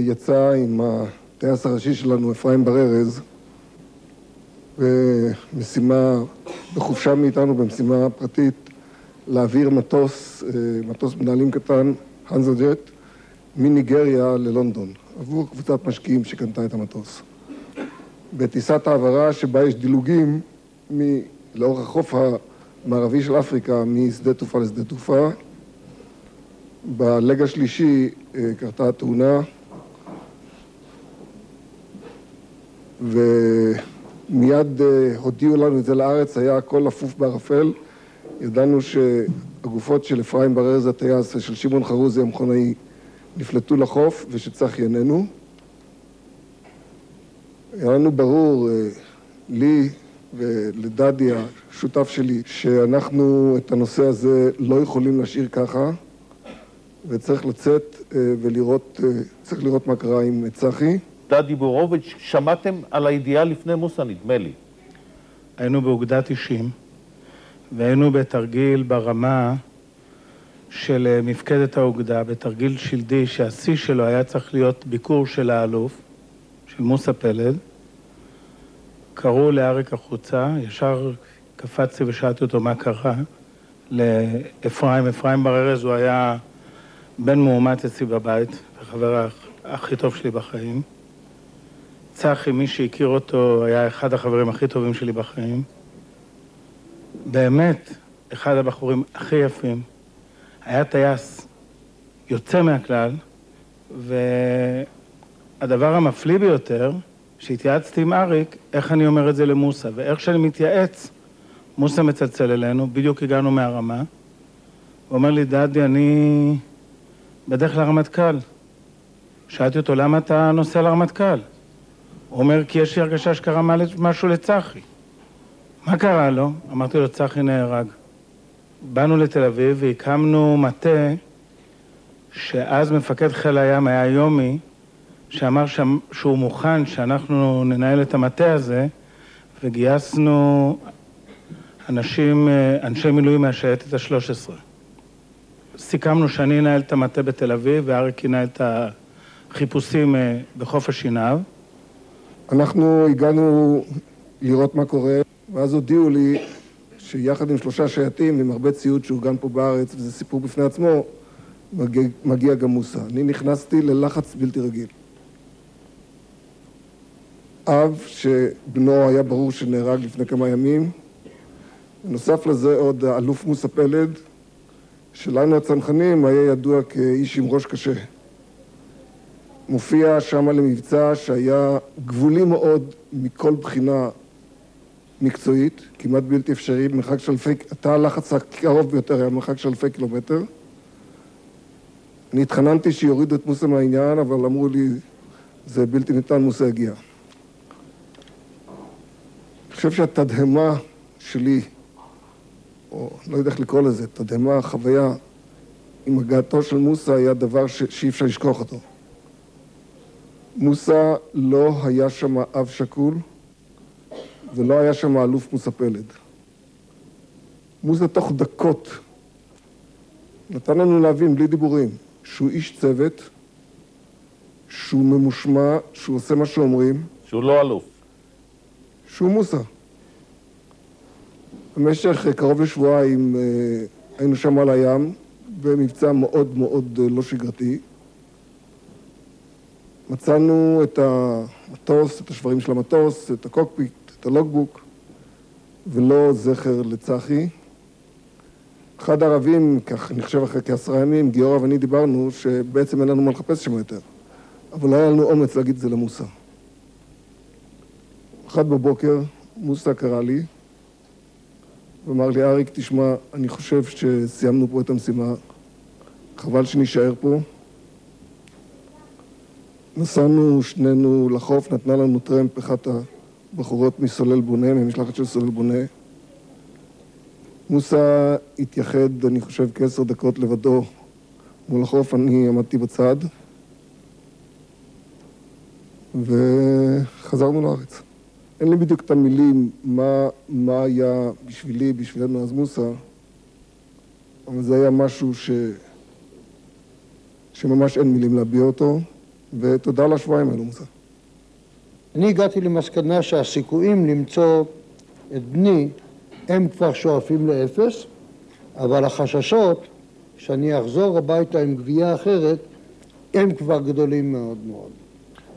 יצא עם הטייס הראשי שלנו, אפרים בר ארז, במשימה, בחופשה מאיתנו, במשימה פרטית, להעביר מטוס, מטוס מנהלים קטן, הנזו ג'ט, מניגריה ללונדון, עבור קבוצת משקיעים שקנתה את המטוס. בטיסת העברה שבה יש דילוגים מ... לאורך החוף המערבי של אפריקה, משדה תעופה לשדה תעופה. בלג השלישי קרתה התאונה, מיד הודיעו לנו את זה לארץ, היה הכל אפוף בערפל. ידענו שהגופות של אפרים בררז הטייס ושל שמעון חרוזי המכונאי נפלטו לחוף ושצח יננו. היה לנו ברור, לי ולדדי השותף שלי, שאנחנו את הנושא הזה לא יכולים להשאיר ככה, וצריך לצאת ולראות, צריך לראות מה קרה עם צחי. דדי בורוביץ', שמעתם על הידיעה לפני מוסא, נדמה לי. היינו באוגדה תשעים, והיינו בתרגיל ברמה של מפקדת האוגדה, בתרגיל שלדי שהשיא שלו היה צריך להיות ביקור של האלוף, של מוסא פלד. קראו לאריק החוצה, ישר קפצתי ושאלתי אותו מה קרה. לאפריים, אפרים בררז, הוא היה בן מאומץ אצלי בבית, וחבר הכי טוב שלי בחיים. צחי, מי שהכיר אותו, היה אחד החברים הכי טובים שלי בחיים. באמת, אחד הבחורים הכי יפים. היה טייס יוצא מהכלל, והדבר המפליא ביותר, שהתייעצתי עם אריק, איך אני אומר את זה למוסא, ואיך שאני מתייעץ, מוסא מצלצל אלינו, בדיוק הגענו מהרמה, הוא אומר לי, דדי, אני בדרך לרמטכ"ל. שאלתי אותו, למה אתה נוסע לרמטכ"ל? הוא אומר, כי יש לי הרגשה שקרה משהו לצחי. מה קרה לו? אמרתי לו, צחי נהרג. באנו לתל אביב והקמנו מטה, שאז מפקד חיל הים היה יומי, שאמר שהוא מוכן שאנחנו ננהל את המטה הזה, וגייסנו אנשים, אנשי מילואים מהשייטת ה-שלוש עשרה. סיכמנו שאני אנהל את המטה בתל אביב, ואריק ינהל את החיפושים בחוף השנהב. אנחנו הגענו לראות מה קורה, ואז הודיעו לי שיחד עם שלושה שייטים, עם הרבה ציוד שאורגן פה בארץ, וזה סיפור בפני עצמו, מגיע, מגיע גם מוסא. אני נכנסתי ללחץ בלתי רגיל. אב שבנו היה ברור שנהרג לפני כמה ימים, נוסף לזה עוד האלוף מוסא פלד, שלנו הצנחנים היה ידוע כאיש עם ראש קשה. מופיע שמה למבצע שהיה גבולי מאוד מכל בחינה מקצועית, כמעט בלתי אפשרי, במרחק של אלפי, התא הלחץ הקרוב ביותר היה במרחק של אלפי קילומטר. אני התחננתי שיורידו את מוסא מהעניין, אבל אמרו לי, זה בלתי ניתן, מוסא יגיע. אני חושב שהתדהמה שלי, או לא יודע איך לקרוא לזה, תדהמה, חוויה עם הגעתו של מוסא היה דבר ש... שאי אפשר לשכוח אותו. מוסא לא היה שם אב שכול, ולא היה שם אלוף מוסא פלד. מוסא תוך דקות נתן לנו להבין, בלי דיבורים, שהוא איש צוות, שהוא ממושמע, שהוא עושה מה שאומרים. שהוא לא אלוף. שהוא מוסא. במשך קרוב לשבועיים היינו שם על הים, במבצע מאוד מאוד לא שגרתי. מצאנו את המטוס, את השברים של המטוס, את הקוקפיט, את הלוגבוק, ולא זכר לצחי. אחד הערבים, כך אני חושב אחרי כעשרה ימים, גיורא ואני דיברנו שבעצם אין לנו מה לחפש שם יותר, אבל היה לנו אומץ להגיד את זה למוסא. אחד בבוקר, מוסא קרא לי, ואמר לי, אריק, תשמע, אני חושב שסיימנו פה את המשימה, חבל שנשאר פה. נסענו שנינו לחוף, נתנה לנו טרמפ אחת הבחורות מסולל בונה, ממשלחת של סולל בונה. מוסא התייחד, אני חושב, כעשר דקות לבדו מול החוף, אני עמדתי בצד, וחזרנו לארץ. אין לי בדיוק את המילים מה, מה היה בשבילי, בשבילנו אז מוסא, אבל זה היה משהו ש... שממש אין מילים להביע אותו, ותודה על השבועיים האלו, מוסא. אני הגעתי למסקנה שהסיכויים למצוא את בני הם כבר שואפים לאפס, אבל החששות שאני אחזור הביתה עם גבייה אחרת, הם כבר גדולים מאוד מאוד.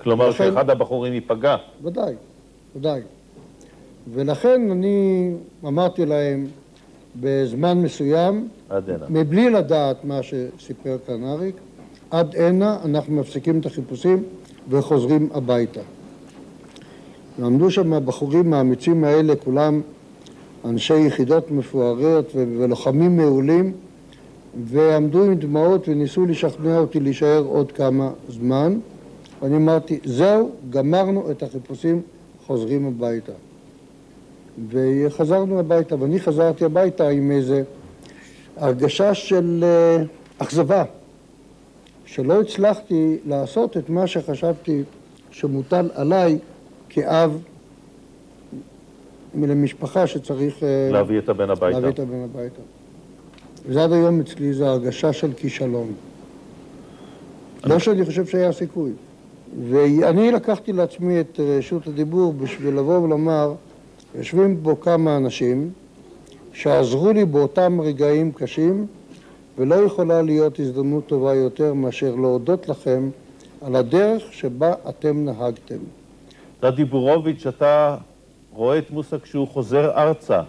כלומר, ולכן... שאחד הבחורים ייפגע? ודאי, ודאי. ולכן אני אמרתי להם בזמן מסוים, עד הנה. מבלי לדעת מה שסיפר כאן אריק, עד הנה אנחנו מפסיקים את החיפושים וחוזרים הביתה. ועמדו שם הבחורים האמיצים האלה, כולם אנשי יחידות מפוארות ולוחמים מעולים, ועמדו עם דמעות וניסו לשכנע אותי להישאר עוד כמה זמן. ואני אמרתי, זהו, גמרנו את החיפושים, חוזרים הביתה. וחזרנו הביתה, ואני חזרתי הביתה עם איזו הרגשה של אכזבה, שלא הצלחתי לעשות את מה שחשבתי שמוטל עליי כאב מלמשפחה שצריך להביא את הבן הביתה. להביא את הבן הביתה. וזה עד היום אצלי, זו הרגשה של כישלון. לא שאני חושב שהיה סיכוי. ואני לקחתי לעצמי את רשות הדיבור בשביל לבוא ולומר, יושבים פה כמה אנשים שעזרו לי באותם רגעים קשים, ולא יכולה להיות הזדמנות טובה יותר מאשר להודות לכם על הדרך שבה אתם נהגתם. דדי בורוביץ', אתה רואה את מוסא כשהוא חוזר ארצה.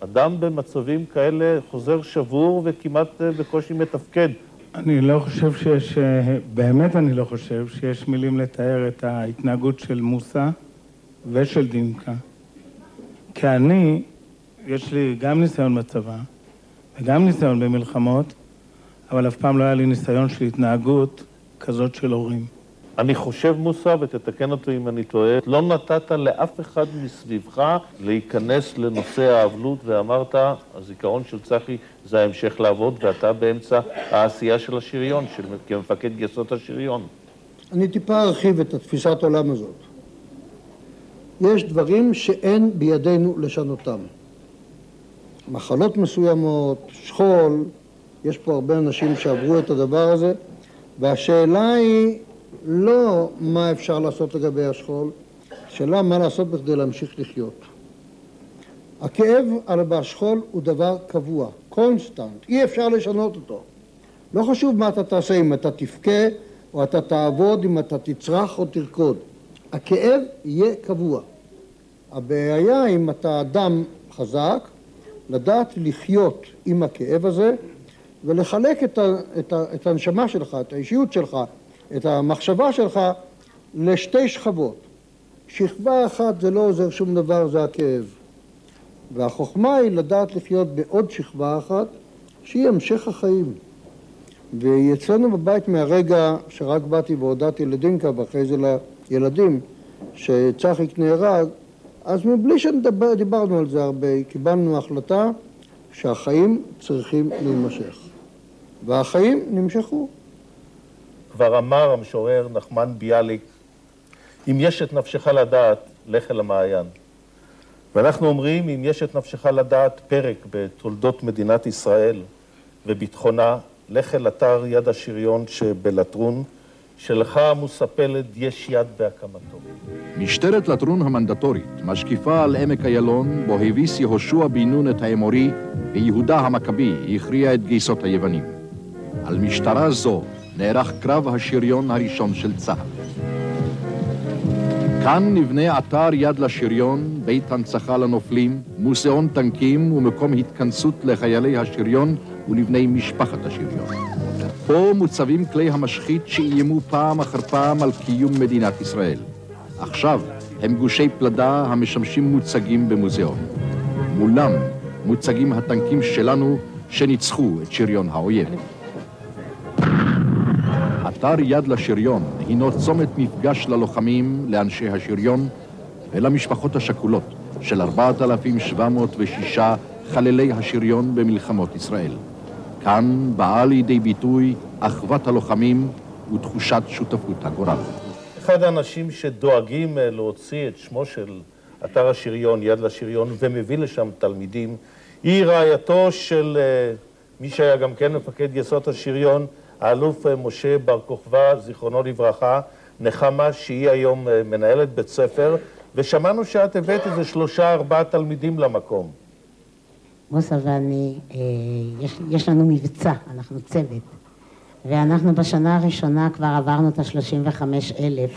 אדם במצבים כאלה חוזר שבור וכמעט בקושי מתפקד. אני לא חושב שיש, באמת אני לא חושב שיש מילים לתאר את ההתנהגות של מוסא ושל דינקה. כי אני, יש לי גם ניסיון בצבא וגם ניסיון במלחמות, אבל אף פעם לא היה לי ניסיון של התנהגות כזאת של הורים. אני חושב, מוסא, ותתקן אותו אם אני טועה, לא נתת לאף אחד מסביבך להיכנס לנושא האבלות, ואמרת, הזיכרון של צחי זה ההמשך לעבוד, ואתה באמצע העשייה של השריון, של... כמפקד גייסות השריון. אני טיפה ארחיב את התפיסת העולם הזאת. יש דברים שאין בידינו לשנותם. מחלות מסוימות, שכול, יש פה הרבה אנשים שעברו את הדבר הזה, והשאלה היא לא מה אפשר לעשות לגבי השכול, השאלה מה לעשות בכדי להמשיך לחיות. הכאב על השכול הוא דבר קבוע, קונסטנט, אי אפשר לשנות אותו. לא חשוב מה אתה תעשה, אם אתה תפקה או אתה תעבוד, אם אתה תצרח או תרקוד. הכאב יהיה קבוע. הבעיה אם אתה אדם חזק, לדעת לחיות עם הכאב הזה ולחלק את, ה, את, ה, את הנשמה שלך, את האישיות שלך, את המחשבה שלך לשתי שכבות. שכבה אחת זה לא עוזר שום דבר, זה הכאב. והחוכמה היא לדעת לחיות בעוד שכבה אחת שהיא המשך החיים. ויצאנו בבית מהרגע שרק באתי והודעתי לדינקה ואחרי זה לילדים שצחיק נהרג, אז מבלי שדיברנו על זה הרבה, קיבלנו החלטה שהחיים צריכים להימשך. והחיים נמשכו. כבר אמר המשורר נחמן ביאליק, אם יש את נפשך לדעת, לך אל המעיין. ואנחנו אומרים, אם יש את נפשך לדעת פרק בתולדות מדינת ישראל וביטחונה, לך אל אתר יד השריון שבלטרון, שלך מוסא פלד יש יד בהקמתו. משטרת לטרון המנדטורית משקיפה על עמק איילון, בו הביס יהושע בן נון את האמורי, ויהודה המכבי הכריע את גייסות היוונים. על משטרה זו נערך קרב השריון הראשון של צה"ל. כאן נבנה אתר יד לשריון, בית הנצחה לנופלים, מוזיאון טנקים ומקום התכנסות לחיילי השריון ולבני משפחת השריון. פה מוצבים כלי המשחית שאיימו פעם אחר פעם על קיום מדינת ישראל. עכשיו הם גושי פלדה המשמשים מוצגים במוזיאון. מולם מוצגים הטנקים שלנו שניצחו את שריון האויב. אתר יד לשריון הינו צומת מפגש ללוחמים, לאנשי השריון ולמשפחות השכולות של ארבעת אלפים שבע מאות ושש חללי השריון במלחמות ישראל. כאן באה לידי ביטוי אחוות הלוחמים ותחושת שותפות הגורל. אחד האנשים שדואגים להוציא את שמו של אתר השריון, יד לשריון, ומביא לשם תלמידים, היא רעייתו של מי שהיה גם כן מפקד גייסות השריון, האלוף משה בר כוכבא, זיכרונו לברכה, נחמה, שהיא היום מנהלת בית ספר, ושמענו שאת הבאת איזה שלושה ארבעה תלמידים למקום. מוסא ואני, אה, יש, יש לנו מבצע, אנחנו צוות, ואנחנו בשנה הראשונה כבר עברנו את ה-שלושים וחמישה אלף,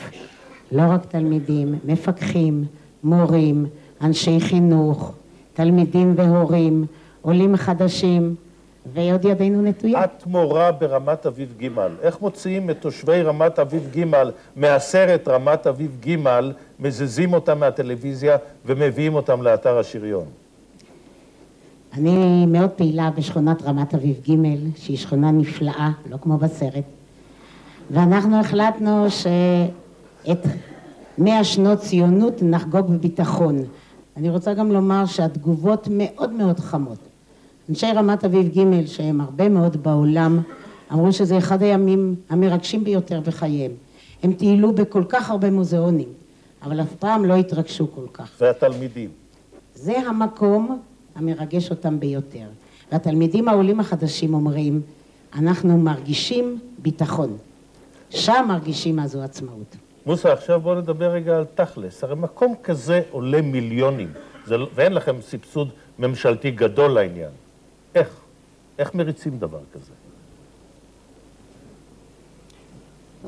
לא רק תלמידים, מפקחים, מורים, אנשי חינוך, תלמידים והורים, עולים חדשים, ועוד ידינו נטויה. את מורה ברמת אביב ג', איך מוציאים את תושבי רמת אביב ג' מהסרט רמת אביב ג', מזזים אותם מהטלוויזיה ומביאים אותם לאתר השריון? אני מאוד פעילה בשכונת רמת אביב ג', שהיא שכונה נפלאה, לא כמו בסרט, ואנחנו החלטנו שאת מאה שנות ציונות נחגוג בביטחון. אני רוצה גם לומר שהתגובות מאוד מאוד חמות. אנשי רמת אביב ג' שהם הרבה מאוד בעולם, אמרו שזה אחד הימים המרגשים ביותר בחייהם. הם טיילו בכל כך הרבה מוזיאונים, אבל אף פעם לא התרגשו כל כך. והתלמידים? זה המקום המרגש אותם ביותר. והתלמידים העולים החדשים אומרים, אנחנו מרגישים ביטחון. שם מרגישים מה זו עצמאות. מוסא, עכשיו בואו נדבר רגע על תכלס. הרי מקום כזה עולה מיליונים, זה, ואין לכם סבסוד ממשלתי גדול לעניין. איך? איך מריצים דבר כזה?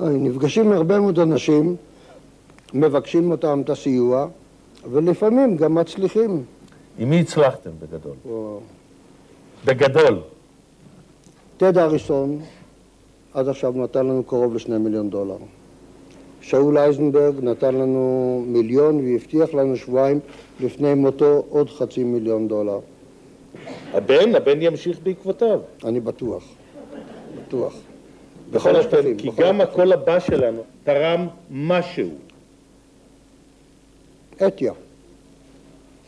נפגשים הרבה מאוד אנשים, מבקשים אותם את הסיוע, ולפעמים גם מצליחים. עם מי הצלחתם בגדול? או... בגדול. תדע הראשון, עד עכשיו נתן לנו קרוב לשני מיליון דולר. שאול אייזנברג נתן לנו מיליון והבטיח לנו שבועיים לפני מותו עוד חצי מיליון דולר. הבן, הבן ימשיך בעקבותיו. אני בטוח, בטוח. בכל השפעים. כי גם הקול הבא שלנו תרם משהו. אתיה.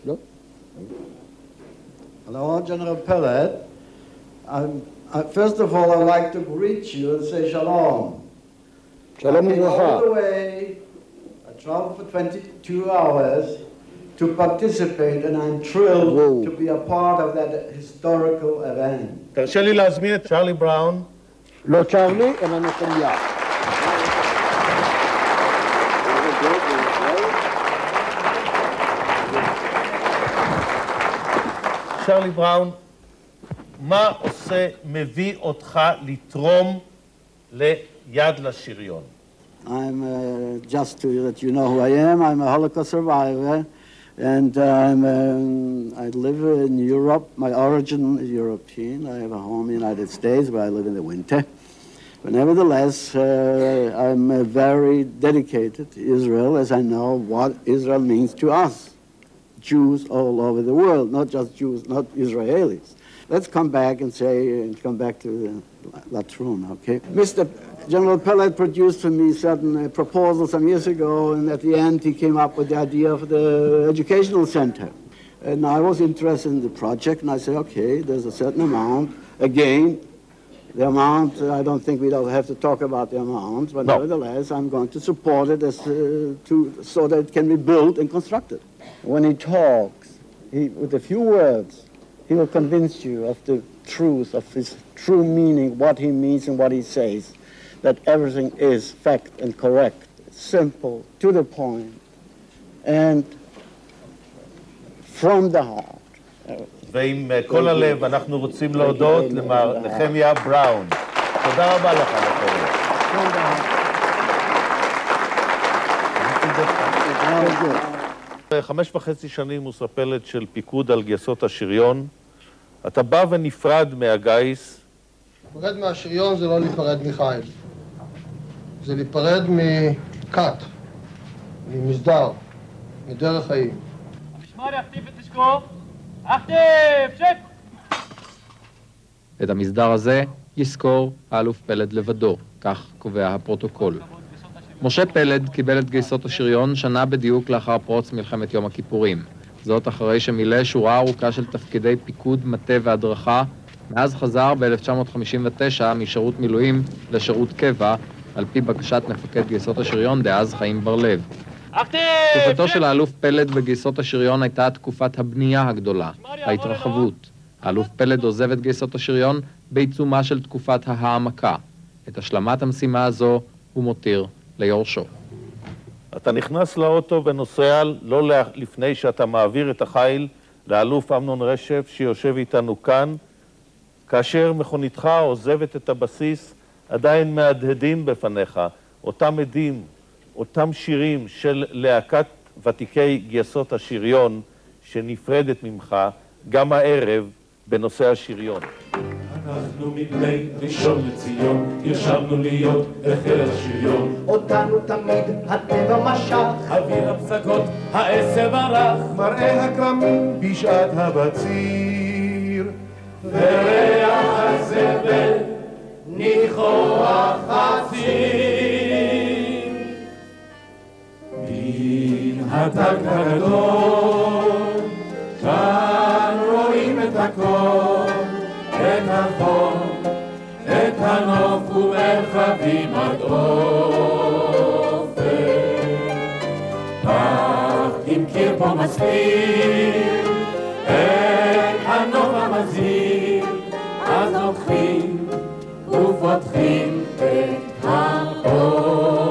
לא? Hello, I'm General Pellet. I'm, I, first of all, I'd like to greet you and say shalom. Shalom I came all the way, I traveled for twenty-two hours to participate, and I'm thrilled Whoa. to be a part of that historical event. תרשה לי להזמין את צ'רלי בראון. לא צ'רלי, אלא נתניה. צ'רלי בראון, מה עושה, מביא אותך לתרום ליד לשריון? I'm uh, just to let you know who I am. I'm a Holocaust survivor, and I'm, um, I live in Europe. My origin is European. I have a home in the United States, where I live in the winter. But nevertheless, uh, I'm uh, very dedicated to Israel, as I know what Israel means to us. Jews all over the world, not just Jews, not Israelis. Let's come back and say, and come back to the latrun, okay? Mister General Pellet produced for me certain uh, proposals some years ago, and at the end he came up with the idea of the educational center. And I was interested in the project, and I said, okay, there's a certain amount. Again, the amount, uh, I don't think we don't have to talk about the amount, but no. nevertheless, I'm going to support it as, uh, to, so that it can be built and constructed. When he talks, he, with a few words, he will convince you of the truth, of his true meaning, what he means and what he says, that everything is fact and correct, simple, to the point, and from the heart. ועם כל הלב אנחנו רוצים להודות למר נחמיה בראון. תודה רבה לך לכם. חמש וחצי שנים מוסא פלד של פיקוד על גייסות השריון. אתה בא ונפרד מהגיס. להיפרד מהשריון זה לא להיפרד מחיל. זה להיפרד מכת, ממסדר, מדרך חיים. המשמר יחטיף את נשקו. יחטיף! שק! את המסדר הזה יזכור האלוף פלד לבדו, כך קובע הפרוטוקול. משה פלד קיבל את גייסות השריון שנה בדיוק לאחר פרוץ מלחמת יום הכיפורים. זאת אחרי שמילא שורה ארוכה של תפקידי פיקוד, מטה והדרכה. מאז חזר ב-אלף תשע מאות חמישים ותשע משירות מילואים לשירות קבע, על פי בקשת מפקד גייסות השריון דאז חיים בר לב. תקופתו של האלוף פלד בגייסות השריון הייתה תקופת הבנייה הגדולה, ההתרחבות. האלוף פלד עוזב את גייסות השריון בעיצומה של תקופת ההעמקה. את השלמת המשימה הזו הוא מותיר ליורשו. אתה נכנס לאוטו ונוסע לא לפני שאתה מעביר את החיל לאלוף אמנון רשף שיושב איתנו כאן, כאשר מכוניתך עוזבת את הבסיס, עדיין מהדהדים בפניך אותם עדים, אותם שירים של להקת ותיקי גייסות השריון שנפרדת ממך גם הערב בנושא השריון. אנחנו מבני ראשון לציון, נרשמנו להיות בחיל השריון. אותנו תמיד הטבע משך, אוויר הפסגות העשב הרך, מראה הכרמים בשעת הבציר, וריח הזבל ניחוח הציר. מן הטנק הגדול כאן רואים את הכל, את החום, את הנוף ומרחבים עד אופן. פח עם קיר פה מסביר את הנוף המזהיר, אז לוקחים ופותחים את האופן.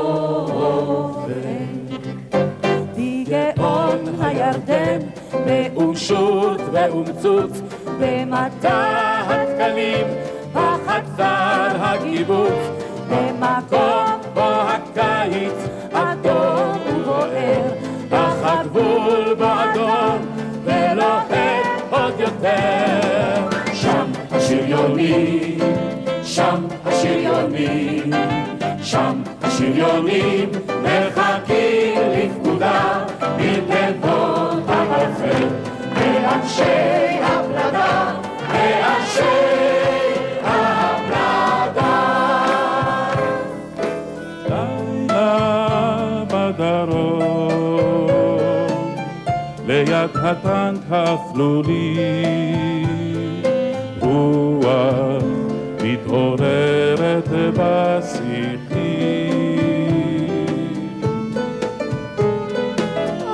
דיגאון הירדן באומשות ואומצוץ, במטה הקלים, בחצר הקיבוץ, במקום בו הקיץ אדום ובוער, בחגבול באדום ולוחם עוד יותר. שם השריונים, שם השריונים, שם השריונים מחכים לפקודה מלטנות המלחם, מאנשי הפלדה, מאנשי הפלדה. לילה בדרום, ליד הטנק הסלולי, רוח מתעוררת בשיחי.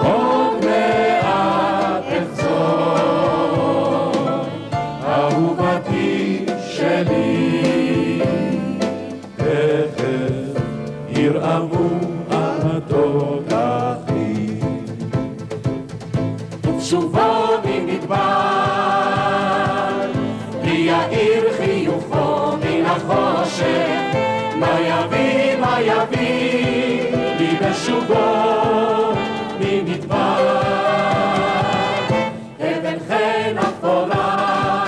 עוד מעט אחזור, אהובתי שלי, תכף ירעמו התותחים, ובשובו ממדבר ויאיר חיוכו מן החושך. מה יביא, מה יביא לי בשובו ממדבר, אבן חן אפורה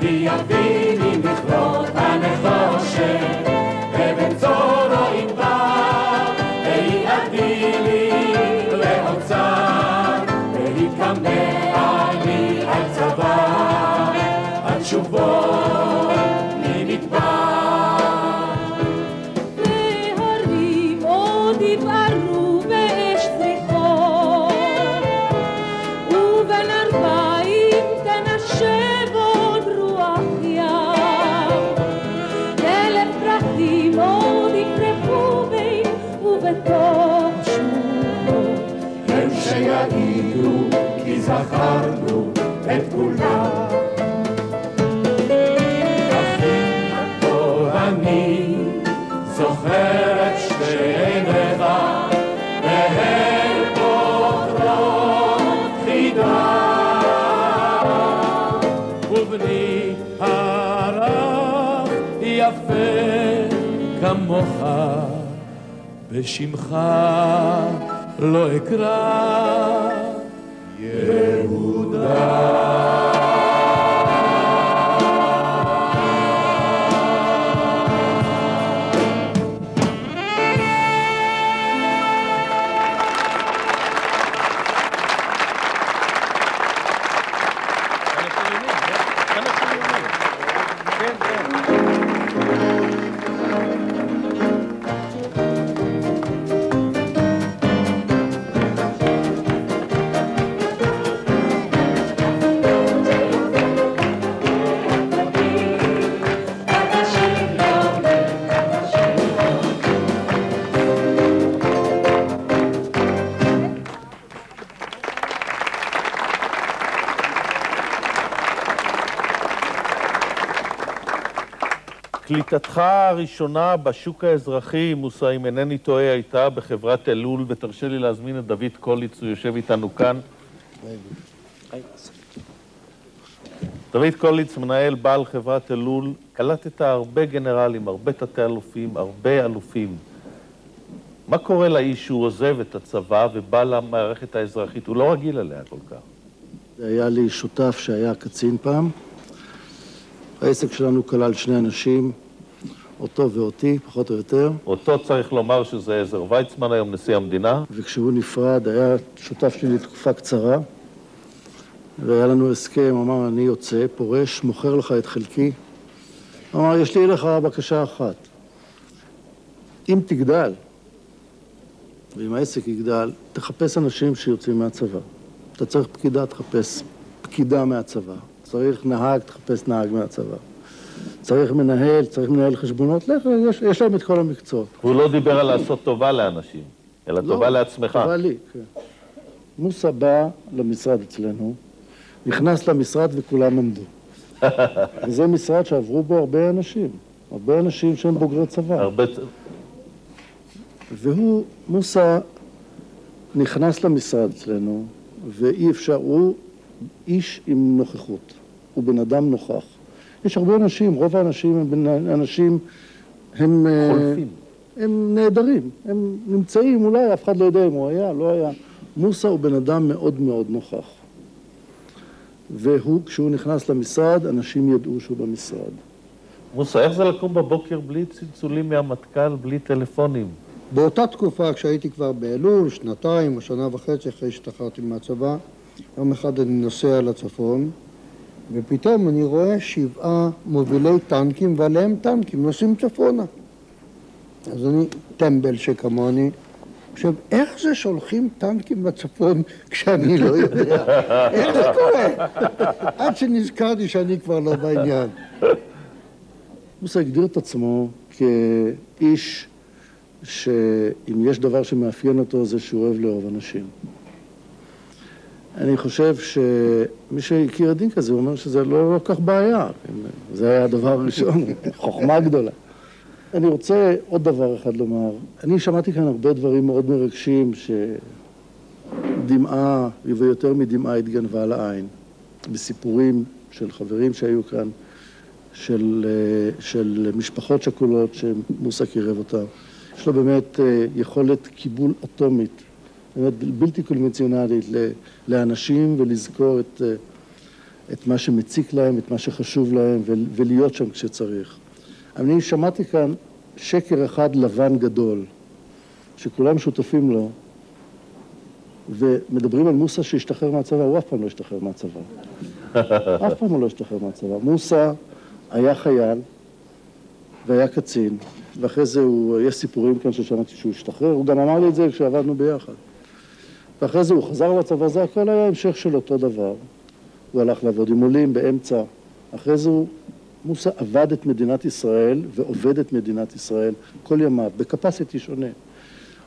ויביא לי מכרות הנחושך, אבן צור או ענבר ויעדי לי לאוצר, ויתקמע לי על צוואר עד שובו שיעידו כי זכרנו את כולם. אחים הטוב אני זוכרת שתי עיניך, והן פותרות חידה, ובני הרב יפה כמוך, בשמך לא אקרא יהודה. קליטתך הראשונה בשוק האזרחי, מוסא, אם אינני טועה, הייתה בחברת אלול, ותרשה לי להזמין את דוד קוליץ, הוא יושב איתנו כאן. דוד קוליץ, מנהל בעל חברת אלול, קלטת הרבה גנרלים, הרבה תתי אלופים, הרבה אלופים. מה קורה לאיש שהוא עוזב את הצבא ובא למערכת האזרחית? הוא לא רגיל עליה כל כך. היה לי שותף שהיה קצין פעם, העסק שלנו כלל שני אנשים, אותו ואותי, פחות או יותר. אותו צריך לומר שזה עזר ויצמן, היום נשיא המדינה. וכשהוא נפרד, היה שותף שלי לתקופה קצרה, והיה לנו הסכם, אמר, אני יוצא, פורש, מוכר לך את חלקי. אמר, יש לי לך בקשה אחת. אם תגדל, ואם העסק יגדל, תחפש אנשים שיוצאים מהצבא. אתה צריך פקידה, תחפש פקידה מהצבא. צריך נהג, תחפש נהג מהצבא. צריך מנהל, צריך מנהל חשבונות, לך, יש, יש להם את כל המקצועות. הוא לא דיבר על לעשות טובה לאנשים, אלא לא, טובה לעצמך. טובה לי, כן. מוסה בא למשרד אצלנו, נכנס למשרד וכולם עמדו. וזה משרד שעברו בו הרבה אנשים, הרבה אנשים שהם בוגרי צבא. הרבה... והוא, מוסה, נכנס למשרד אצלנו, ואי אפשר, הוא איש עם נוכחות, הוא בן אדם נוכח. יש הרבה אנשים, רוב האנשים הם אנשים, הם... חולפים. הם נהדרים, הם נמצאים, אולי אף אחד לא יודע אם הוא היה, לא היה. מוסה הוא בן אדם מאוד מאוד נוכח. והוא, כשהוא נכנס למשרד, אנשים ידעו שהוא במשרד. מוסה, איך זה לקום בבוקר בלי צלצולים מהמטכ"ל, בלי טלפונים? באותה תקופה, כשהייתי כבר באלול, שנתיים או שנה וחצי אחרי שהשתחררתי מהצבא, יום אחד אני נוסע לצפון, ופתאום אני רואה שבעה מובילי טנקים, ועליהם טנקים, נוסעים צפונה. אז אני טמבל שכמוני. עכשיו, איך זה שולחים טנקים בצפון כשאני לא יודע? איך זה קורה? עד שנזכרתי שאני כבר לא בעניין. מוסה הגדיר את עצמו כאיש שאם יש דבר שמאפיין אותו זה שהוא אוהב לאהוב אנשים. אני חושב שמי שהכיר את דין כזה, הוא אומר שזה לא כל כך בעיה. זה היה הדבר הראשון, חוכמה גדולה. אני רוצה עוד דבר אחד לומר. אני שמעתי כאן הרבה דברים מאוד מרגשים שדמעה, ויותר מדמעה, התגנבה לעין. בסיפורים של חברים שהיו כאן, של, של משפחות שכולות שמוסה קירב אותם. יש לו באמת יכולת קיבול אטומית, באמת בלתי קונבנציונלית לאנשים ולזכור את, את מה שמציק להם, את מה שחשוב להם ולהיות שם כשצריך. אני שמעתי כאן שקר אחד לבן גדול, שכולם שותפים לו, ומדברים על מוסה שהשתחרר מהצבא, הוא אף פעם לא השתחרר מהצבא. אף פעם הוא לא השתחרר מהצבא. מוסה היה חייל והיה קצין, ואחרי זה הוא, יש סיפורים כאן ששמעתי שהוא השתחרר, הוא גם אמר לי את זה כשעבדנו ביחד. ואחרי זה הוא חזר לצבא, זה הכל היה המשך של אותו דבר. הוא הלך לעבוד עם עולים באמצע. אחרי זה הוא... מוסה עבד את מדינת ישראל ועובד את מדינת ישראל כל ימיו, בקפסיטי שונה.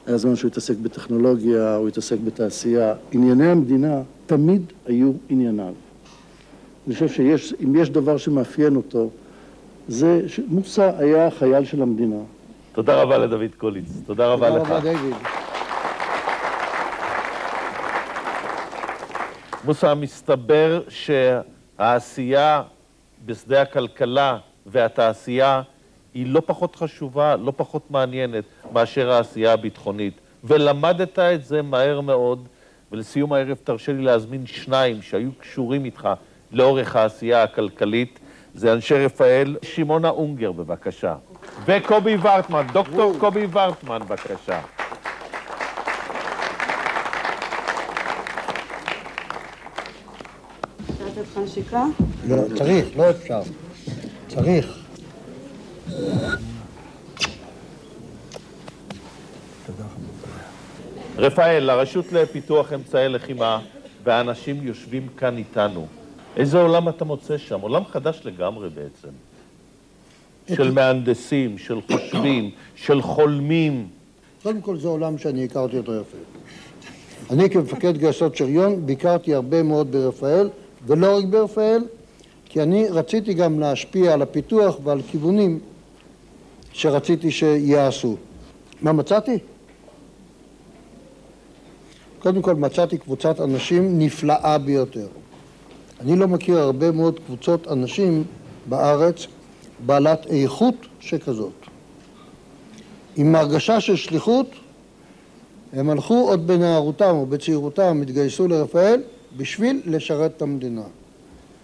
היה זמן שהוא התעסק בטכנולוגיה, הוא התעסק בתעשייה. ענייני המדינה תמיד היו ענייניו. אני חושב שיש, אם יש דבר שמאפיין אותו, זה שמוסה היה חייל של המדינה. תודה רבה לדוד קוליץ. תודה רבה לך. תודה רבה, דוד. מוסה, מסתבר שהעשייה בשדה הכלכלה והתעשייה היא לא פחות חשובה, לא פחות מעניינת מאשר העשייה הביטחונית. ולמדת את זה מהר מאוד, ולסיום הערב תרשה לי להזמין שניים שהיו קשורים איתך לאורך העשייה הכלכלית. זה אנשי רפאל, שמעונה אונגר בבקשה, וקובי ורטמן, דוקטור קובי ורטמן בבקשה. חנשיקה? לא, צריך, לא אפשר. צריך. רפאל, הרשות לפיתוח אמצעי לחימה, והאנשים יושבים כאן איתנו. איזה עולם אתה מוצא שם? עולם חדש לגמרי בעצם. של מהנדסים, של חושבים, של חולמים. קודם כל זה עולם שאני הכרתי אותו יפה. אני כמפקד גייסות שריון ביקרתי הרבה מאוד ברפאל, ולא רק ברפאל, כי אני רציתי גם להשפיע על הפיתוח ועל כיוונים שרציתי שיעשו. מה מצאתי? קודם כל מצאתי קבוצת אנשים נפלאה ביותר. אני לא מכיר הרבה מאוד קבוצות אנשים בארץ בעלת איכות שכזאת. עם הרגשה של שליחות, הם הלכו עוד בנערותם או בצעירותם, התגייסו לרפאל, בשביל לשרת את המדינה.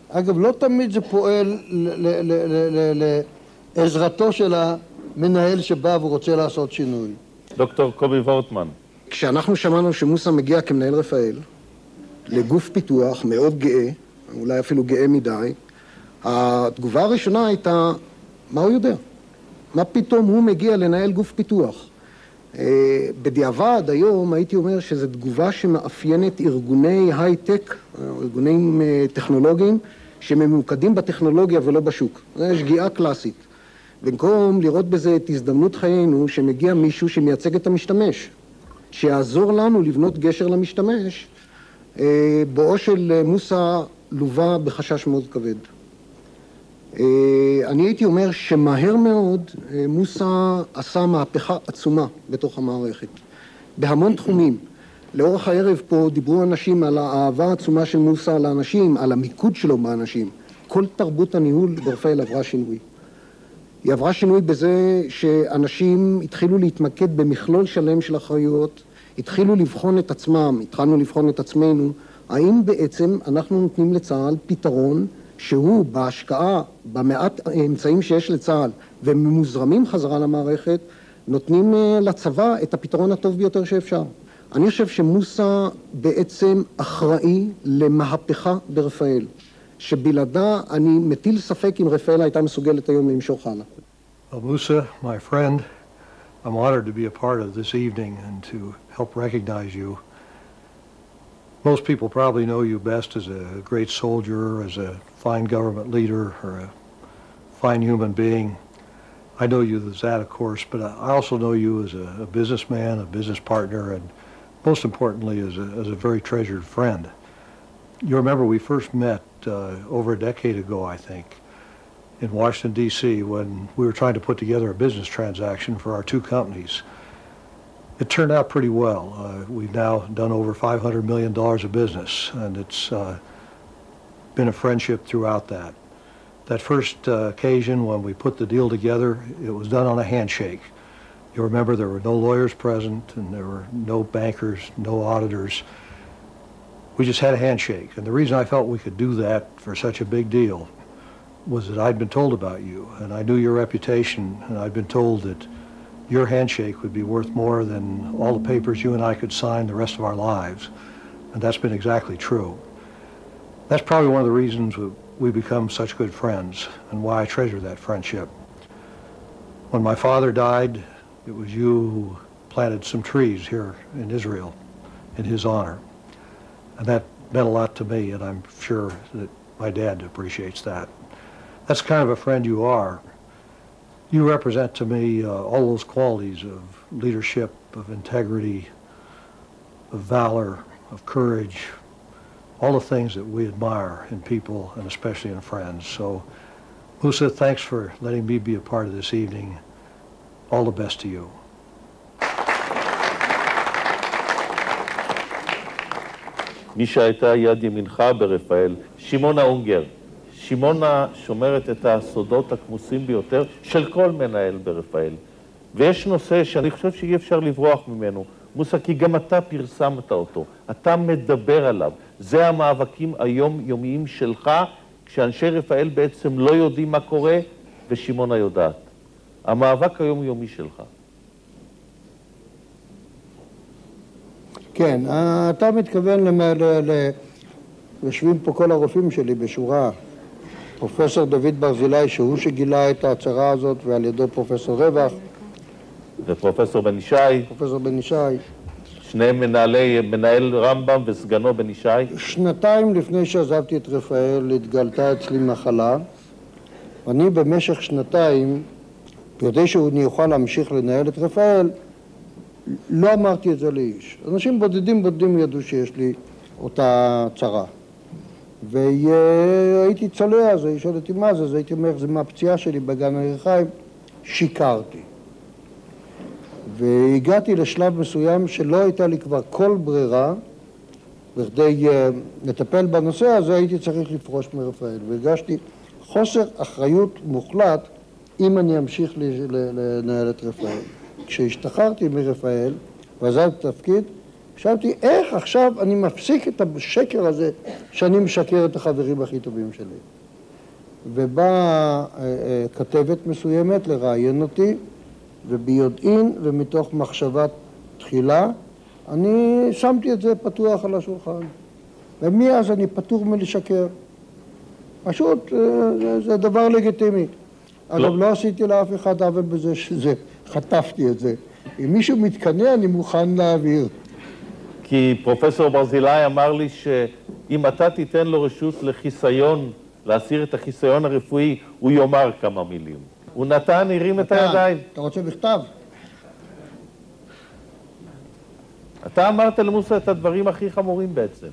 אגב, לא תמיד זה פועל לעזרתו של המנהל שבא ורוצה לעשות שינוי. דוקטור קובי וורטמן. כשאנחנו שמענו שמוסא מגיע כמנהל רפאל לגוף פיתוח מאוד גאה, אולי אפילו גאה מדי, התגובה הראשונה הייתה, מה הוא יודע? מה פתאום הוא מגיע לנהל גוף פיתוח? בדיעבד היום הייתי אומר שזו תגובה שמאפיינת ארגוני הייטק, ארגונים טכנולוגיים שממוקדים בטכנולוגיה ולא בשוק. זו שגיאה קלאסית. במקום לראות בזה את הזדמנות חיינו שמגיע מישהו שמייצג את המשתמש, שיעזור לנו לבנות גשר למשתמש, בואו של מוסא לווה בחשש מאוד כבד. אני הייתי אומר שמהר מאוד מוסא עשה מהפכה עצומה בתוך המערכת, בהמון תחומים. לאורך הערב פה דיברו אנשים על האהבה העצומה של מוסא לאנשים, על המיקוד שלו באנשים. כל תרבות הניהול ברפאל עברה שינוי. היא עברה שינוי בזה שאנשים התחילו להתמקד במכלול שלם של אחריות, התחילו לבחון את עצמם, התחלנו לבחון את עצמנו, האם בעצם אנחנו נותנים לצה"ל פתרון שהוא בהשקעה, במעט אמצעים שיש לצה"ל, וממוזרמים חזרה למערכת, נותנים לצבא את הפתרון הטוב ביותר שאפשר. אני חושב שמוסא בעצם אחראי למהפכה ברפאל, שבלעדה אני מטיל ספק אם רפאל הייתה מסוגלת היום למשוך הלאה. מוסא, my friend, I'm honored to be a part of this evening and to help recognize you. Most people probably know you best as a great soldier, as a fine government leader, or a fine human being. I know you as that, of course, but I also know you as a, a businessman, a business partner, and most importantly, as a, as a very treasured friend. You remember we first met uh, over a decade ago, I think, in Washington, D C, when we were trying to put together a business transaction for our two companies. It turned out pretty well. Uh, we've now done over five hundred million dollars of business, and it's uh, been a friendship throughout that. That first uh, occasion when we put the deal together, it was done on a handshake. You remember there were no lawyers present, and there were no bankers, no auditors. We just had a handshake, and the reason I felt we could do that for such a big deal was that I'd been told about you, and I knew your reputation, and I'd been told that your handshake would be worth more than all the papers you and I could sign the rest of our lives. And that's been exactly true. That's probably one of the reasons we become such good friends and why I treasure that friendship. When my father died, it was you who planted some trees here in Israel in his honor. And that meant a lot to me, and I'm sure that my dad appreciates that. That's kind of a friend you are. You represent to me uh, all those qualities of leadership, of integrity, of valor, of courage, all the things that we admire in people and especially in friends. So, Moussa, thanks for letting me be a part of this evening. All the best to you. מי שהייתה יד ימינך ברפאל, שמעון האונגר. שמעונה שומרת את הסודות הכמוסים ביותר של כל מנהל ברפאל. ויש נושא שאני חושב שאי אפשר לברוח ממנו. מוסא, כי גם אתה פרסמת אותו, אתה מדבר עליו. זה המאבקים היום-יומיים שלך, כשאנשי רפאל בעצם לא יודעים מה קורה, ושמעונה יודעת. המאבק היום-יומי שלך. כן, אתה מתכוון ל... יושבים פה כל הרופאים שלי בשורה. פרופסור דוד ברזילי, שהוא שגילה את ההצהרה הזאת, ועל ידו פרופסור רווח. ופרופסור בן ישי. פרופסור בן ישי. שניהם מנהלי, מנהל רמב"ם וסגנו בן ישי. שנתיים לפני שעזבתי את רפאל, התגלתה אצלי מחלה. אני במשך שנתיים, כדי שאני אוכל להמשיך לנהל את רפאל, לא אמרתי את זה לאיש. אנשים בודדים בודדים ידעו שיש לי אותה צרה. והייתי צולע, אז היא שואלת מה זה, אז הייתי אומר, זה מהפציעה שלי בגן הירחיים, שיקרתי. והגעתי לשלב מסוים שלא הייתה לי כבר כל ברירה, וכדי uh, לטפל בנושא הזה הייתי צריך לפרוש מרפאל, והרגשתי חוסר אחריות מוחלט אם אני אמשיך לנהל את רפאל. כשהשתחררתי מרפאל ועזבתי תפקיד, חשבתי, איך עכשיו אני מפסיק את השקר הזה שאני משקר את החברים הכי טובים שלי? ובאה כתבת מסוימת לראיין אותי, וביודעין ומתוך מחשבת תחילה, אני שמתי את זה פתוח על השולחן. ומאז אני פטור מלשקר. פשוט זה, זה דבר לגיטימי. אגב, לא. לא עשיתי לאף אחד עוול בזה שזה, חטפתי את זה. אם מישהו מתקנא, אני מוכן להעביר. כי פרופסור ברזילי אמר לי שאם אתה תיתן לו רשות לחיסיון, להסיר את החיסיון הרפואי, הוא יאמר כמה מילים. הוא נתן, הרים את הידיים. אתה רוצה בכתב? אתה אמרת למוסא את הדברים הכי חמורים בעצם.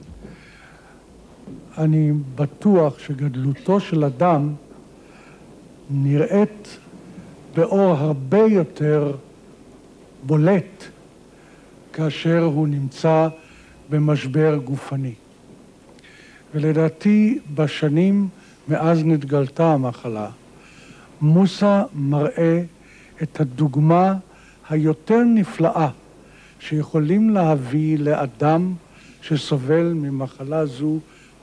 אני בטוח שגדלותו של אדם נראית באור הרבה יותר בולט כאשר הוא נמצא במשבר גופני. ולדעתי בשנים מאז נתגלתה המחלה, מוסא מראה את הדוגמה היותר נפלאה שיכולים להביא לאדם שסובל ממחלה זו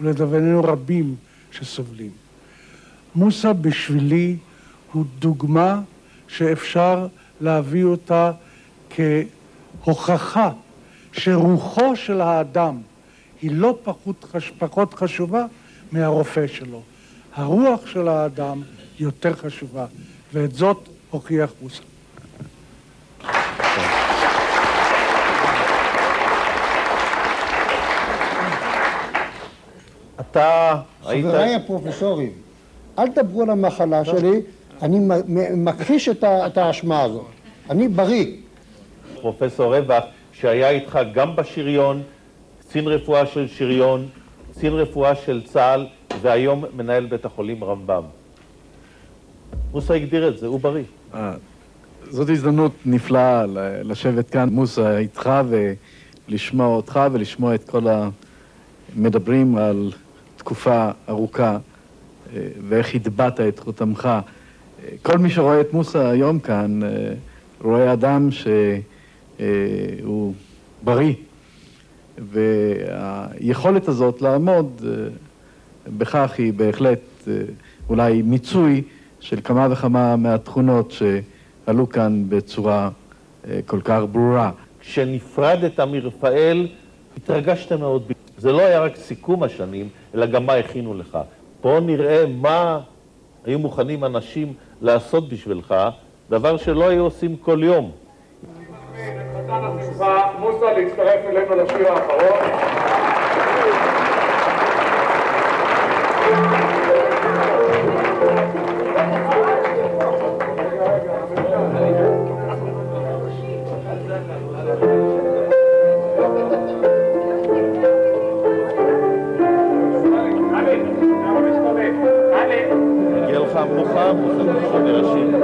ולדברינו רבים שסובלים. מוסא בשבילי הוא דוגמה שאפשר להביא אותה כהוכחה שרוחו של האדם היא לא פחות, חש... פחות חשובה מהרופא שלו. הרוח של האדם יותר חשובה, ואת זאת הוכיח מוסא. אתה היית... חבריי הפרופסורים, אל תדברו על המחלה שלי, אני מכחיש את האשמה הזאת. אני בריא. פרופסור רווח, שהיה איתך גם בשריון, קצין רפואה של שריון, קצין רפואה של צה"ל, והיום מנהל בית החולים רמב"ם. מוסא הגדיר את זה, הוא בריא. זאת הזדמנות נפלאה לשבת כאן, מוסא, איתך, ולשמוע אותך ולשמוע את כל המדברים על תקופה ארוכה, ואיך הטבעת את חותמך. כל מי שרואה את מוסא היום כאן, רואה אדם שהוא בריא, והיכולת הזאת לעמוד בכך היא בהחלט אולי מיצוי של כמה וכמה מהתכונות שעלו כאן בצורה כל כך ברורה. כשנפרדת מרפאל, התרגשת מאוד. זה לא היה רק סיכום השנים, אלא גם מה הכינו לך. פה נראה מה היו מוכנים אנשים לעשות בשבילך, דבר שלא היו עושים כל יום. נתן השמחה, מוסא להצטרף אלינו לשיר האחרון. יהיה לך מוחה, מוסא מוחה בראשית.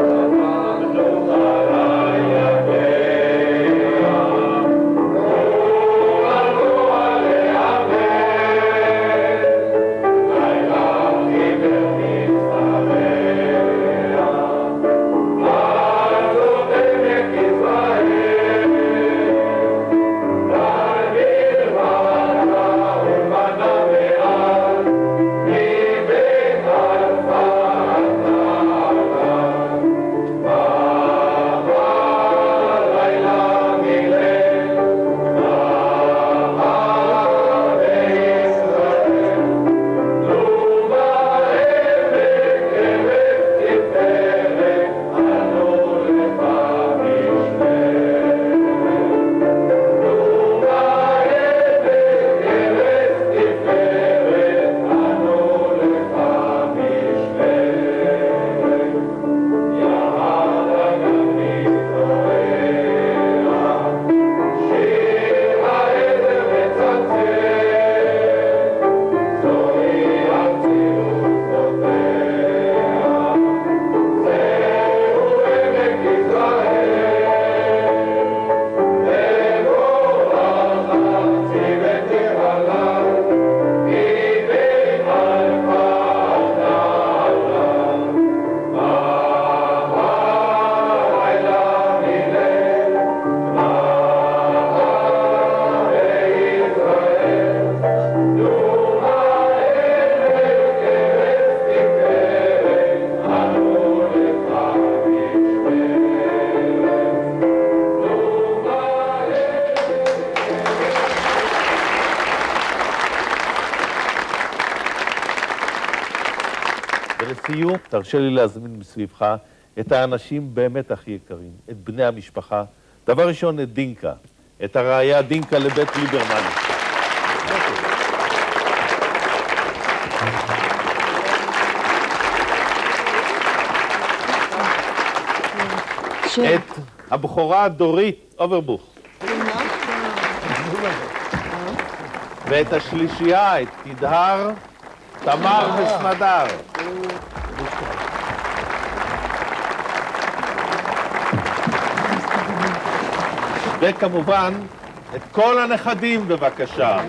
ולסיום, תרשה לי להזמין מסביבך את האנשים באמת הכי יקרים, את בני המשפחה. דבר ראשון, את דינקה, את הרעיה דינקה לבית ליברמן. את הבחורה דורית אוברבוך. ואת השלישייה, את תדהר, תמר וסמדר. וכמובן, את כל הנכדים בבקשה.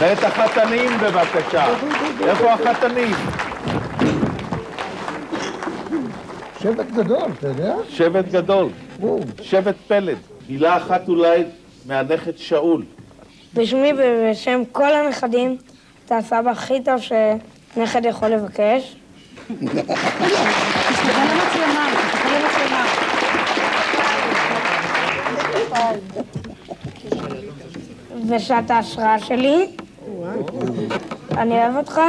ואת החתנים בבקשה. איפה החתנים? שבט גדול, אתה יודע? שבט גדול. שבט פלד. מילה אחת אולי מהנכד שאול. בשמי ובשם כל הנכדים, אתה הסבא הכי טוב שנכד יכול לבקש. ושאתה השראה שלי. אני אוהב אותך,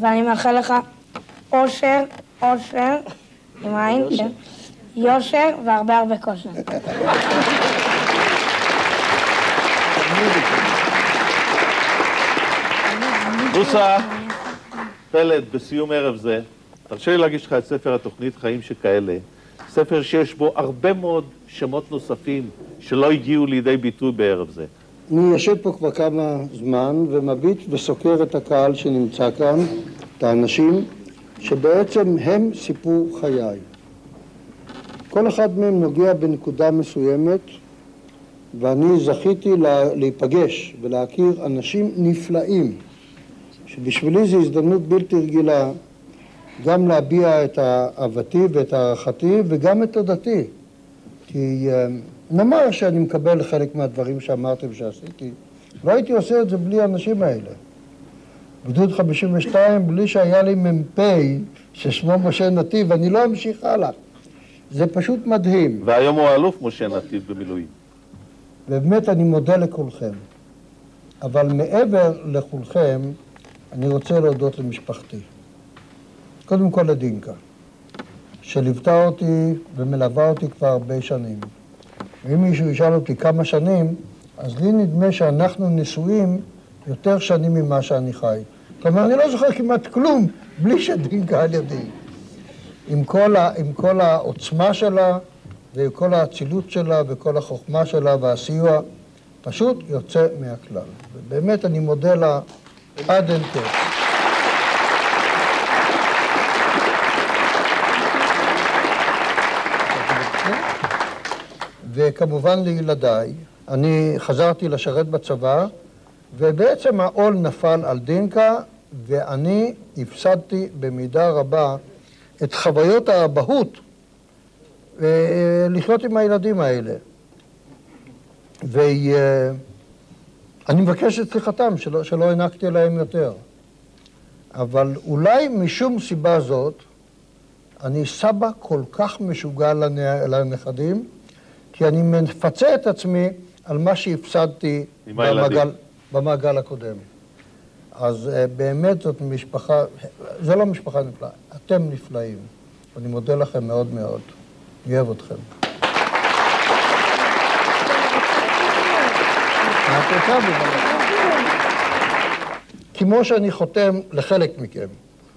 ואני מאחל לך אושר, אושר, עם העין, יושר והרבה הרבה כושר. נוסה, פלד, בסיום ערב זה, תרשה לי להגיש לך את ספר התוכנית חיים שכאלה, ספר שיש בו הרבה מאוד שמות נוספים שלא הגיעו לידי ביטוי בערב זה. אני יושב פה כבר כמה זמן ומביט וסוקר את הקהל שנמצא כאן, את האנשים שבעצם הם סיפור חיי. כל אחד מהם נוגע בנקודה מסוימת, ואני זכיתי לה, להיפגש ולהכיר אנשים נפלאים, שבשבילי זו הזדמנות בלתי רגילה גם להביע את אהבתי ואת הערכתי וגם את תודתי. כי נאמר שאני מקבל חלק מהדברים שאמרתי ושעשיתי, והייתי עושה את זה בלי האנשים האלה. גדוד חמישים ושתיים, בלי שהיה לי מ"פ ששמו משה נתיב, אני לא אמשיך הלאה. זה פשוט מדהים. והיום הוא האלוף משה נתיב במילואים. ובאמת אני מודה לכולכם. אבל מעבר לכולכם, אני רוצה להודות למשפחתי. קודם כל לדינקה, שליוותה אותי ומלווה אותי כבר הרבה שנים. ואם מישהו ישאל אותי כמה שנים, אז לי נדמה שאנחנו נשואים יותר שנים ממה שאני חי. כלומר, אני לא זוכר כמעט כלום בלי שדינקה על ידי. עם כל, ה, עם כל העוצמה שלה, ועם כל האצילות שלה, וכל החוכמה שלה, והסיוע, פשוט יוצא מהכלל. ובאמת אני מודה לה עד אין קץ. וכמובן לילדיי, אני חזרתי לשרת בצבא, ובעצם העול נפל על דינקה, ואני הפסדתי במידה רבה את חוויות האבהות לחיות עם הילדים האלה. ואני מבקש את סליחתם, שלא, שלא הענקתי להם יותר. אבל אולי משום סיבה זאת, אני סבא כל כך משוגע לנכדים, כי אני מפצה את עצמי על מה שהפסדתי במעגל, במעגל הקודם. אז באמת זאת משפחה, זה לא משפחה נפלאה, אתם נפלאים. אני מודה לכם מאוד מאוד. אני אוהב אתכם. כמו שאני חותם לחלק מכם,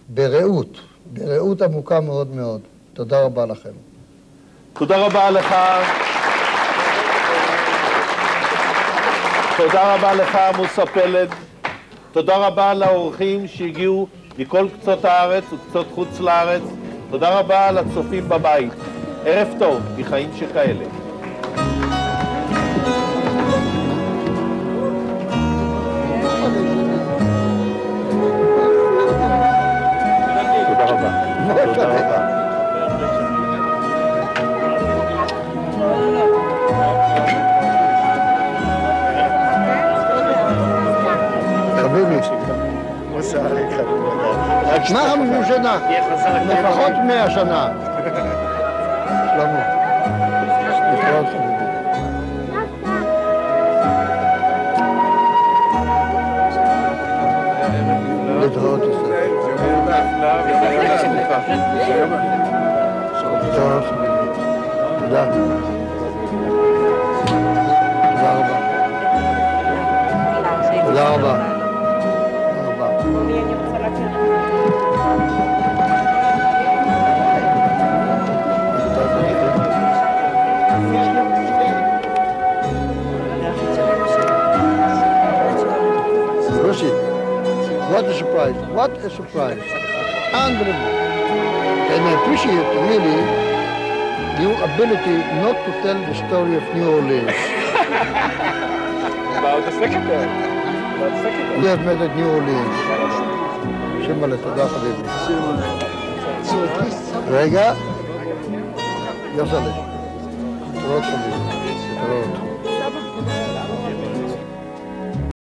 ברעות, ברעות עמוקה מאוד מאוד. תודה רבה לכם. תודה רבה לך. תודה רבה לך, מוסה פלד. תודה רבה לאורחים שהגיעו מכל קצות הארץ וקצות חוץ לארץ. תודה רבה לצופים בבית. ערב טוב מחיים שכאלה. תודה רבה. תודה רבה. מה חמישים שנה? לפחות מאה שנה. שלמה. נתראות חביבי. נתראות עושה. תודה. תודה רבה. תודה רבה. אני רוצה להכיר. What a surprise, what a surprise. Unbelievable. And I appreciate really your ability not to tell the story of New Orleans. About the secretary. About the secretary. We have met at New Orleans. Shimala, תודה חביבי. רגע. יוסלם. תראות חביבי. תראות.